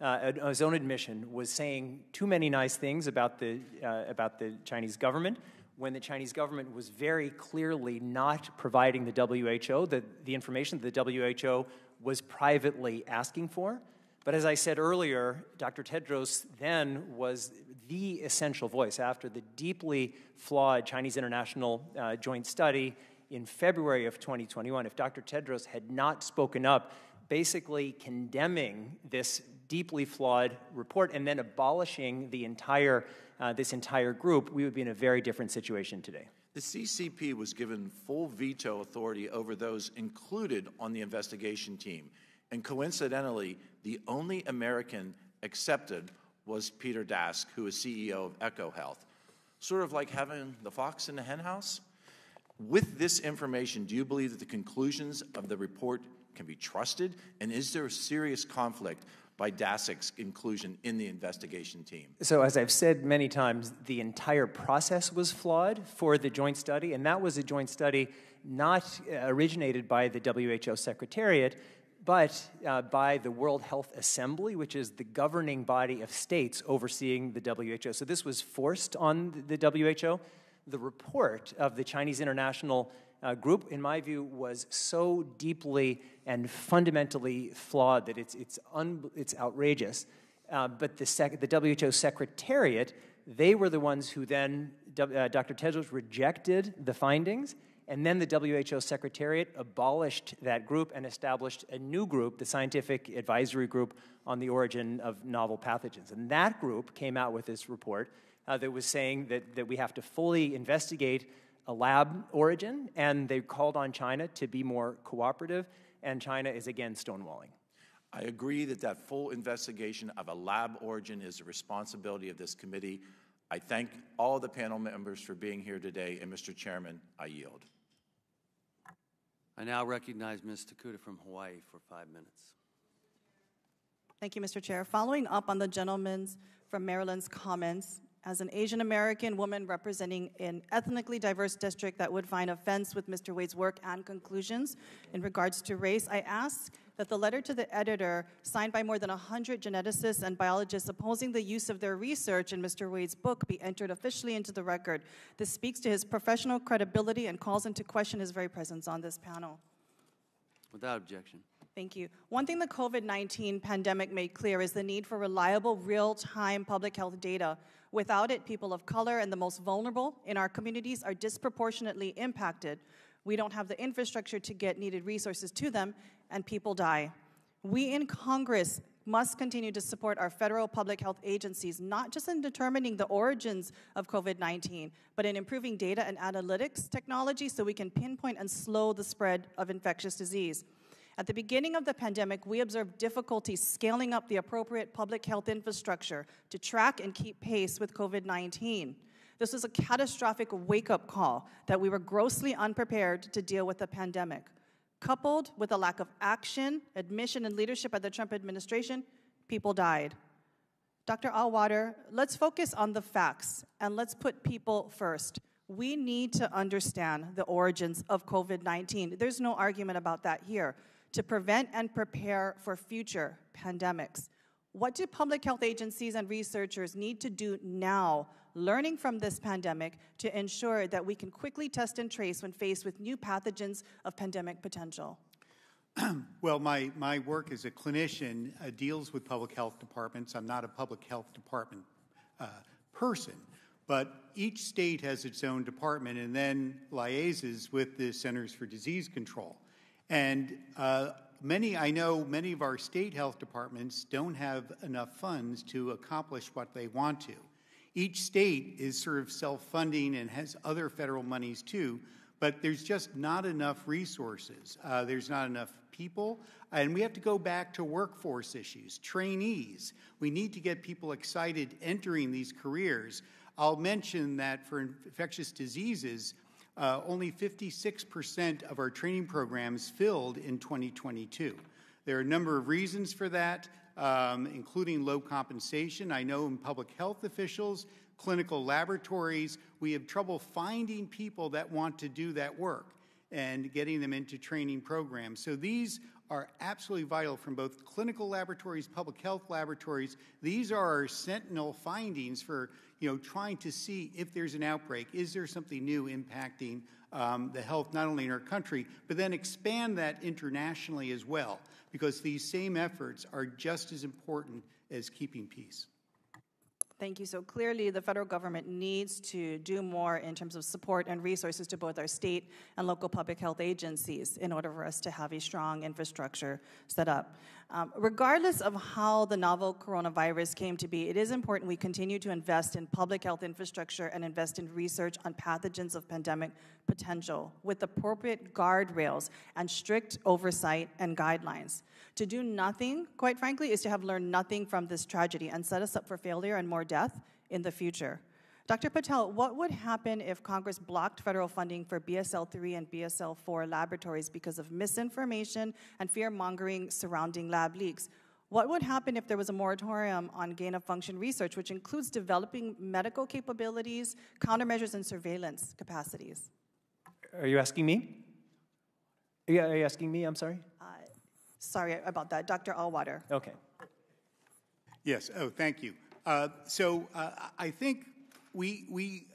uh, his own admission, was saying too many nice things about the, uh, about the Chinese government when the Chinese government was very clearly not providing the W H O, the, the information that the W H O was privately asking for. But as I said earlier, Doctor Tedros then was the essential voice after the deeply flawed Chinese international uh, joint study in February of twenty twenty-one. If Doctor Tedros had not spoken up, basically condemning this deeply flawed report and then abolishing the entire, uh, this entire group, we would be in a very different situation today. The C C P was given full veto authority over those included on the investigation team. And coincidentally, the only American accepted was Peter Daszak, who is C E O of EcoHealth. Sort of like having the fox in the henhouse. With this information, do you believe that the conclusions of the report can be trusted? And is there a serious conflict by Daszak's inclusion in the investigation team? So as I've said many times, the entire process was flawed for the joint study, and that was a joint study not originated by the W H O Secretariat, but uh, by the World Health Assembly, which is the governing body of states overseeing the W H O. So this was forced on the W H O. The report of the Chinese International Uh, group, in my view, was so deeply and fundamentally flawed that it's, it's, un it's outrageous. Uh, but the, sec the W H O Secretariat, they were the ones who then, uh, Doctor Tedros rejected the findings, and then the W H O Secretariat abolished that group and established a new group, the Scientific Advisory Group on the Origin of Novel Pathogens. And that group came out with this report uh, that was saying that, that we have to fully investigate a lab origin, and they called on China to be more cooperative, and China is again stonewalling. I agree that that full investigation of a lab origin is the responsibility of this committee. I thank all the panel members for being here today, and Mister Chairman, I yield. I now recognize Miz Takuta from Hawaii for five minutes. Thank you, Mister Chair. Following up on the gentleman from Maryland's comments, as an Asian American woman representing an ethnically diverse district that would find offense with Mister Wade's work and conclusions in regards to race, I ask that the letter to the editor, signed by more than one hundred geneticists and biologists opposing the use of their research in Mister Wade's book, be entered officially into the record. This speaks to his professional credibility and calls into question his very presence on this panel. Without objection. Thank you. One thing the COVID nineteen pandemic made clear is the need for reliable, real-time public health data. Without it, people of color and the most vulnerable in our communities are disproportionately impacted. We don't have the infrastructure to get needed resources to them, and people die. We in Congress must continue to support our federal public health agencies, not just in determining the origins of COVID nineteen, but in improving data and analytics technology so we can pinpoint and slow the spread of infectious disease. At the beginning of the pandemic, we observed difficulties scaling up the appropriate public health infrastructure to track and keep pace with COVID nineteen. This was a catastrophic wake-up call that we were grossly unprepared to deal with the pandemic. Coupled with a lack of action, admission, and leadership at the Trump administration, people died. Doctor Allwater, let's focus on the facts, and let's put people first. We need to understand the origins of COVID nineteen. There's no argument about that here. To prevent and prepare for future pandemics. What do public health agencies and researchers need to do now, learning from this pandemic, to ensure that we can quickly test and trace when faced with new pathogens of pandemic potential? Well, my, my work as a clinician uh, deals with public health departments. I'm not a public health department uh, person, but each state has its own department and then liaises with the Centers for Disease Control. And uh, many, I know many of our state health departments don't have enough funds to accomplish what they want to. Each state is sort of self-funding and has other federal monies too, but there's just not enough resources. Uh, there's not enough people, and we have to go back to workforce issues, trainees. We need to get people excited entering these careers. I'll mention that for infectious diseases, Uh, only fifty-six percent of our training programs filled in twenty twenty-two. There are a number of reasons for that, um, including low compensation. I know in public health officials, clinical laboratories, we have trouble finding people that want to do that work and getting them into training programs. So these are absolutely vital from both clinical laboratories, public health laboratories. These are our sentinel findings for, you know, trying to see if there's an outbreak. Is there something new impacting um, the health not only in our country, but then expand that internationally as well, because these same efforts are just as important as keeping peace. Thank you. So clearly the federal government needs to do more in terms of support and resources to both our state and local public health agencies in order for us to have a strong infrastructure set up. Um, regardless of how the novel coronavirus came to be, it is important we continue to invest in public health infrastructure and invest in research on pathogens of pandemic potential with appropriate guardrails and strict oversight and guidelines. To do nothing, quite frankly, is to have learned nothing from this tragedy and set us up for failure and more death in the future. Doctor Patel, what would happen if Congress blocked federal funding for B S L three and B S L four laboratories because of misinformation and fear-mongering surrounding lab leaks? What would happen if there was a moratorium on gain-of-function research, which includes developing medical capabilities, countermeasures, and surveillance capacities? Are you asking me? Are you, are you asking me? I'm sorry? Uh, sorry about that. Doctor Allwater. Okay. Yes. Oh, thank you. Uh, so uh, I think we, we,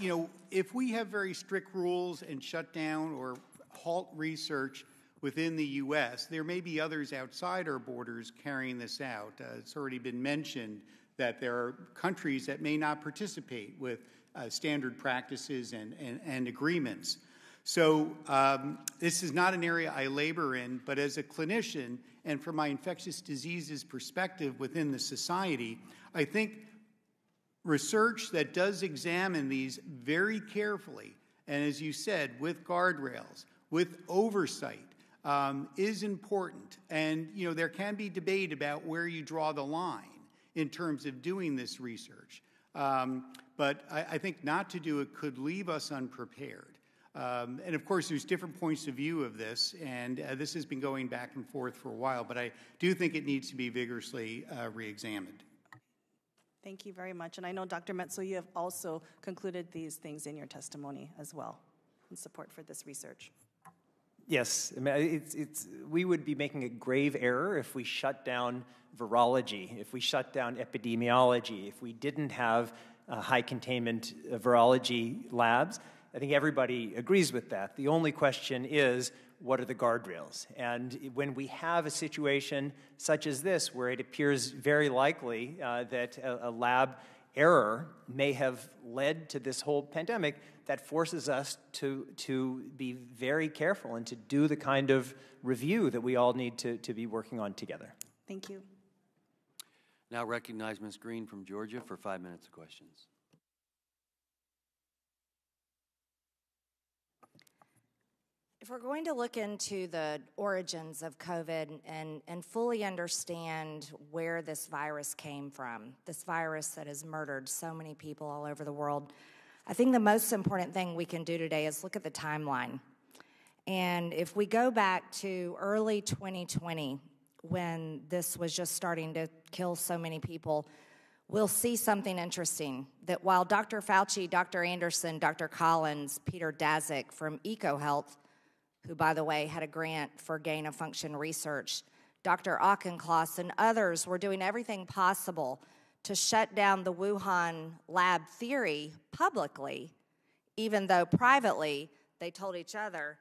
you know, if we have very strict rules and shut down or halt research within the U S, there may be others outside our borders carrying this out. Uh, it's already been mentioned that there are countries that may not participate with uh, standard practices and, and, and agreements. So um, this is not an area I labor in, but as a clinician and from my infectious diseases perspective within the society, I think research that does examine these very carefully, and as you said, with guardrails, with oversight, um, is important. And you know, there can be debate about where you draw the line in terms of doing this research. Um, but I, I think not to do it could leave us unprepared. Um, and of course, there's different points of view of this, and uh, this has been going back and forth for a while, but I do think it needs to be vigorously uh, re-examined. Thank you very much. And I know, Doctor Metzl, you have also concluded these things in your testimony as well, in support for this research. Yes, I mean, it's, it's, we would be making a grave error if we shut down virology, if we shut down epidemiology, if we didn't have uh, high containment uh, virology labs. I think everybody agrees with that. The only question is, what are the guardrails? And when we have a situation such as this, where it appears very likely uh, that a, a lab error may have led to this whole pandemic, that forces us to, to be very careful and to do the kind of review that we all need to, to be working on together. Thank you. Now recognize Miz Green from Georgia for five minutes of questions. If we're going to look into the origins of COVID and, and fully understand where this virus came from, this virus that has murdered so many people all over the world, I think the most important thing we can do today is look at the timeline. And if we go back to early twenty twenty, when this was just starting to kill so many people, we'll see something interesting, that while Doctor Fauci, Doctor Andersen, Doctor Collins, Peter Daszak from EcoHealth, who, by the way, had a grant for gain-of-function research, Doctor Auchincloss and others were doing everything possible to shut down the Wuhan lab theory publicly, even though privately they told each other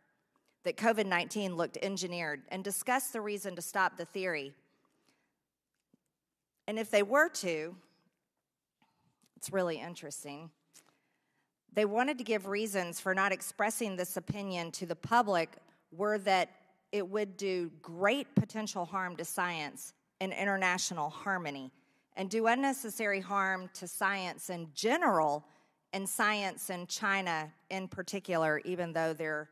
that COVID nineteen looked engineered and discussed the reason to stop the theory. And if they were to, it's really interesting. They wanted to give reasons for not expressing this opinion to the public were that it would do great potential harm to science and international harmony, and do unnecessary harm to science in general and science in China in particular, even though their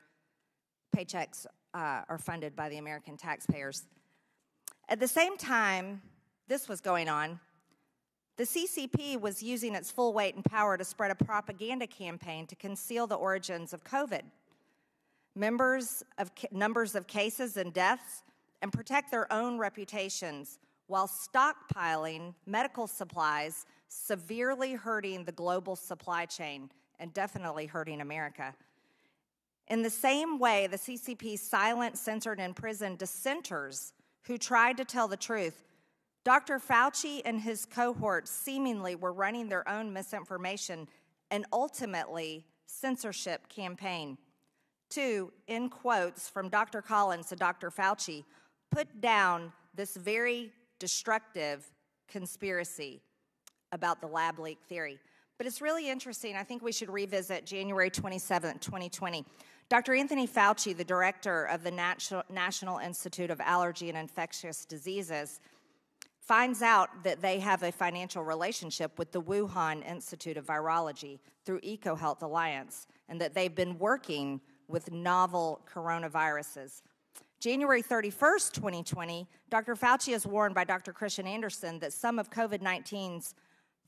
paychecks uh, are funded by the American taxpayers. At the same time this was going on, the C C P was using its full weight and power to spread a propaganda campaign to conceal the origins of COVID, members of numbers of cases and deaths, and protect their own reputations while stockpiling medical supplies, severely hurting the global supply chain and definitely hurting America. In the same way, the C C P silenced, censored, and imprisoned dissenters who tried to tell the truth. Doctor Fauci and his cohorts seemingly were running their own misinformation and ultimately censorship campaign. Two, in quotes from Doctor Collins to Doctor Fauci, put down this very destructive conspiracy about the lab leak theory. But it's really interesting. I think we should revisit January twenty-seventh, twenty twenty. Doctor Anthony Fauci, the director of the National Institute of Allergy and Infectious Diseases, finds out that they have a financial relationship with the Wuhan Institute of Virology through EcoHealth Alliance, and that they've been working with novel coronaviruses. January thirty-first, twenty twenty, Doctor Fauci is warned by Doctor Kristian Andersen that some of COVID nineteen's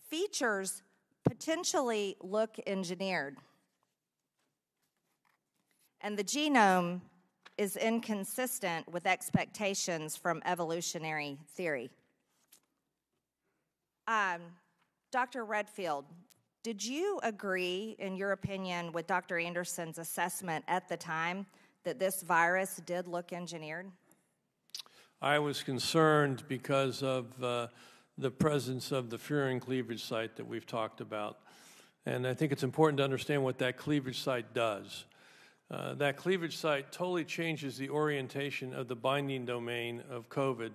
features potentially look engineered, and the genome is inconsistent with expectations from evolutionary theory. Um, Doctor Redfield, did you agree, in your opinion, with Doctor Andersen's assessment at the time that this virus did look engineered? I was concerned because of uh, the presence of the furin cleavage site that we've talked about. And I think it's important to understand what that cleavage site does. Uh, that cleavage site totally changes the orientation of the binding domain of COVID.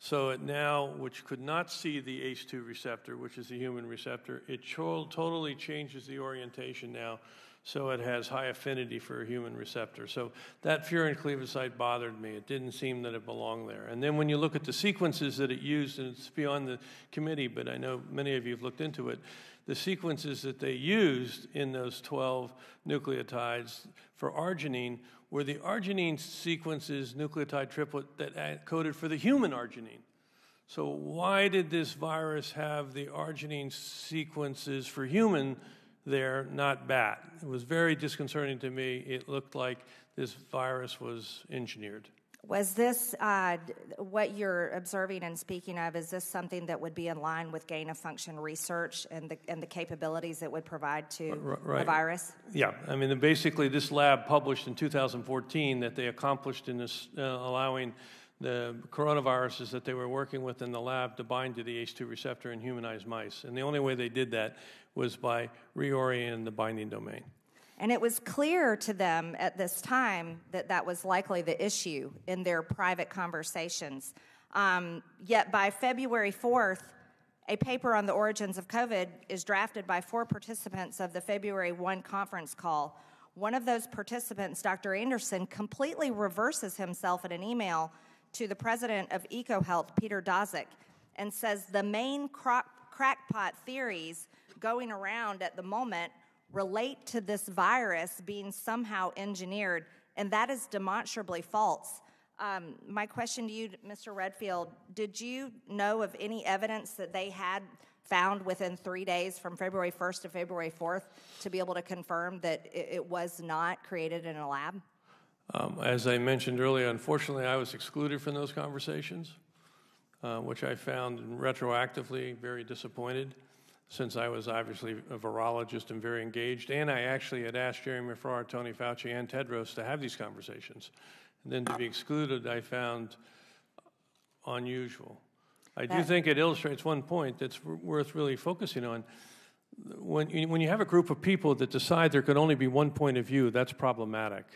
So it now, which could not see the H two receptor, which is the human receptor, it cho- totally changes the orientation now, so it has high affinity for a human receptor. So that furin cleavage site bothered me. It didn't seem that it belonged there. And then when you look at the sequences that it used, and it's beyond the committee, but I know many of you have looked into it, the sequences that they used in those twelve nucleotides for arginine were the arginine sequences, nucleotide triplet, that coded for the human arginine. So why did this virus have the arginine sequences for human there, not bat? It was very disconcerting to me. It looked like this virus was engineered. Was this, uh, what you're observing and speaking of, is this something that would be in line with gain-of-function research and the, and the capabilities it would provide to right. the virus? Yeah. I mean, basically, this lab published in two thousand fourteen that they accomplished in this, uh, allowing the coronaviruses that they were working with in the lab to bind to the H two receptor in humanized mice. And the only way they did that was by reorienting the binding domain. And it was clear to them at this time that that was likely the issue in their private conversations. Um, yet by February fourth, a paper on the origins of COVID is drafted by four participants of the February first conference call. One of those participants, Doctor Andersen, completely reverses himself in an email to the president of EcoHealth, Peter Daszak, and says the main crack- crackpot theories going around at the moment relate to this virus being somehow engineered, and that is demonstrably false. Um, my question to you, Mister Redfield, did you know of any evidence that they had found within three days from February first to February fourth to be able to confirm that it, it was not created in a lab? Um, as I mentioned earlier, unfortunately, I was excluded from those conversations, uh, which I found retroactively very disappointed, since I was obviously a virologist and very engaged. And I actually had asked Jeremy Farrar, Tony Fauci, and Tedros to have these conversations. And then to be excluded, I found unusual. I do think it illustrates one point that's worth really focusing on. When you, when you have a group of people that decide there can only be one point of view, that's problematic.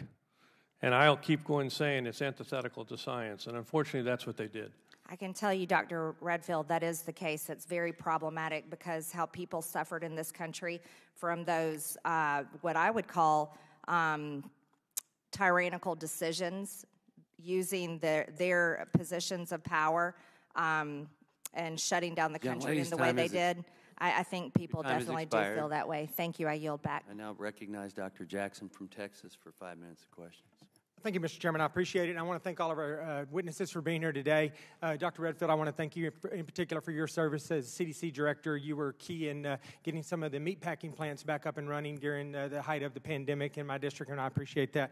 And I'll keep going saying it's antithetical to science. And unfortunately, that's what they did. I can tell you, Doctor Redfield, that is the case. It's very problematic because how people suffered in this country from those, uh, what I would call um, tyrannical decisions, using their, their positions of power um, and shutting down the country in the way they did. I, I think people definitely do feel that way. Thank you. I yield back. I now recognize Doctor Jackson from Texas for five minutes of questions. Thank you, Mister Chairman. I appreciate it. And I want to thank all of our uh, witnesses for being here today. Uh, Doctor Redfield, I want to thank you in particular for your service as C D C director. You were key in uh, getting some of the meatpacking plants back up and running during uh, the height of the pandemic in my district, and I appreciate that.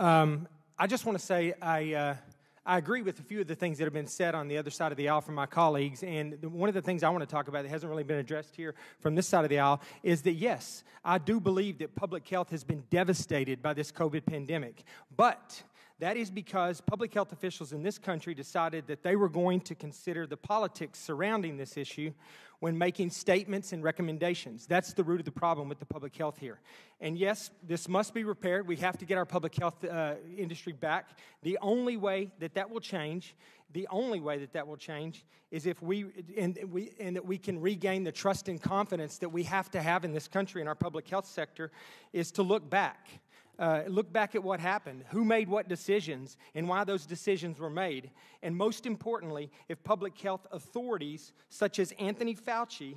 Um, I just want to say I, uh, I agree with a few of the things that have been said on the other side of the aisle from my colleagues, and one of the things I want to talk about that hasn't really been addressed here from this side of the aisle is that, yes, I do believe that public health has been devastated by this COVID pandemic, but that is because public health officials in this country decided that they were going to consider the politics surrounding this issue when making statements and recommendations. That's the root of the problem with the public health here. And yes, this must be repaired. We have to get our public health uh, industry back. The only way that that will change, the only way that that will change is if we and, we, and that we can regain the trust and confidence that we have to have in this country in our public health sector is to look back. Uh, look back at what happened, who made what decisions, and why those decisions were made. And most importantly, if public health authorities, such as Anthony Fauci,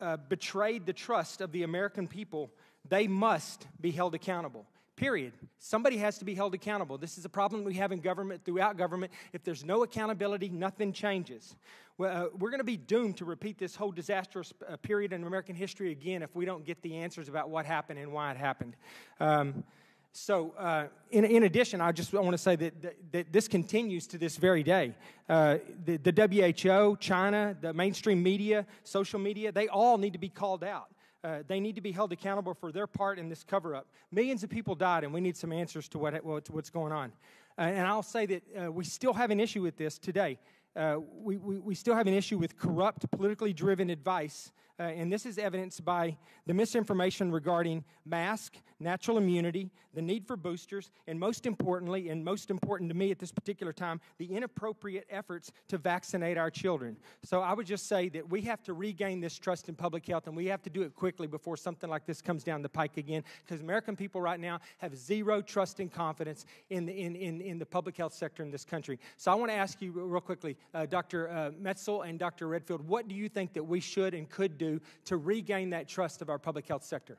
uh, betrayed the trust of the American people, they must be held accountable. Period. Somebody has to be held accountable. This is a problem we have in government, throughout government. If there's no accountability, nothing changes. Well, uh, we're going to be doomed to repeat this whole disastrous uh, period in American history again if we don't get the answers about what happened and why it happened. Um, so, uh, in, in addition, I just want to say that, that, that this continues to this very day. Uh, the, the W H O, China, the mainstream media, social media, they all need to be called out. Uh, they need to be held accountable for their part in this cover-up. Millions of people died, and we need some answers to what, what, what's going on. Uh, and I'll say that uh, we still have an issue with this today. Uh, we, we, we still have an issue with corrupt, politically driven advice, uh, and this is evidenced by the misinformation regarding masks, natural immunity, the need for boosters, and most importantly, and most important to me at this particular time, the inappropriate efforts to vaccinate our children. So I would just say that we have to regain this trust in public health, and we have to do it quickly before something like this comes down the pike again, because American people right now have zero trust and confidence in the, in, in, in the public health sector in this country. So I want to ask you real quickly, uh, Doctor Uh, Metzl and Doctor Redfield, what do you think that we should and could do to regain that trust of our public health sector?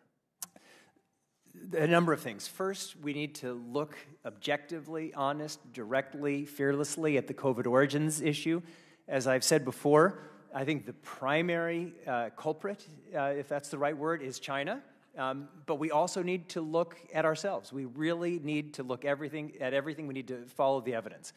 A number of things. First, we need to look objectively, honest, directly, fearlessly at the COVID origins issue. As I've said before, I think the primary uh, culprit, uh, if that's the right word, is China. Um, but we also need to look at ourselves. We really need to look everything at everything. We need to follow the evidence.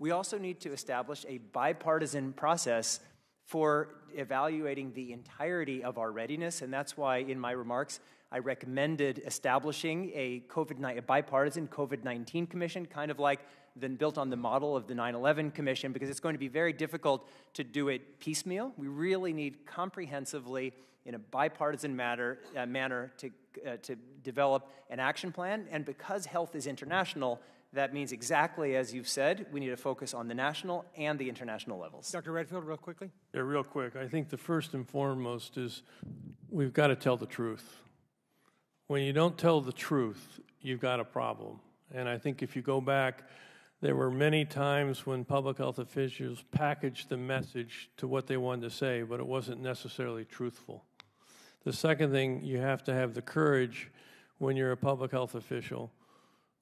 We also need to establish a bipartisan process for evaluating the entirety of our readiness, and that's why in my remarks I recommended establishing a, COVID a bipartisan COVID nineteen commission, kind of like then built on the model of the nine eleven commission, because it's going to be very difficult to do it piecemeal. We really need comprehensively, in a bipartisan matter, uh, manner, to, uh, to develop an action plan. And because health is international, that means exactly as you've said, we need to focus on the national and the international levels. Doctor Redfield, real quickly. Yeah, real quick. I think the first and foremost is we've got to tell the truth. When you don't tell the truth, you've got a problem. And I think if you go back, there were many times when public health officials packaged the message to what they wanted to say, but it wasn't necessarily truthful. The second thing, you have to have the courage when you're a public health official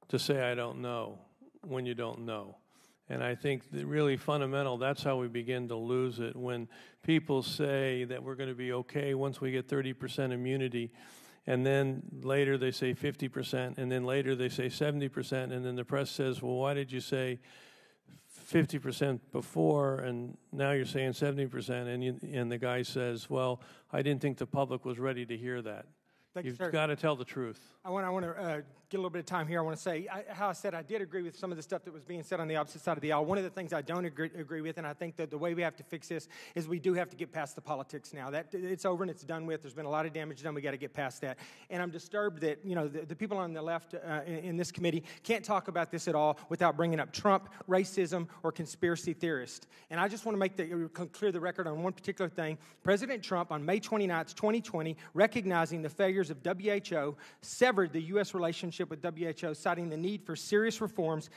to say, I don't know, when you don't know. And I think that really fundamental, that's how we begin to lose it. When people say that we're going to be okay once we get thirty percent immunity, and then later they say fifty percent, and then later they say seventy percent, and then the press says, well, why did you say fifty percent before, and now you're saying seventy percent, and, you, and the guy says, well, I didn't think the public was ready to hear that. Thank You've you, got to tell the truth. I want, I want to uh, get a little bit of time here. I want to say I, how I said I did agree with some of the stuff that was being said on the opposite side of the aisle. One of the things I don't agree, agree with, and I think that the way we have to fix this is we do have to get past the politics now. That it's over and it's done with. There's been a lot of damage done. We've got to get past that. And I'm disturbed that you know the, the people on the left uh, in, in this committee can't talk about this at all without bringing up Trump, racism, or conspiracy theorists. And I just want to make the, clear the record on one particular thing. President Trump, on May twenty-ninth, twenty twenty, recognizing the failures of W H O, severed the U S relationship with W H O, citing the need for serious reforms,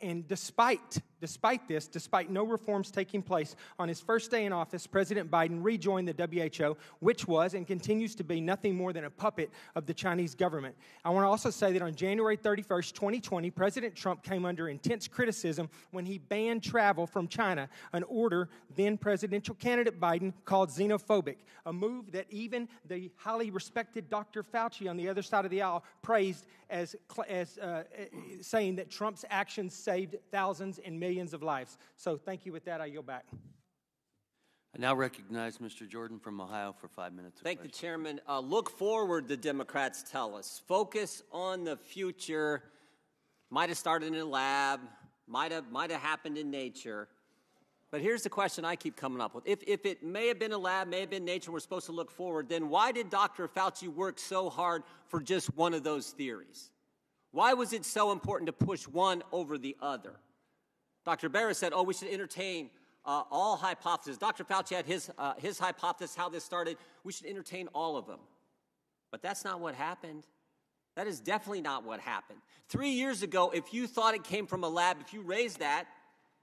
and despite Despite this, despite no reforms taking place, on his first day in office, President Biden rejoined the W H O, which was and continues to be nothing more than a puppet of the Chinese government. I want to also say that on January thirty-first, twenty twenty, President Trump came under intense criticism when he banned travel from China, an order then presidential candidate Biden called xenophobic, a move that even the highly respected Doctor Fauci on the other side of the aisle praised as, as uh, saying that Trump's actions saved thousands and millions of lives. So thank you. With that, I yield back. I now recognize Mister Jordan from Ohio for five minutes. Thank you, Chairman. Uh, look forward, the Democrats tell us. Focus on the future. Might have started in a lab. Might have, might have happened in nature. But here's the question I keep coming up with. If, if it may have been a lab, may have been nature, we're supposed to look forward, then why did Doctor Fauci work so hard for just one of those theories? Why was it so important to push one over the other? Doctor Barra said, oh, we should entertain Uh, all hypotheses. Doctor Fauci had his, uh, his hypothesis, how this started. We should entertain all of them. But that's not what happened. That is definitely not what happened. Three years ago, if you thought it came from a lab, if you raised that,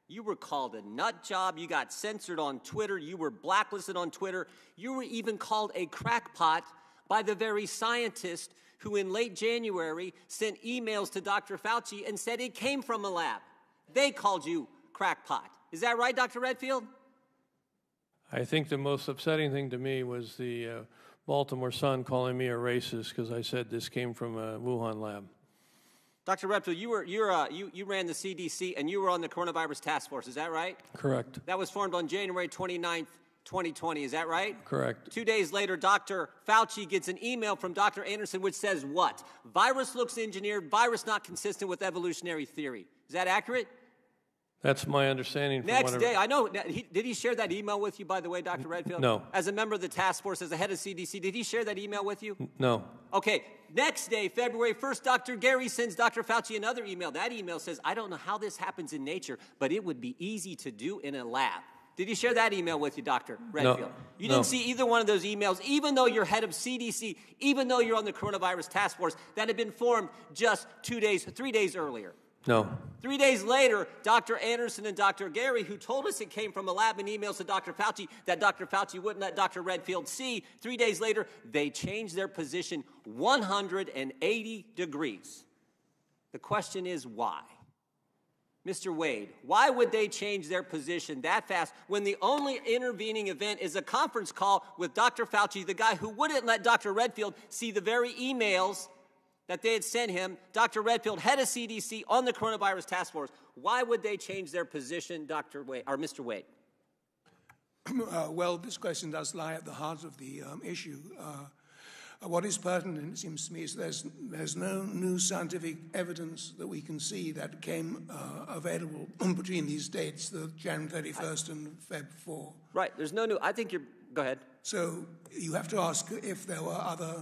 you were called a nut job. You got censored on Twitter. You were blacklisted on Twitter. You were even called a crackpot by the very scientist who in late January sent emails to Doctor Fauci and said it came from a lab. They called you crackpot. Is that right, Doctor Redfield? I think the most upsetting thing to me was the uh, Baltimore Sun calling me a racist because I said this came from a Wuhan lab. Doctor Redfield, you were you're uh, you you ran the C D C and you were on the coronavirus task force. Is that right? Correct. That was formed on January twenty-ninth, twenty twenty. Is that right? Correct. Two days later, Doctor Fauci gets an email from Doctor Andersen which says what? Virus looks engineered. Virus not consistent with evolutionary theory. Is that accurate? That's my understanding. From Next day, I know. He, did he share that email with you, by the way, Doctor Redfield? No. As a member of the task force, as the head of C D C, did he share that email with you? No. Okay. Next day, February first, Doctor Gary sends Doctor Fauci another email. That email says, I don't know how this happens in nature, but it would be easy to do in a lab. Did he share that email with you, Doctor Redfield? No. You didn't no. see either one of those emails, even though you're head of C D C, even though you're on the coronavirus task force that had been formed just two days, three days earlier. No. Three days later, Doctor Andersen and Doctor Gary, who told us it came from a lab in emails to Doctor Fauci that Doctor Fauci wouldn't let Doctor Redfield see, three days later, they changed their position one hundred eighty degrees. The question is why? Mister Wade, why would they change their position that fast when the only intervening event is a conference call with Doctor Fauci, the guy who wouldn't let Doctor Redfield see the very emails that they had sent him, Doctor Redfield, head of C D C, on the coronavirus task force? Why would they change their position, Doctor Wade, or Mister Wade? Uh, well, this question does lie at the heart of the um, issue. Uh, what is pertinent, it seems to me, is there's, there's no new scientific evidence that we can see that came uh, available between these dates, the January thirty-first I, and February fourth. Right, there's no new, I think you're, go ahead. So you have to ask if there were other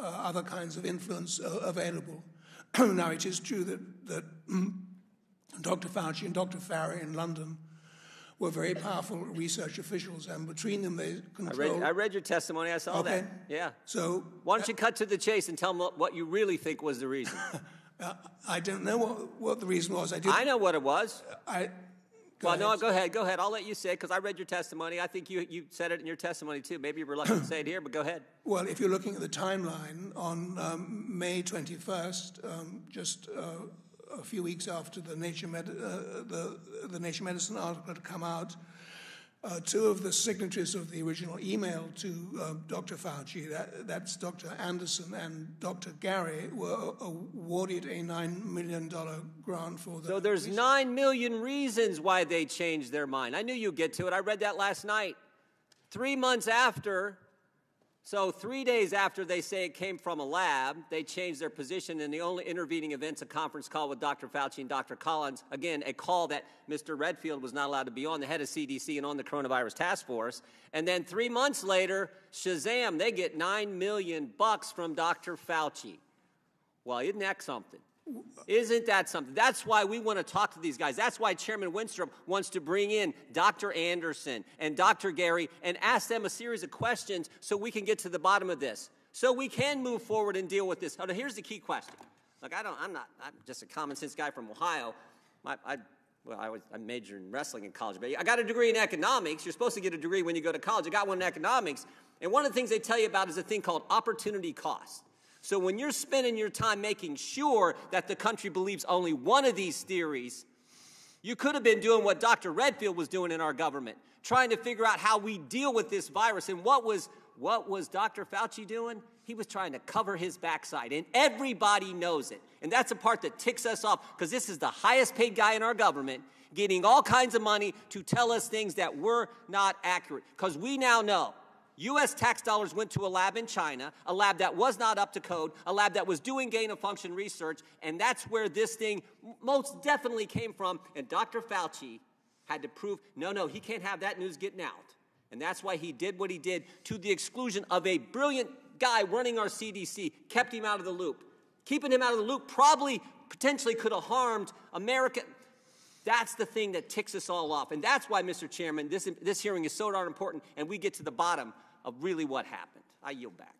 Uh, other kinds of influence uh, available. Now, it is true that, that Doctor Fauci and Doctor Farrar in London were very powerful research officials, and between them they controlled... I read, I read your testimony. I saw okay. that. Yeah. So why don't you cut to the chase and tell them what you really think was the reason? uh, I don't know what, what the reason was. I did. I know what it was. I... Go well, ahead. no, go ahead, go ahead. I'll let you say it because I read your testimony. I think you, you said it in your testimony, too. Maybe you're reluctant to say it here, but go ahead. Well, if you're looking at the timeline, on um, May twenty-first, um, just uh, a few weeks after the Nature, Med uh, the, the Nature Medicine article had come out, uh, two of the signatories of the original email to uh, Doctor Fauci, that, that's Doctor Andersen and Doctor Gary, were awarded a nine million dollar grant for the... So there's reason. nine million reasons why they changed their mind. I knew you'd get to it. I read that last night. Three months after, so three days after they say it came from a lab, they changed their position, and the only intervening event's a conference call with Doctor Fauci and Doctor Collins. Again, a call that Mister Redfield was not allowed to be on, the head of C D C and on the coronavirus task force. And then three months later, shazam, they get nine million bucks from Doctor Fauci. Well, isn't that something? Isn't that something? That's why we want to talk to these guys. That's why Chairman Winstrup wants to bring in Doctor Andersen and Doctor Gary and ask them a series of questions so we can get to the bottom of this, so we can move forward and deal with this. Now, here's the key question. Look, I don't, I'm not, I'm just a common sense guy from Ohio. My, I, well, I, was, I majored in wrestling in college, but I got a degree in economics. You're supposed to get a degree when you go to college. I got one in economics. And one of the things they tell you about is a thing called opportunity cost. So when you're spending your time making sure that the country believes only one of these theories, you could have been doing what Doctor Redfield was doing in our government, trying to figure out how we deal with this virus and what was What was Doctor Fauci doing? He was trying to cover his backside, and everybody knows it. And that's the part that ticks us off, because this is the highest paid guy in our government getting all kinds of money to tell us things that were not accurate, because we now know U S tax dollars went to a lab in China, a lab that was not up to code, a lab that was doing gain-of-function research, and that's where this thing most definitely came from. And Doctor Fauci had to prove, no, no, he can't have that news getting out. And that's why he did what he did, to the exclusion of a brilliant guy running our C D C, kept him out of the loop. Keeping him out of the loop probably potentially could have harmed America. That's the thing that ticks us all off. And that's why, Mister Chairman, this, this hearing is so darn important, and we get to the bottom of really what happened. I yield back.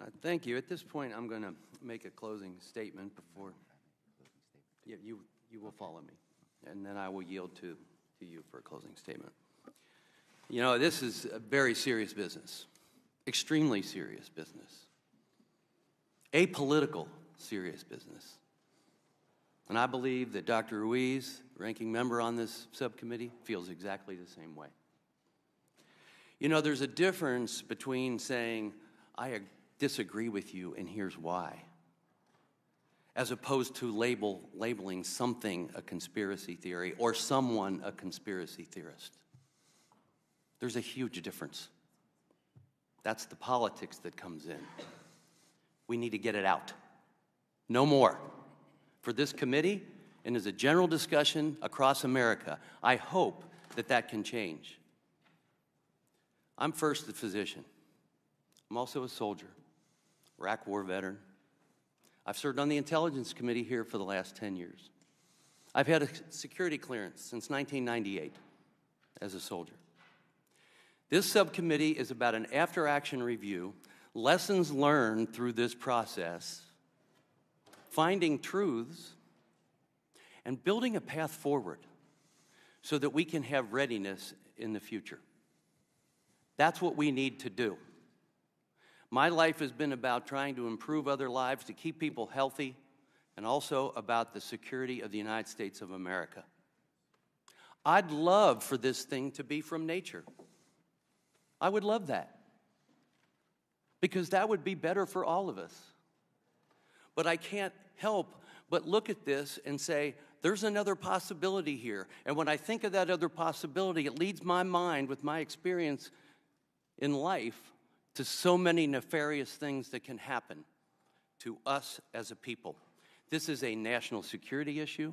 Uh, thank you. At this point, I'm going to make a closing statement before yeah, you, you will follow me, and then I will yield to, to you for a closing statement. You know, this is a very serious business, extremely serious business, apolitical serious business. And I believe that Doctor Ruiz, ranking member on this subcommittee, feels exactly the same way. You know, there's a difference between saying, I disagree with you and here's why, as opposed to label, labeling something a conspiracy theory or someone a conspiracy theorist. There's a huge difference. That's the politics that comes in. We need to get it out. No more. For this committee, and as a general discussion across America, I hope that that can change. I'm first a physician. I'm also a soldier, Iraq War veteran. I've served on the Intelligence Committee here for the last ten years. I've had a security clearance since nineteen ninety-eight as a soldier. This subcommittee is about an after-action review, lessons learned through this process, finding truths, and building a path forward so that we can have readiness in the future. That's what we need to do. My life has been about trying to improve other lives, to keep people healthy, and also about the security of the United States of America. I'd love for this thing to be from nature. I would love that, because that would be better for all of us. But I can't help but look at this and say, there's another possibility here. And when I think of that other possibility, it leads my mind, with my experience in life, to so many nefarious things that can happen to us as a people. This is a national security issue.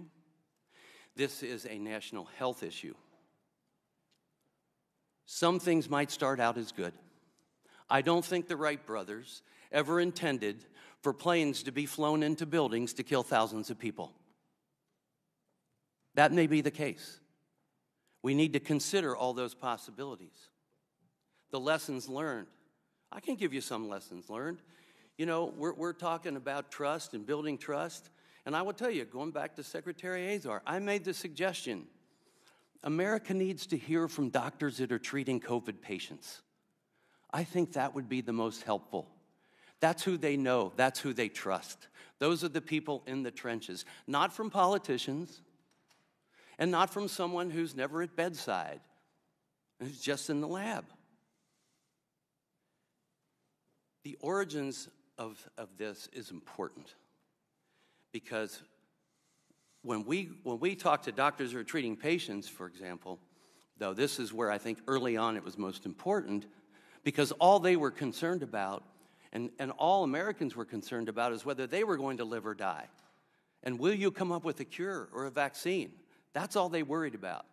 This is a national health issue. Some things might start out as good. I don't think the Wright brothers ever intended for planes to be flown into buildings to kill thousands of people. That may be the case. We need to consider all those possibilities. The lessons learned. I can give you some lessons learned. You know, we're, we're talking about trust and building trust. And I will tell you, going back to Secretary Azar, I made the suggestion, America needs to hear from doctors that are treating COVID patients. I think that would be the most helpful. That's who they know. That's who they trust. Those are the people in the trenches, not from politicians and not from someone who's never at bedside, who's just in the lab. The origins of, of this is important, because when we, when we talk to doctors who are treating patients, for example, though this is where I think early on it was most important, because all they were concerned about, and, and all Americans were concerned about, is whether they were going to live or die. And will you come up with a cure or a vaccine? That's all they worried about.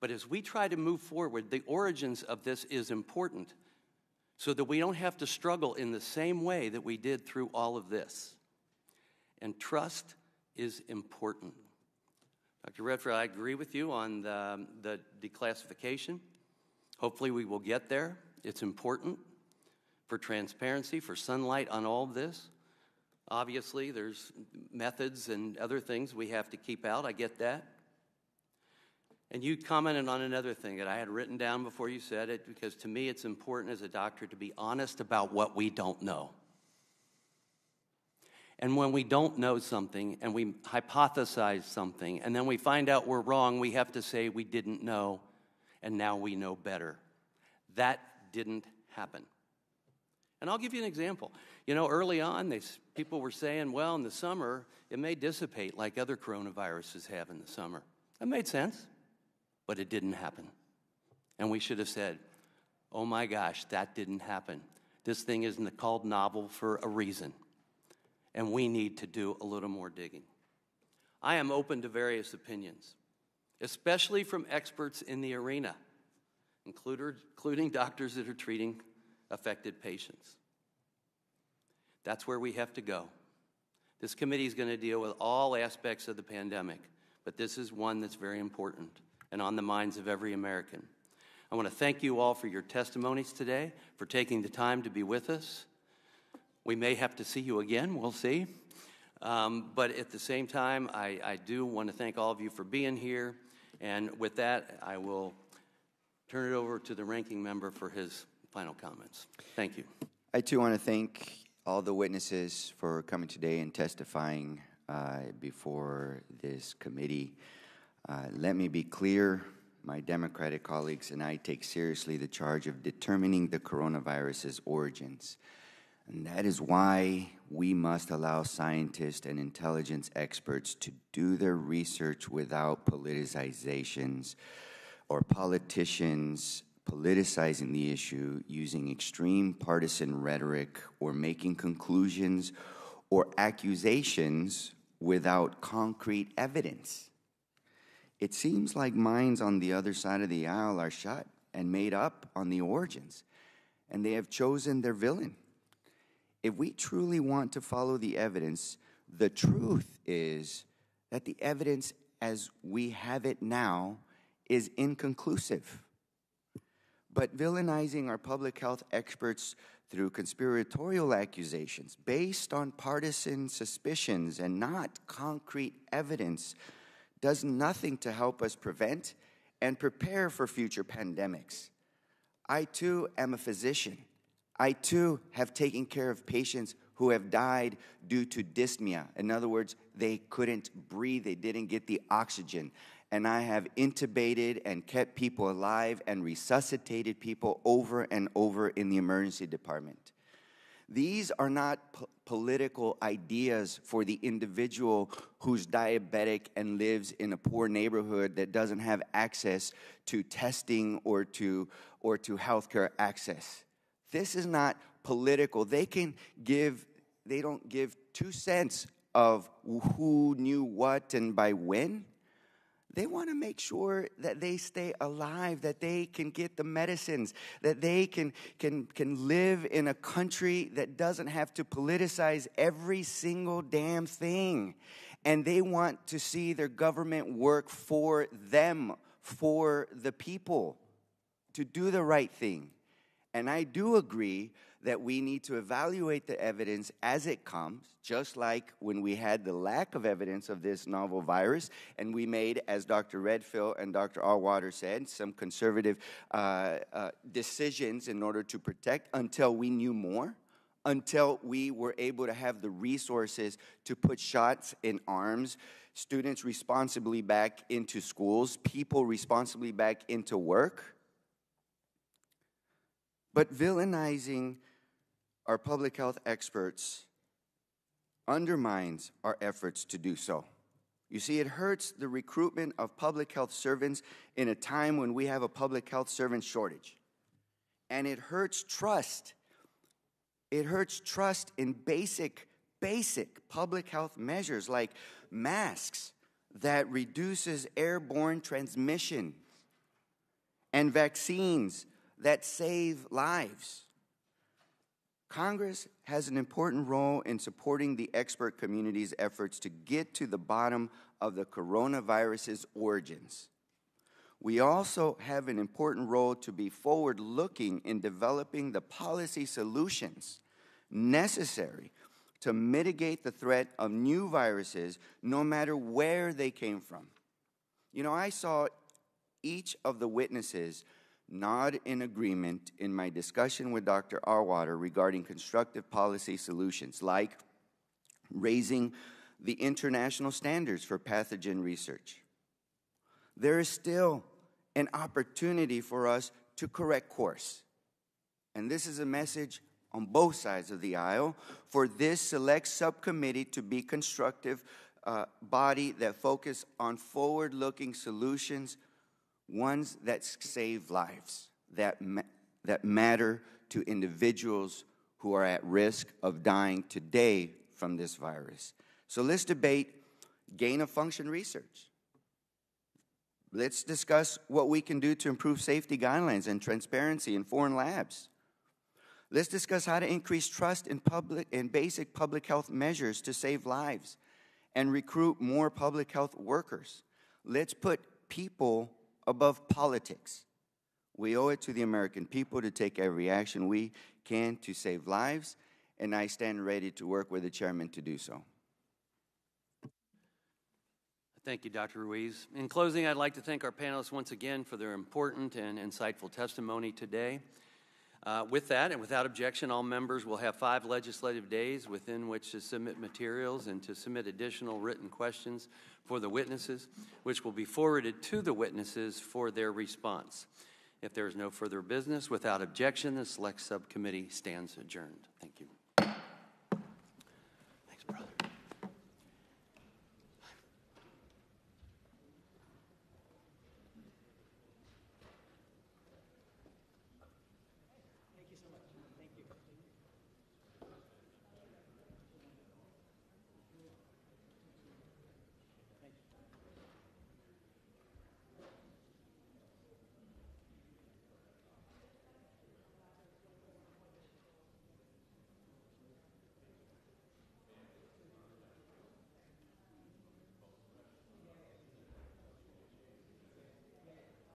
But as we try to move forward, the origins of this is important, so that we don't have to struggle in the same way that we did through all of this. And trust is important. Doctor Redfield, I agree with you on the, the declassification. Hopefully we will get there. It's important for transparency, for sunlight on all of this. Obviously, there's methods and other things we have to keep out. I get that. And you commented on another thing that I had written down before you said it, because to me it's important as a doctor to be honest about what we don't know. And when we don't know something and we hypothesize something and then we find out we're wrong, we have to say we didn't know. and now we know better. That didn't happen. And I'll give you an example. You know, early on, they, people were saying, well, in the summer, it may dissipate like other coronaviruses have in the summer. That made sense, but it didn't happen. And we should have said, oh my gosh, that didn't happen. This thing isn't called novel for a reason. And we need to do a little more digging. I am open to various opinions, especially from experts in the arena, including doctors that are treating affected patients. That's where we have to go. This committee is going to deal with all aspects of the pandemic, but this is one that's very important and on the minds of every American. I want to thank you all for your testimonies today, for taking the time to be with us. We may have to see you again, we'll see. Um, but at the same time, I, I do want to thank all of you for being here. And with that, I will turn it over to the ranking member for his final comments. Thank you. I too want to thank all the witnesses for coming today and testifying uh, before this committee. Uh, let me be clear, my Democratic colleagues and I take seriously the charge of determining the coronavirus's origins. And that is why we must allow scientists and intelligence experts to do their research without politicizations or politicians politicizing the issue using extreme partisan rhetoric or making conclusions or accusations without concrete evidence. It seems like minds on the other side of the aisle are shut and made up on the origins, and they have chosen their villain. If we truly want to follow the evidence, the truth is that the evidence as we have it now is inconclusive. But villainizing our public health experts through conspiratorial accusations based on partisan suspicions and not concrete evidence does nothing to help us prevent and prepare for future pandemics. I too am a physician. I too have taken care of patients who have died due to dyspnea. In other words, they couldn't breathe, they didn't get the oxygen. And I have intubated and kept people alive and resuscitated people over and over in the emergency department. These are not po- political ideas for the individual who's diabetic and lives in a poor neighborhood that doesn't have access to testing or to, or to healthcare access. This is not political. They can give, they don't give two cents of who knew what and by when. They want to make sure that they stay alive, that they can get the medicines, that they can, can, can live in a country that doesn't have to politicize every single damn thing. And they want to see their government work for them, for the people, to do the right thing. And I do agree that we need to evaluate the evidence as it comes, just like when we had the lack of evidence of this novel virus, and we made, as Doctor Redfield and Doctor Allwater said, some conservative uh, uh, decisions in order to protect until we knew more, until we were able to have the resources to put shots in arms, students responsibly back into schools, people responsibly back into work. But villainizing our public health experts undermines our efforts to do so. You see, it hurts the recruitment of public health servants in a time when we have a public health servant shortage. And it hurts trust. It hurts trust in basic, basic public health measures like masks that reduces airborne transmission and vaccines that save lives. Congress has an important role in supporting the expert community's efforts to get to the bottom of the coronavirus's origins. We also have an important role to be forward-looking in developing the policy solutions necessary to mitigate the threat of new viruses, no matter where they came from. You know, I saw each of the witnesses nod in agreement in my discussion with Doctor Allwater regarding constructive policy solutions, like raising the international standards for pathogen research. There is still an opportunity for us to correct course. And this is a message on both sides of the aisle for this select subcommittee to be constructive uh, body that focus on forward-looking solutions, ones that save lives, that, ma that matter to individuals who are at risk of dying today from this virus. So let's debate gain-of-function research. Let's discuss what we can do to improve safety guidelines and transparency in foreign labs. Let's discuss how to increase trust in public in basic public health measures to save lives and recruit more public health workers. Let's put people above politics. We owe it to the American people to take every action we can to save lives, and I stand ready to work with the chairman to do so. Thank you, Doctor Ruiz. In closing, I'd like to thank our panelists once again for their important and insightful testimony today. Uh, with that, and without objection, all members will have five legislative days within which to submit materials and to submit additional written questions for the witnesses, which will be forwarded to the witnesses for their response. If there is no further business, without objection, the Select Subcommittee stands adjourned.